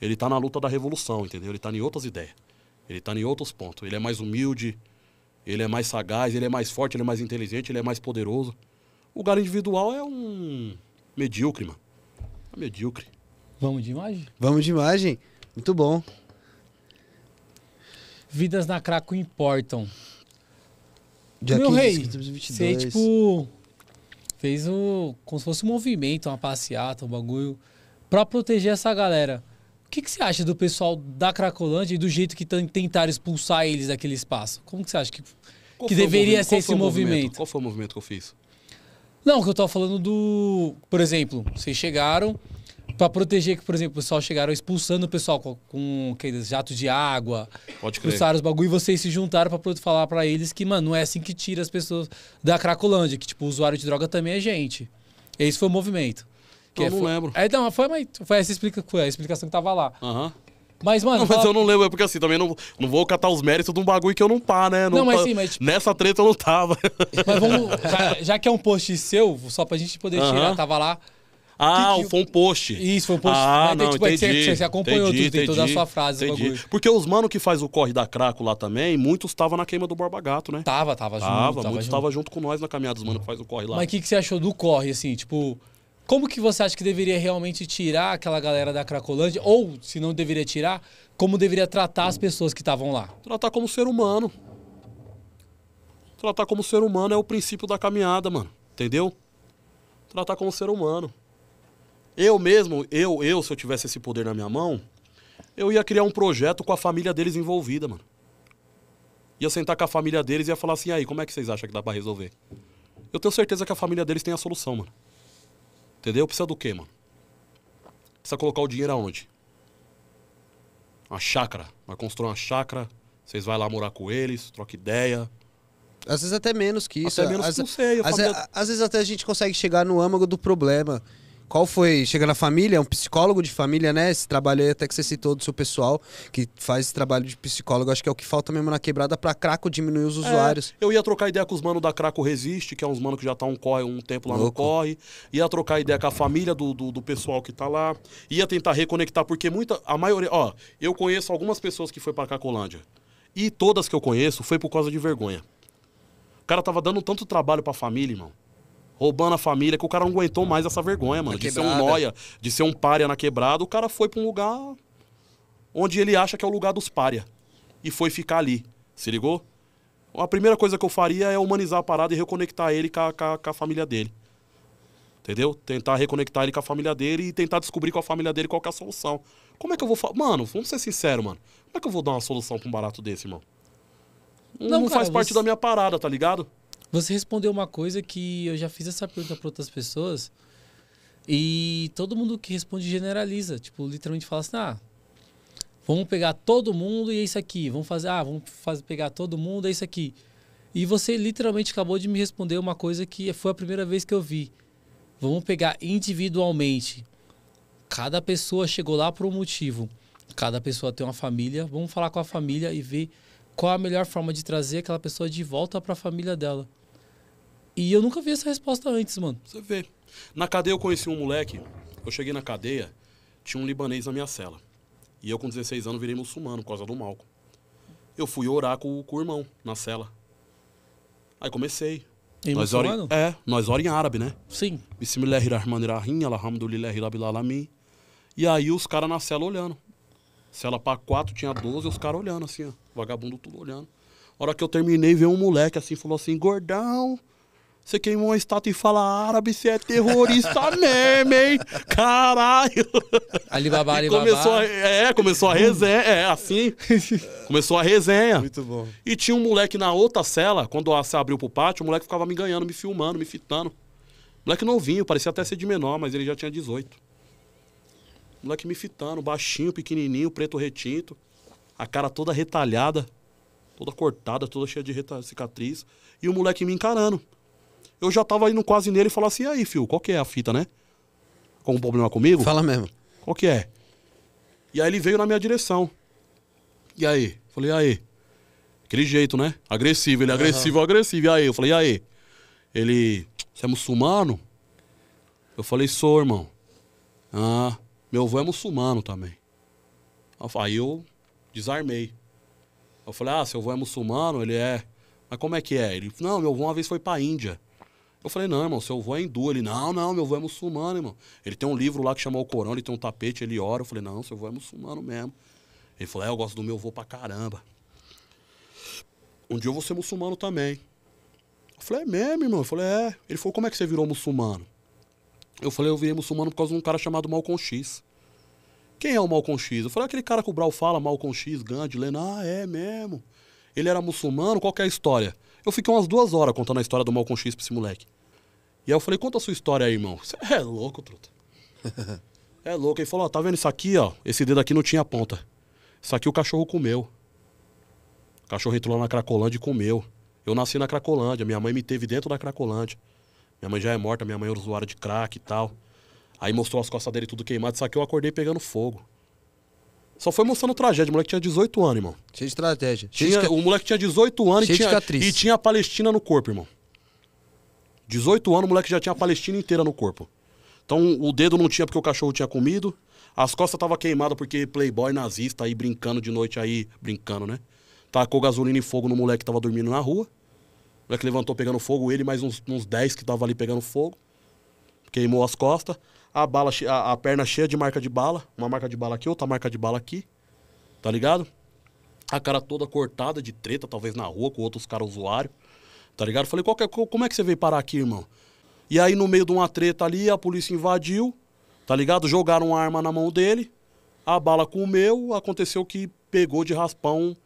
Ele tá na luta da revolução, entendeu? Ele tá em outras ideias. Ele tá em outros pontos. Ele é mais humilde, ele é mais sagaz, ele é mais forte, ele é mais inteligente, ele é mais poderoso. O galo individual é um... medíocre, mano. É medíocre. Vamos de imagem? Vamos de imagem. Muito bom. Vidas na Craco importam. Dia meu 15, rei, você tipo fez o, como se fosse um movimento, uma passeata, um bagulho, pra proteger essa galera. O que você acha do pessoal da Cracolândia e do jeito que tentaram expulsar eles daquele espaço? Como que você acha que deveria ser esse movimento? Qual foi o movimento que eu fiz? Não, que eu tava falando do... Por exemplo, vocês chegaram... Pra proteger que, por exemplo, o pessoal chegaram expulsando o pessoal com aqueles jatos de água. Pode crer. Expulsaram os bagulho e vocês se juntaram pra falar pra eles que, mano, não é assim que tira as pessoas da Cracolândia. Que, tipo, o usuário de droga também é gente. Esse foi o movimento. Que eu não lembro. É, não, foi essa explicação que tava lá. Aham. Uhum. Mas, mano... Não, mas eu não lembro, é porque assim, também não vou catar os méritos de um bagulho que eu não pá, né? Não, mas sim, mas... Tipo, nessa treta eu não tava. Mas vamos... Já que é um post seu, só pra gente poder tirar, tava lá... Ah, foi um post. Isso, foi um post. Ah, mas, não, tipo, entendi. Você acompanhou tudo, tem toda a sua frase. Entendi. Porque os mano que faz o corre da Craco lá também, muitos estavam na queima do Borba Gato, né? Muitos estavam junto com nós na caminhada dos mano que faz o corre lá. Mas o que você achou do corre, assim, tipo... Como que você acha que deveria realmente tirar aquela galera da Cracolândia? Ou, se não deveria tirar, como deveria tratar as pessoas que estavam lá? Tratar como ser humano. Tratar como ser humano é o princípio da caminhada, mano. Entendeu? Tratar como ser humano. Eu mesmo, se eu tivesse esse poder na minha mão, eu ia criar um projeto com a família deles envolvida, mano. Ia sentar com a família deles e ia falar assim, aí, como é que vocês acham que dá pra resolver? Eu tenho certeza que a família deles tem a solução, mano. Entendeu? Precisa do quê, mano? Precisa colocar o dinheiro aonde? Uma chácara. Vai construir uma chácara, vocês vão lá morar com eles, troca ideia... Às vezes até menos que isso. Até menos que não sei. Às vezes até a gente consegue chegar no âmago do problema. Qual foi? Chega na família, é um psicólogo de família, né? Esse trabalho aí até que você citou do seu pessoal, que faz esse trabalho de psicólogo, acho que é o que falta mesmo na quebrada pra Craco diminuir os usuários. Eu ia trocar ideia com os manos da Craco Resiste, que é uns manos que já tá um tempo lá no corre. Ia trocar ideia com a família do pessoal que tá lá. Ia tentar reconectar, porque a maioria... Ó, eu conheço algumas pessoas que foi pra Cracolândia. E todas que eu conheço foi por causa de vergonha. O cara tava dando tanto trabalho pra família, irmão. Roubando a família, que o cara não aguentou mais essa vergonha, mano. De ser um nóia, de ser um pária na quebrada. O cara foi pra um lugar onde ele acha que é o lugar dos pária. E foi ficar ali. Se ligou? A primeira coisa que eu faria é humanizar a parada e reconectar ele com a família dele. Entendeu? Tentar reconectar ele com a família dele e tentar descobrir com a família dele qual que é a solução. Como é que eu vou falar? Mano, vamos ser sinceros, mano. Como é que eu vou dar uma solução pra um barato desse, irmão? Não, cara, faz parte da minha parada, tá ligado? Você respondeu uma coisa que eu já fiz essa pergunta para outras pessoas e todo mundo que responde generaliza. Tipo, literalmente fala assim, ah, vamos pegar todo mundo e é isso aqui. Pegar todo mundo e é isso aqui. E você literalmente acabou de me responder uma coisa que foi a primeira vez que eu vi. Vamos pegar individualmente. Cada pessoa chegou lá por um motivo. Cada pessoa tem uma família. Vamos falar com a família e ver qual a melhor forma de trazer aquela pessoa de volta para a família dela. E eu nunca vi essa resposta antes, mano. Você vê. Na cadeia eu conheci um moleque. Eu cheguei na cadeia, tinha um libanês na minha cela. E eu com 16 anos virei muçulmano por causa do Malco. Eu fui orar com o irmão na cela. Aí comecei. E muçulmano? Nós oramos em árabe, né? Sim. Bismillahirrahmanirrahim, alhamdulillahirabbil alamin. E aí os caras na cela olhando. Cela pra 4 tinha 12, os caras olhando assim, ó. Vagabundo tudo olhando. A hora que eu terminei, veio um moleque assim, falou assim, gordão, você queimou uma estátua e fala árabe, você é terrorista mesmo, hein? Caralho! Alibaba, Alibaba. Começou a resenha, assim. Começou a resenha. Muito bom. E tinha um moleque na outra cela, quando se abriu pro pátio, o moleque ficava me ganhando, me filmando, me fitando. Moleque novinho, parecia até ser de menor, mas ele já tinha 18. Moleque me fitando, baixinho, pequenininho, preto retinto, a cara toda retalhada. toda cortada, toda cheia de cicatriz, e o moleque me encarando. Eu já tava indo quase nele e falava assim, e aí, filho, qual que é a fita, né? Com um problema comigo? Fala mesmo. Qual que é? E aí ele veio na minha direção. E aí? Falei, e aí? Aquele jeito, né? Agressivo, ele é agressivo, agressivo. E aí? Eu falei, e aí? Ele, você é muçulmano? Eu falei, sou, irmão. Ah, meu avô é muçulmano também. Aí eu desarmei. Eu falei, ah, seu avô é muçulmano? Ele é. Mas como é que é? Ele, não, meu avô uma vez foi pra Índia. Eu falei, não, irmão, seu avô é hindu. Ele, não, não, meu avô é muçulmano, irmão. Ele tem um livro lá que chama o Corão, ele tem um tapete, ele ora. Eu falei, não, seu avô é muçulmano mesmo. Ele falou, é, eu gosto do meu avô pra caramba. Um dia eu vou ser muçulmano também. Eu falei, é mesmo, irmão? Eu falei, é. Ele falou, como é que você virou muçulmano? Eu falei, eu virei muçulmano por causa de um cara chamado Malcom X. Quem é o Malcom X? Eu falei, aquele cara que o Brau fala, Malcom X, Gandhi, Lena, ah, é mesmo. Ele era muçulmano, qual que é a história? Eu fiquei umas 2 horas contando a história do Malcom X pra esse moleque. E aí eu falei, conta a sua história aí, irmão. Você é louco, truta. É louco. Ele falou, ó, tá vendo isso aqui, ó? Esse dedo aqui não tinha ponta. Isso aqui o cachorro comeu. O cachorro entrou lá na Cracolândia e comeu. Eu nasci na Cracolândia, minha mãe me teve dentro da Cracolândia. Minha mãe já é morta, minha mãe era usuária de crack e tal. Aí mostrou as costas dele tudo queimado, só que eu acordei pegando fogo. Só foi mostrando tragédia, o moleque tinha 18 anos, irmão. Cheio de estratégia. O moleque tinha 18 anos e tinha a Palestina no corpo, irmão. 18 anos, o moleque já tinha a Palestina inteira no corpo. Então o dedo não tinha porque o cachorro tinha comido, as costas estavam queimadas porque playboy nazista aí brincando de noite aí, brincando, né? Tacou gasolina e fogo no moleque que tava dormindo na rua. O moleque levantou pegando fogo, ele mais uns 10 que tava ali pegando fogo. Queimou as costas. A bala, a perna cheia de marca de bala. Uma marca de bala aqui, outra marca de bala aqui. Tá ligado? A cara toda cortada de treta, talvez na rua, com outros caras usuários. Tá ligado? Falei, como é que você veio parar aqui, irmão? E aí, no meio de uma treta ali, a polícia invadiu. Tá ligado? Jogaram uma arma na mão dele. A bala comeu. Aconteceu que pegou de raspão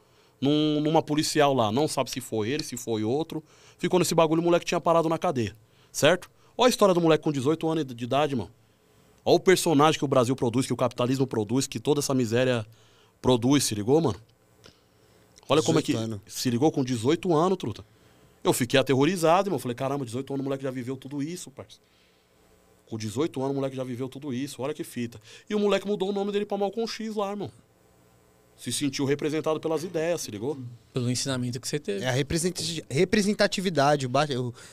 numa policial lá. Não sabe se foi ele, se foi outro. Ficou nesse bagulho, o moleque tinha parado na cadeia. Certo? Olha a história do moleque com 18 anos de idade, irmão. Olha o personagem que o Brasil produz, que o capitalismo produz, que toda essa miséria produz, se ligou, mano? Olha como é que... Anos. Se ligou com 18 anos, truta. Eu fiquei aterrorizado, irmão. Falei, caramba, 18 anos o moleque já viveu tudo isso, parceiro. Com 18 anos o moleque já viveu tudo isso, olha que fita. E o moleque mudou o nome dele pra Malcom X lá, irmão. Se sentiu representado pelas ideias, se ligou? Pelo ensinamento que você teve. É a representatividade,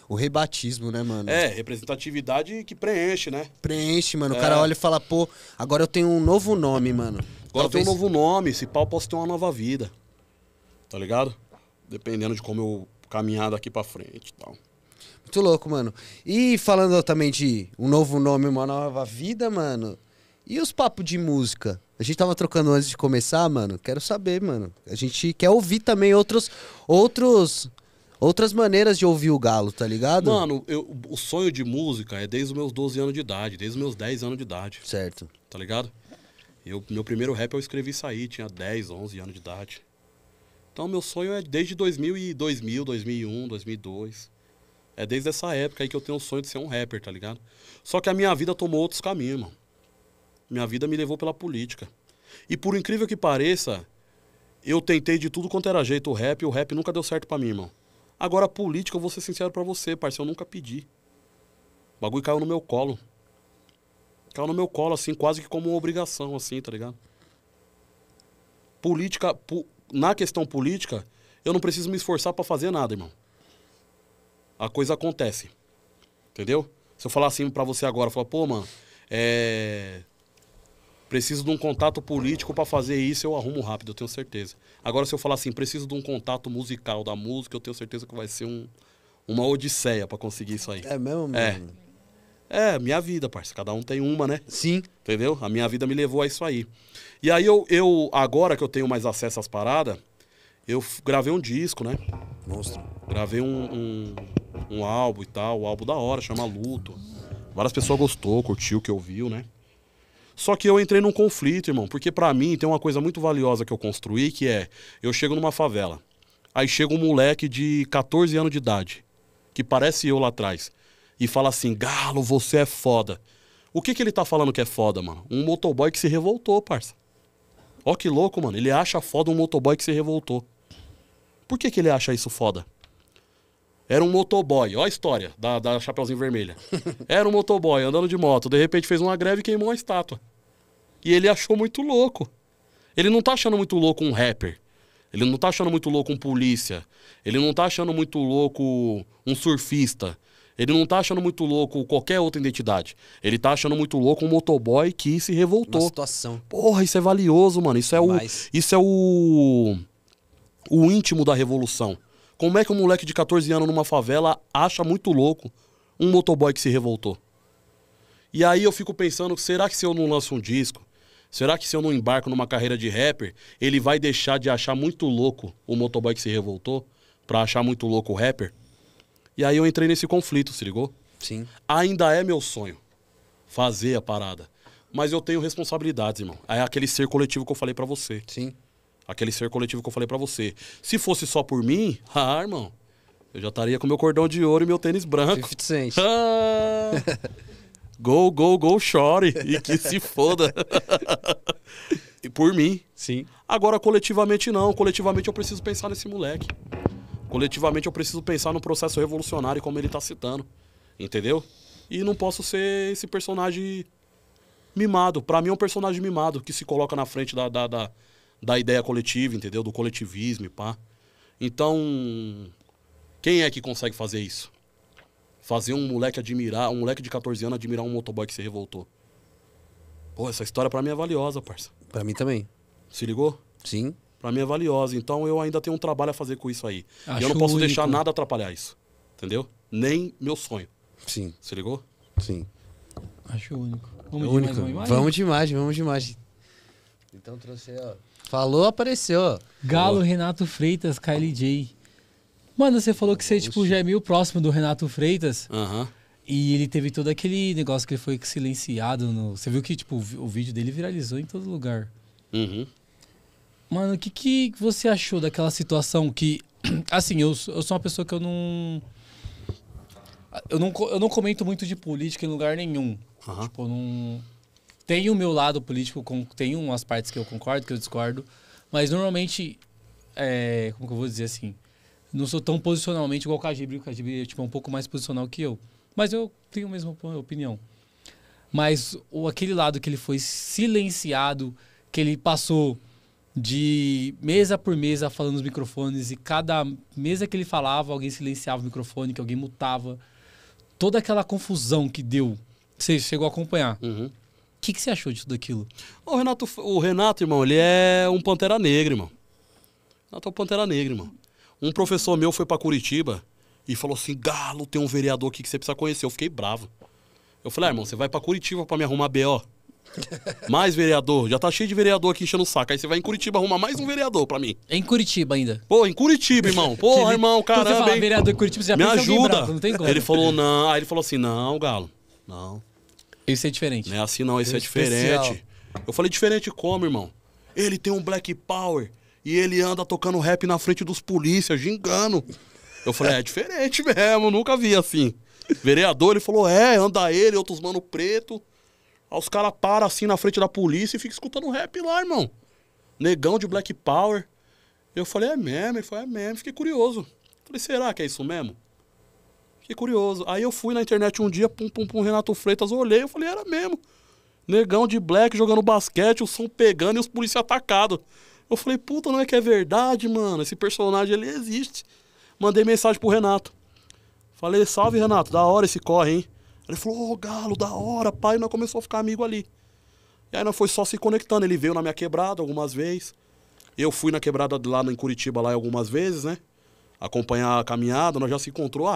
o rebatismo, né, mano? É, representatividade que preenche, né? Preenche, mano. É. O cara olha e fala, pô, agora eu tenho um novo nome, mano. Agora eu tenho um novo nome, esse pau posso ter uma nova vida. Tá ligado? Dependendo de como eu caminhar daqui pra frente e tal. Muito louco, mano. E falando também de um novo nome, uma nova vida, mano. E os papos de música? A gente tava trocando antes de começar, mano. Quero saber, mano. A gente quer ouvir também outras maneiras de ouvir o Galo, tá ligado? Mano, o sonho de música é desde os meus 12 anos de idade, desde os meus 10 anos de idade. Certo. Tá ligado? Meu primeiro rap eu escrevi isso aí, tinha 10, 11 anos de idade. Então meu sonho é desde 2000, 2001, 2002. É desde essa época aí que eu tenho o sonho de ser um rapper, tá ligado? Só que a minha vida tomou outros caminhos, mano. Minha vida me levou pela política. E por incrível que pareça, eu tentei de tudo quanto era jeito o rap nunca deu certo pra mim, irmão. Agora a política, eu vou ser sincero pra você, parceiro, eu nunca pedi. O bagulho caiu no meu colo. Caiu no meu colo, assim, quase que como uma obrigação, assim, tá ligado? Política, na questão política, eu não preciso me esforçar pra fazer nada, irmão. A coisa acontece. Entendeu? Se eu falar assim pra você agora, eu falar, pô, mano, preciso de um contato político pra fazer isso, eu arrumo rápido, eu tenho certeza. Agora, se eu falar assim, preciso de um contato musical da música, eu tenho certeza que vai ser uma odisseia pra conseguir isso aí. É mesmo, mano? É, minha vida, parceiro. Cada um tem uma, né? Sim. Entendeu? A minha vida me levou a isso aí. E aí, agora que eu tenho mais acesso às paradas, eu gravei um disco, né? Monstro. Gravei um álbum e tal, um álbum da hora, chama Luto. Várias pessoas gostou, curtiu o que ouviu, né? Só que eu entrei num conflito, irmão, porque pra mim tem uma coisa muito valiosa que eu construí, que é, eu chego numa favela, aí chega um moleque de 14 anos de idade, que parece eu lá atrás, e fala assim, Galo, você é foda. O que ele tá falando que é foda, mano? Um motoboy que se revoltou, parça. Ó que louco, mano, ele acha foda um motoboy que se revoltou. Por que ele acha isso foda? Era um motoboy, ó a história da Chapeuzinho Vermelha. Era um motoboy andando de moto, de repente fez uma greve e queimou a estátua. E ele achou muito louco. Ele não tá achando muito louco um rapper. Ele não tá achando muito louco um polícia. Ele não tá achando muito louco um surfista. Ele não tá achando muito louco qualquer outra identidade. Ele tá achando muito louco um motoboy que se revoltou. Uma situação. Porra, isso é valioso, mano. Isso é o íntimo da revolução. Como é que um moleque de 14 anos numa favela acha muito louco um motoboy que se revoltou? E aí eu fico pensando, será que se eu não lanço um disco, será que se eu não embarco numa carreira de rapper, ele vai deixar de achar muito louco o motoboy que se revoltou pra achar muito louco o rapper? E aí eu entrei nesse conflito, se ligou? Sim. Ainda é meu sonho fazer a parada, mas eu tenho responsabilidades, irmão. É aquele ser coletivo que eu falei pra você. Sim. Aquele ser coletivo que eu falei pra você. Se fosse só por mim, ah, irmão, eu já estaria com meu cordão de ouro e meu tênis branco. 50 Cent. Ah, go, go, go, chore. E que se foda. E por mim. Sim. Agora, coletivamente, não. Coletivamente, eu preciso pensar nesse moleque. Coletivamente, eu preciso pensar no processo revolucionário, como ele tá citando. Entendeu? E não posso ser esse personagem mimado. Pra mim, é um personagem mimado que se coloca na frente da ideia coletiva, entendeu? Do coletivismo e pá. Então, quem é que consegue fazer isso? Fazer um moleque de 14 anos admirar um motoboy que se revoltou. Pô, essa história pra mim é valiosa, parça. Pra mim também. Se ligou? Sim. Pra mim é valiosa. Então eu ainda tenho um trabalho a fazer com isso aí. Acho e eu não posso deixar nada atrapalhar isso. Entendeu? Nem meu sonho. Sim. Se ligou? Sim. Acho único. Vamos de imagem. Então trouxe, ó. Falou, apareceu. Galo, Renato Freitas, Kylie J. Mano, você falou que você tipo, já é meio próximo do Renato Freitas. Uhum. E ele teve todo aquele negócio que ele foi silenciado. No... Você viu que tipo, o vídeo dele viralizou em todo lugar. Uhum. Mano, o que você achou daquela situação que... Assim, eu sou uma pessoa que eu não... Eu não comento muito de política em lugar nenhum. Uhum. Tipo, eu não... Tem o meu lado político, tem umas partes que eu concordo, que eu discordo, mas normalmente, como que eu vou dizer assim, não sou tão posicionalmente igual o Cajibre é tipo, um pouco mais posicional que eu, mas eu tenho a mesma opinião. Mas aquele lado que ele foi silenciado, que ele passou de mesa por mesa falando nos microfones e cada mesa que ele falava, alguém silenciava o microfone, que alguém mutava, toda aquela confusão que deu, você chegou a acompanhar. Uhum. O que você achou de tudo aquilo? O Renato, irmão, ele é um Pantera Negra, irmão. Renato é um Pantera Negra, irmão. Um professor meu foi pra Curitiba e falou assim, Galo, tem um vereador aqui que você precisa conhecer. Eu fiquei bravo. Eu falei, irmão, você vai pra Curitiba pra me arrumar B.O. Mais vereador. Já tá cheio de vereador aqui enchendo o saco. Aí você vai em Curitiba arrumar mais um vereador pra mim. É em Curitiba ainda? Pô, em Curitiba, irmão. Pô, irmão, caramba. Quando você fala vereador em Curitiba, você já me ajuda. Bravo, não tem como. Ele falou, não. Aí ele falou assim, não, Galo, não. Isso é diferente. Não é assim não, isso é diferente. Eu falei diferente como, irmão? Ele tem um black power e ele anda tocando rap na frente dos polícias, gingando. Eu falei, é diferente mesmo, nunca vi assim. Vereador, ele falou, anda ele, outros mano preto. Aí os caras param assim na frente da polícia e ficam escutando rap lá, irmão. Negão de black power. Eu falei, é mesmo? Ele falou, é mesmo. Fiquei curioso. Eu falei, será que é isso mesmo? Fiquei curioso. Aí eu fui na internet um dia, Renato Freitas, olhei, eu falei, era mesmo. Negão de black jogando basquete, o som pegando e os policiais atacados. Eu falei, puta, não é que é verdade, mano? Esse personagem, ele existe. Mandei mensagem pro Renato. Falei, salve, Renato, da hora esse corre, hein? Ele falou, ô, Galo, da hora, pai. E nós começamos a ficar amigo ali. E aí nós foi só se conectando. Ele veio na minha quebrada algumas vezes. Eu fui na quebrada lá em Curitiba lá algumas vezes, né? Acompanhar a caminhada, nós já se encontrou.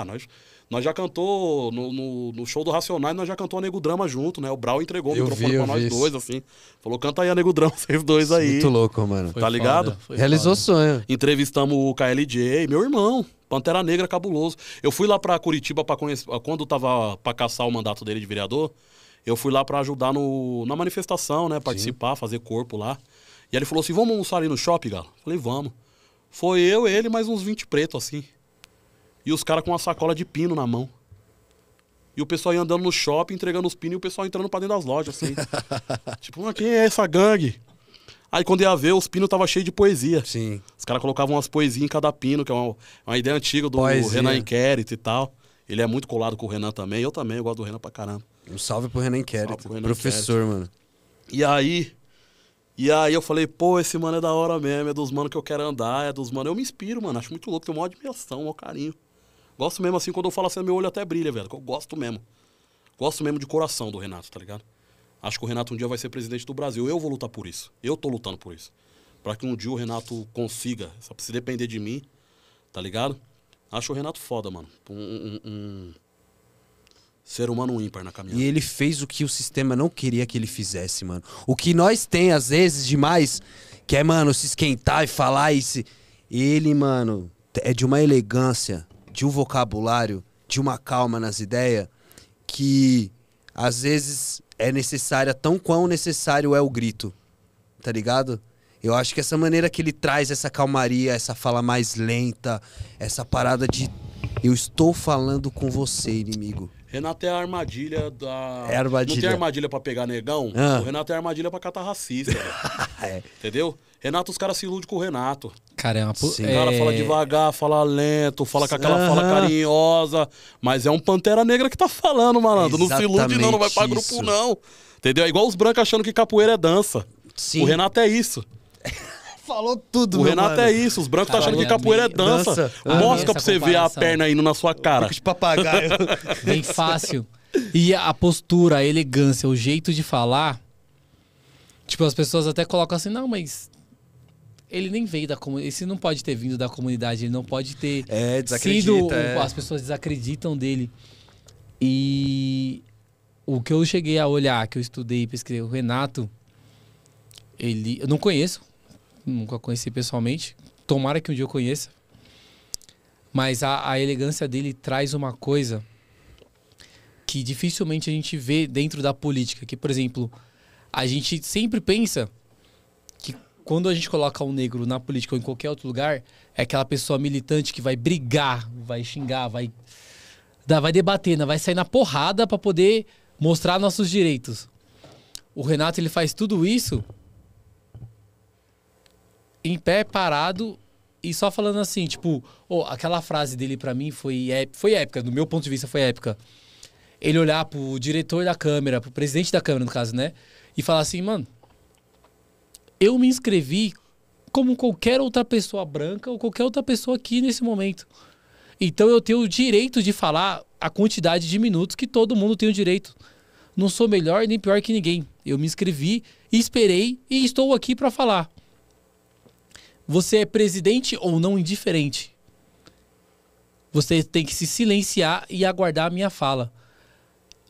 Nós já cantou no show do Racionais, nós já cantou a Nego Drama junto, né? O Brau entregou o microfone pra nós dois, assim. Falou, canta aí a Nego Drama, vocês dois aí. Muito louco, mano. Tá ligado? Realizou sonho. Entrevistamos o KLJ, meu irmão, Pantera Negra cabuloso. Eu fui lá pra Curitiba pra conhecer, quando tava pra caçar o mandato dele de vereador, eu fui lá pra ajudar na manifestação, né? Participar, fazer corpo lá. E aí ele falou assim, vamos almoçar ali no shopping, Galo? Falei, vamos. Foi eu, ele, mais uns 20 pretos, assim. E os caras com uma sacola de pino na mão. E o pessoal ia andando no shopping, entregando os pinos, e o pessoal entrando pra dentro das lojas, assim. Tipo, mas quem é essa gangue? Aí quando ia ver, os pinos tava cheio de poesia. Sim. Os caras colocavam umas poesias em cada pino, que é uma ideia antiga do Renan Inquérito e tal. Ele é muito colado com o Renan também. Eu também, eu gosto do Renan pra caramba. Um salve pro Renan Inquérito, pro Renan professor, Inquérito. Mano. E aí eu falei, pô, esse mano é da hora mesmo, é dos manos que eu quero andar, é dos manos... Eu me inspiro, mano, acho muito louco, tenho uma admiração, um carinho. Gosto mesmo assim, quando eu falo assim, meu olho até brilha, velho, eu gosto mesmo. Gosto mesmo de coração do Renato, tá ligado? Acho que o Renato um dia vai ser presidente do Brasil, eu vou lutar por isso, eu tô lutando por isso. Pra que um dia o Renato consiga, só se depender de mim, tá ligado? Acho o Renato foda, mano. Um ser humano ímpar na caminhada. E ele fez o que o sistema não queria que ele fizesse, mano. O que nós tem, às vezes, demais, que é, mano, se esquentar e falar isso. Ele, mano, é de uma elegância, de um vocabulário, de uma calma nas ideias, que, às vezes, é necessária, tão quão necessário é o grito. Tá ligado? Eu acho que essa maneira que ele traz, essa calmaria, essa fala mais lenta, essa parada de... Eu estou falando com você, inimigo. Renato é a armadilha da... É a armadilha. Não tem armadilha pra pegar negão? Ah. O Renato é a armadilha pra catar racista. É. Entendeu? Renato, os caras se iludem com o Renato. Caramba. Sim. O cara fala devagar, fala lento, fala com aquela fala carinhosa. Mas é um pantera negra que tá falando, malandro. Exatamente, não se ilude não, não vai pra grupo não. Entendeu? É igual os brancos achando que capoeira é dança. Sim. O Renato é isso. Falou tudo, o Renato, mano. É isso, os brancos estão achando que capoeira é dança. Mostra pra você ver a perna indo na sua cara. Bico de papagaio. Bem fácil. E a postura, a elegância, o jeito de falar. Tipo, as pessoas até colocam assim, não, mas... Ele nem veio da comunidade, esse não pode ter vindo da comunidade, ele não pode ter... É, desacredita. Sido... É. As pessoas desacreditam dele. E o que eu cheguei a olhar, que eu estudei e pesquisei, o Renato, ele... Eu não conheço. Nunca conheci pessoalmente. Tomara que um dia eu conheça. Mas a elegância dele traz uma coisa que dificilmente a gente vê dentro da política. Que, por exemplo, a gente sempre pensa que quando a gente coloca um negro na política ou em qualquer outro lugar, é aquela pessoa militante que vai brigar, vai xingar, vai debater, vai sair na porrada para poder mostrar nossos direitos. O Renato, ele faz tudo isso... em pé, parado, e só falando assim, tipo... Oh, aquela frase dele pra mim foi épica, do meu ponto de vista foi épica. Ele olhar pro diretor da câmera, pro presidente da câmera, no caso, né? E falar assim, mano... Eu me inscrevi como qualquer outra pessoa branca ou qualquer outra pessoa aqui nesse momento. Então eu tenho o direito de falar a quantidade de minutos que todo mundo tem o direito. Não sou melhor nem pior que ninguém. Eu me inscrevi, esperei e estou aqui pra falar. Você é presidente ou não indiferente. Você tem que se silenciar e aguardar a minha fala.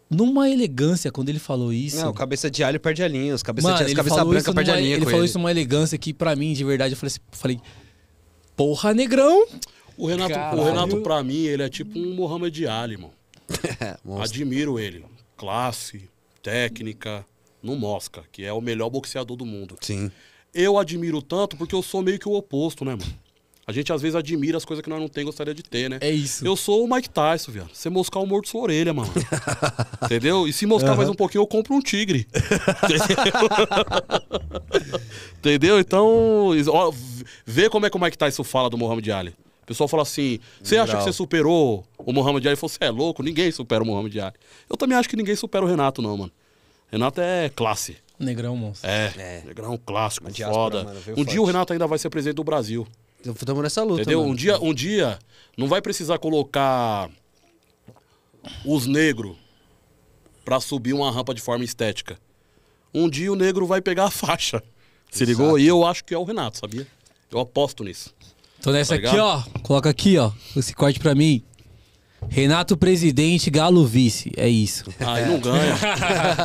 Numa elegância, quando ele falou isso... Não, cabeça de alho perde a linha. Os cabeça, mano, de alho, cabeça branca perde a linha. Ele falou isso numa elegância que, pra mim, de verdade, eu falei... Porra, negrão! O Renato, pra mim, ele é tipo um Muhammad Ali, mano. Admiro ele. Classe, técnica, no Mosca, que é o melhor boxeador do mundo. Sim. Eu admiro tanto porque eu sou meio que o oposto, né, mano? A gente às vezes admira as coisas que nós não tem, gostaria de ter, né? É isso. Eu sou o Mike Tyson, viado. Você moscar o morto sua orelha, mano. Entendeu? E se moscar mais um pouquinho, eu compro um tigre. Entendeu? Entendeu? Então, ó, vê como é que o Mike Tyson fala do Muhammad Ali. O pessoal fala assim, você acha que você superou o Muhammad Ali? Você é louco? Ninguém supera o Muhammad Ali. Eu também acho que ninguém supera o Renato, não, mano. Renato é classe. Negrão, monstro. É. Negrão clássico, diáspora, foda. Mano, um dia o Renato ainda vai ser presidente do Brasil. Estamos nessa luta, entendeu? Mano. Um dia não vai precisar colocar os negros pra subir uma rampa de forma estética. Um dia o negro vai pegar a faixa. Se ligou? E eu acho que é o Renato, sabia? Eu aposto nisso. Então nessa tá aqui, ó. Coloca aqui, ó. Esse corte pra mim. Renato presidente, Galo vice, é isso. Aí não ganha.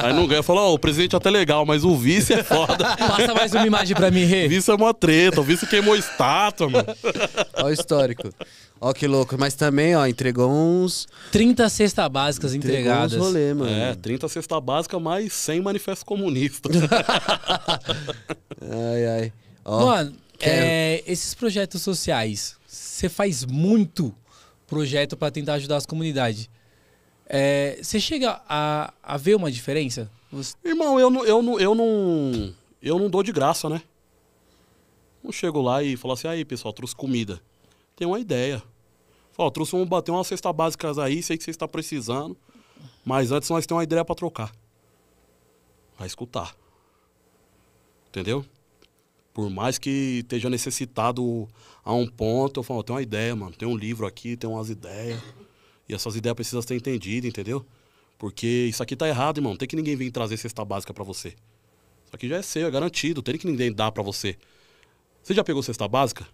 Aí não ganha. Fala, ó, o presidente é até legal, mas o vice é foda. Passa mais uma imagem pra mim, Rê. O vice é uma treta, o vice queimou estátua, mano. Ó o histórico. Ó que louco, mas também, ó, entregou uns... 30 cestas básicas entregadas. Entregou uns rolê, mano. É, 30 cestas básicas, mais 100 manifestos comunistas. Ai, ai. Ó, mano, esses projetos sociais, você faz muito... projeto para tentar ajudar as comunidades. Você chega a ver uma diferença? Irmão, eu não dou de graça, né? Eu chego lá e falo assim, aí pessoal, trouxe comida. Tem uma ideia. Falo, trouxe, vamos bater uma cesta básica aí, sei que vocês estão precisando, mas antes nós temos uma ideia para trocar. Vai escutar. Entendeu? Por mais que esteja necessitado a um ponto, eu falo, tem uma ideia, mano, tem um livro aqui, tem umas ideias. E essas ideias precisam ser entendidas, entendeu? Porque isso aqui tá errado, irmão. Não tem que ninguém vir trazer cesta básica pra você. Isso aqui já é seu, é garantido. Tem que ninguém dar pra você. Você já pegou cesta básica?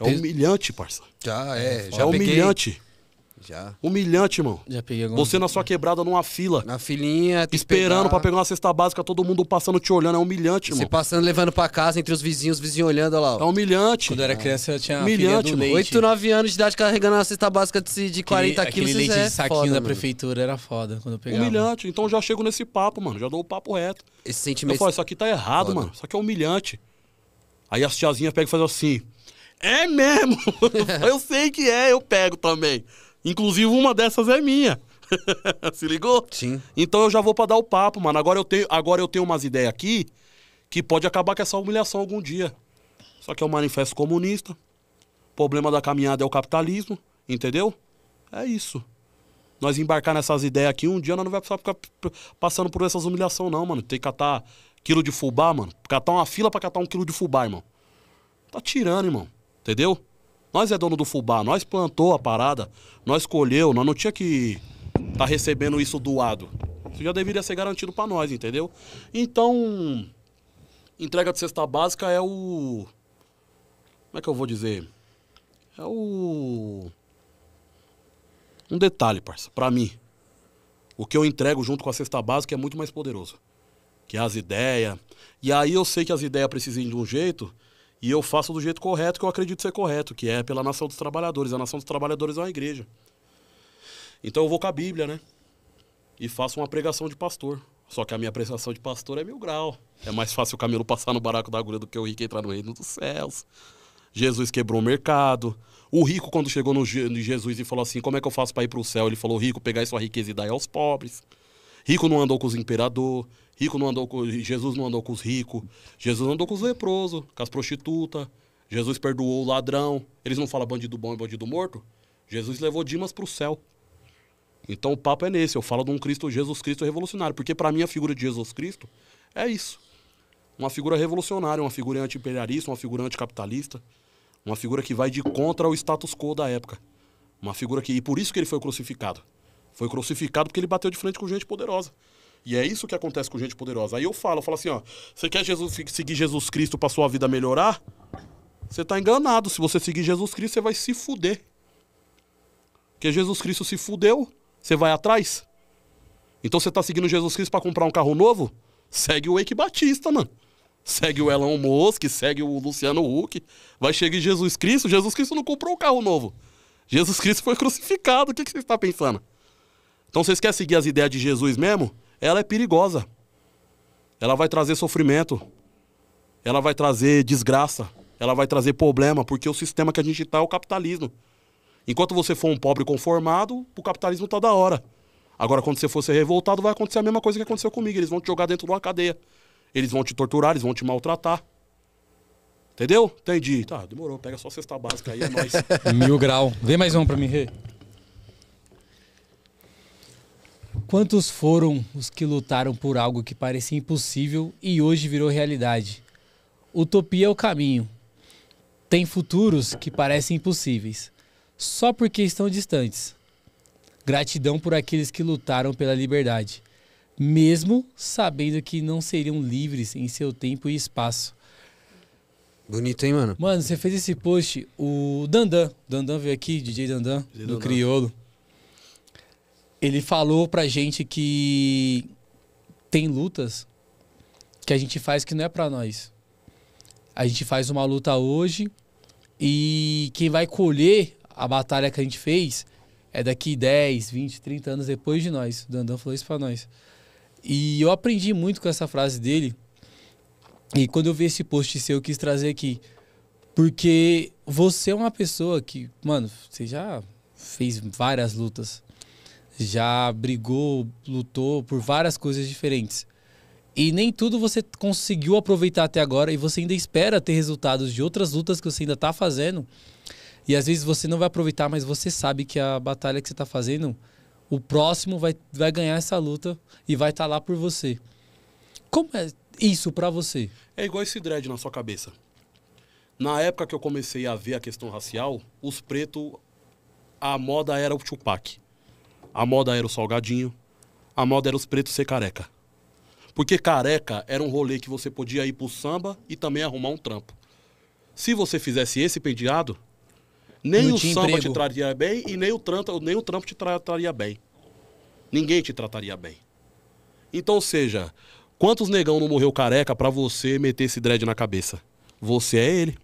É humilhante, parça. Já, é. Já é humilhante. Peguei. Já. Humilhante, irmão. Já peguei alguma... Você na sua quebrada, numa fila. Na filinha. Esperando pra pegar uma cesta básica, todo mundo passando, te olhando. É humilhante, irmão. Você passando, levando pra casa, entre os vizinhos olhando, olha lá. Ó. É humilhante. Quando eu era criança, eu tinha uma humilhante, filha do leite. 8, 9 anos de idade, carregando uma cesta básica de 40 aquele quilos. Leite de saquinho foda, da prefeitura era foda quando eu pegava. Humilhante. Então já chego nesse papo, mano. Já dou o papo reto. Esse sentimento... Eu falo, isso aqui tá errado, foda, mano. Isso aqui é humilhante. Aí as tiazinhas pegam e fazem assim. É mesmo. Eu sei que é, eu pego também. Inclusive, uma dessas é minha. Se ligou? Sim. Então eu já vou pra dar o papo, mano. Agora eu tenho umas ideias aqui que pode acabar com essa humilhação algum dia. Só que é um manifesto comunista. O problema da caminhada é o capitalismo, entendeu? É isso. Nós embarcar nessas ideias aqui, um dia nós não vai precisar ficar passando por essas humilhações, não, mano. Tem que catar quilo de fubá, mano. Catar uma fila pra catar um quilo de fubá, irmão. Tá tirando, irmão. Entendeu? Nós é dono do fubá, nós plantou a parada, nós colheu, nós não tinha que tá recebendo isso doado. Isso já deveria ser garantido pra nós, entendeu? Então, entrega de cesta básica é o... Como é que eu vou dizer? É o... Um detalhe, parça, pra mim. O que eu entrego junto com a cesta básica é muito mais poderoso. Que é as ideias. E aí eu sei que as ideias precisam de um jeito... E eu faço do jeito correto, que eu acredito ser correto, que é pela Nação dos Trabalhadores. A Nação dos Trabalhadores é uma igreja. Então eu vou com a Bíblia, né? E faço uma pregação de pastor. Só que a minha pregação de pastor é 1000 graus. É mais fácil o camelo passar no baraco da agulha do que o rico entrar no reino dos céus. Jesus quebrou o mercado. O rico, quando chegou no Jesus e falou assim, como é que eu faço para ir para o céu? Ele falou, rico, pegai sua riqueza e dai aos pobres. Rico não andou com os imperadores. Rico não andou com... Jesus não andou com os ricos. Jesus andou com os leprosos, com as prostitutas. Jesus perdoou o ladrão. Eles não falam bandido bom e bandido morto? Jesus levou Dimas para o céu. Então o papo é nesse. Eu falo de um Cristo, Jesus Cristo revolucionário. Porque para mim a figura de Jesus Cristo é isso. Uma figura revolucionária, uma figura anti-imperialista, uma figura anticapitalista. Uma figura que vai de contra o status quo da época. Uma figura que... E por isso que ele foi crucificado. Foi crucificado porque ele bateu de frente com gente poderosa. E é isso que acontece com gente poderosa. Aí eu falo assim, ó, você quer seguir Jesus Cristo pra sua vida melhorar? Você tá enganado. Se você seguir Jesus Cristo, você vai se fuder. Porque Jesus Cristo se fudeu, você vai atrás. Então você tá seguindo Jesus Cristo pra comprar um carro novo? Segue o Eike Batista, mano. Segue o Elon Musk, segue o Luciano Huck. Vai chegar em Jesus Cristo. Jesus Cristo não comprou um carro novo. Jesus Cristo foi crucificado. O que você está pensando? Então vocês querem seguir as ideias de Jesus mesmo? Ela é perigosa. Ela vai trazer sofrimento. Ela vai trazer desgraça. Ela vai trazer problema, porque o sistema que a gente tá é o capitalismo. Enquanto você for um pobre conformado, o capitalismo tá da hora. Agora, quando você for ser revoltado, vai acontecer a mesma coisa que aconteceu comigo. Eles vão te jogar dentro de uma cadeia. Eles vão te torturar, eles vão te maltratar. Entendeu? Entendi. Tá, demorou. Pega só a cesta básica aí, é nóis. 1000 graus. Vê mais um pra mim, Rê. Quantos foram os que lutaram por algo que parecia impossível e hoje virou realidade? Utopia é o caminho. Tem futuros que parecem impossíveis, só porque estão distantes. Gratidão por aqueles que lutaram pela liberdade, mesmo sabendo que não seriam livres em seu tempo e espaço. Bonito, hein, mano? Mano, você fez esse post, o Dandan. Dandan veio aqui, DJ Dandan, do Criolo. Ele falou pra gente que tem lutas que a gente faz que não é pra nós. A gente faz uma luta hoje e quem vai colher a batalha que a gente fez é daqui 10, 20, 30 anos depois de nós. O Dandan falou isso pra nós. E eu aprendi muito com essa frase dele. E quando eu vi esse post seu, eu quis trazer aqui. Porque você é uma pessoa que, mano, você já fez várias lutas. Já brigou, lutou por várias coisas diferentes. E nem tudo você conseguiu aproveitar até agora e você ainda espera ter resultados de outras lutas que você ainda está fazendo. E às vezes você não vai aproveitar, mas você sabe que a batalha que você está fazendo, o próximo vai ganhar essa luta e vai estar lá por você. Como é isso pra você? É igual esse dread na sua cabeça. Na época que eu comecei a ver a questão racial, os pretos, a moda era o Tupac. A moda era o Salgadinho. A moda era os pretos ser careca. Porque careca era um rolê que você podia ir pro samba e também arrumar um trampo. Se você fizesse esse penteado, nem o samba te traria bem e nem o trampo te trataria bem. Ninguém te trataria bem. Então, ou seja, quantos negão não morreu careca pra você meter esse dread na cabeça? Você é ele.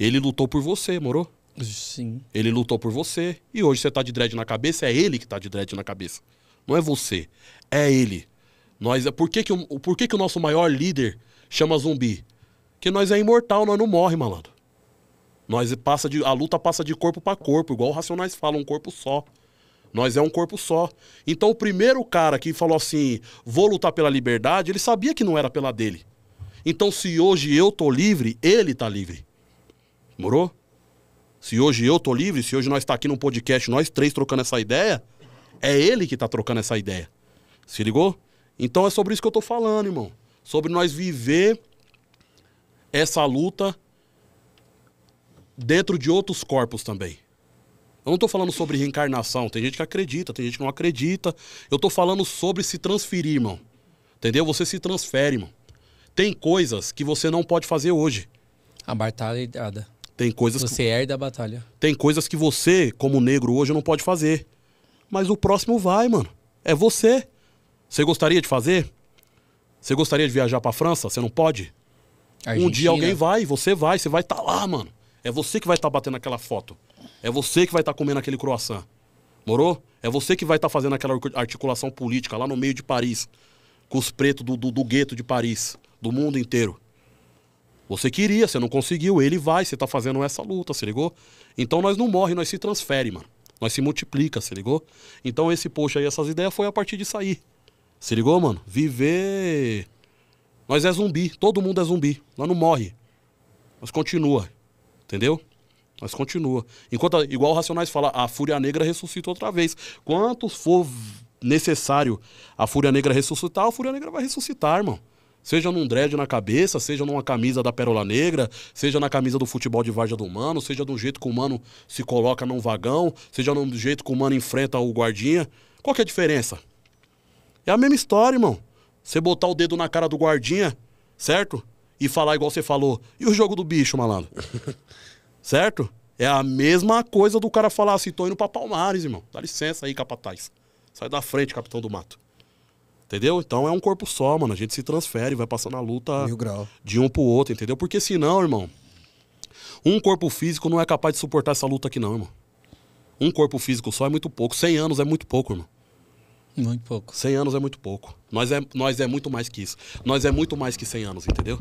Ele lutou por você, moro? Sim. Ele lutou por você e hoje você tá de dread na cabeça, é ele que tá de dread na cabeça. Não é você, é ele. Por que o nosso maior líder chama zumbi? Porque nós é imortal, nós não morre, malandro. A luta passa de corpo para corpo, igual os Racionais falam, um corpo só. Nós é um corpo só. Então o primeiro cara que falou assim, vou lutar pela liberdade, ele sabia que não era pela dele. Então se hoje eu tô livre, ele tá livre. Morou? Se hoje eu tô livre, se hoje nós tá aqui num podcast, nós três trocando essa ideia, é ele que tá trocando essa ideia. Se ligou? Então é sobre isso que eu tô falando, irmão. Sobre nós viver essa luta dentro de outros corpos também. Eu não tô falando sobre reencarnação. Tem gente que acredita, tem gente que não acredita. Eu tô falando sobre se transferir, irmão. Entendeu? Você se transfere, irmão. Tem coisas que você não pode fazer hoje. A batalha é herdada. Tem coisas que... Você herda a batalha. Tem coisas que você, como negro, hoje não pode fazer. Mas o próximo vai, mano. É você. Você gostaria de fazer? Você gostaria de viajar pra França? Você não pode? Argentina. Um dia alguém vai, você vai estar lá, mano. É você que vai estar batendo aquela foto. É você que vai estar comendo aquele croissant. Morou? É você que vai estar fazendo aquela articulação política lá no meio de Paris. Com os pretos do gueto de Paris. Do mundo inteiro. Você queria, você não conseguiu. Ele vai, você tá fazendo essa luta, se ligou? Então nós não morre, nós se transfere, mano. Nós se multiplica, se ligou? Então esse post aí, essas ideias foi a partir disso aí. Se ligou, mano? Viver... Nós é zumbi. Todo mundo é zumbi. Nós não morre. Nós continua. Entendeu? Nós continua. Enquanto, igual o Racionais fala, a Fúria Negra ressuscita outra vez. Quanto for necessário a Fúria Negra ressuscitar, a Fúria Negra vai ressuscitar, irmão. Seja num dread na cabeça, seja numa camisa da Pérola Negra, seja na camisa do futebol de Várzea do Mano, seja de um jeito que o Mano se coloca num vagão, seja num jeito que o Mano enfrenta o guardinha. Qual que é a diferença? É a mesma história, irmão. Você botar o dedo na cara do guardinha, certo? E falar igual você falou. E o jogo do bicho, malandro? Certo? É a mesma coisa do cara falar assim, tô indo pra Palmares, irmão. Dá licença aí, capataz. Sai da frente, capitão do mato. Entendeu? Então é um corpo só, mano. A gente se transfere, vai passando a luta de um pro outro, entendeu? Porque senão, irmão, um corpo físico não é capaz de suportar essa luta aqui não, irmão. Um corpo físico só é muito pouco. 100 anos é muito pouco, irmão. Muito pouco. 100 anos é muito pouco. Nós é muito mais que isso. Nós é muito mais que 100 anos, entendeu?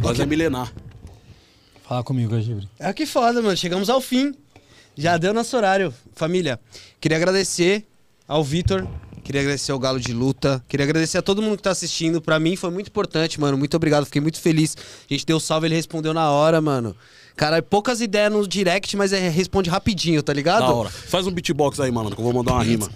Nós é milenar. Fala comigo, Gibri. É que foda, mano. Chegamos ao fim. Já deu nosso horário. Família, queria agradecer ao Vitor. Queria agradecer ao Galo de Luta. Queria agradecer a todo mundo que tá assistindo. Pra mim foi muito importante, mano. Muito obrigado. Fiquei muito feliz. A gente deu salve, ele respondeu na hora, mano. Cara, poucas ideias no direct, mas responde rapidinho, tá ligado? Da hora. Faz um beatbox aí, mano, que eu vou mandar uma rima.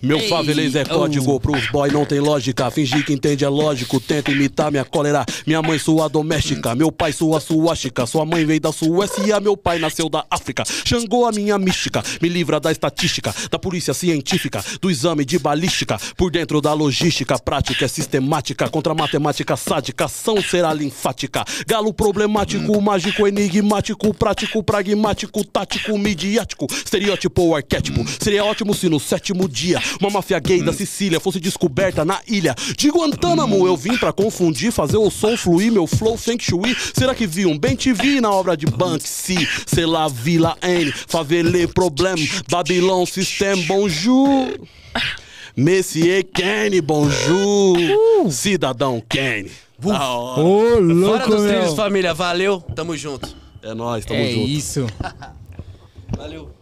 Meu favelês é código pros boy, não tem lógica. Fingir que entende é lógico, tenta imitar minha cólera. Minha mãe sua doméstica, meu pai sua suástica. Sua mãe veio da Suécia, meu pai nasceu da África. Xangô a minha mística, me livra da estatística, da polícia científica, do exame de balística. Por dentro da logística, prática é sistemática. Contra a matemática sádica, ação será linfática. Galo problemático, mágico, enigmático, prático, pragmático, tático, midiático, estereótipo ou arquétipo. Seria ótimo se no sétimo dia uma máfia gay da Sicília fosse descoberta na ilha de Guantánamo. Eu vim pra confundir, fazer o som fluir, meu flow Feng Shui. Será que vi um Ben-TV na obra de Banksy? Sei lá, Vila N, Favelê, Problem, Babilão, System, Bonjour Messier, Kane, Bonjour Cidadão Kane. Fora dos trilhos, família, valeu, tamo junto. É nóis, tamo junto. É isso. Valeu.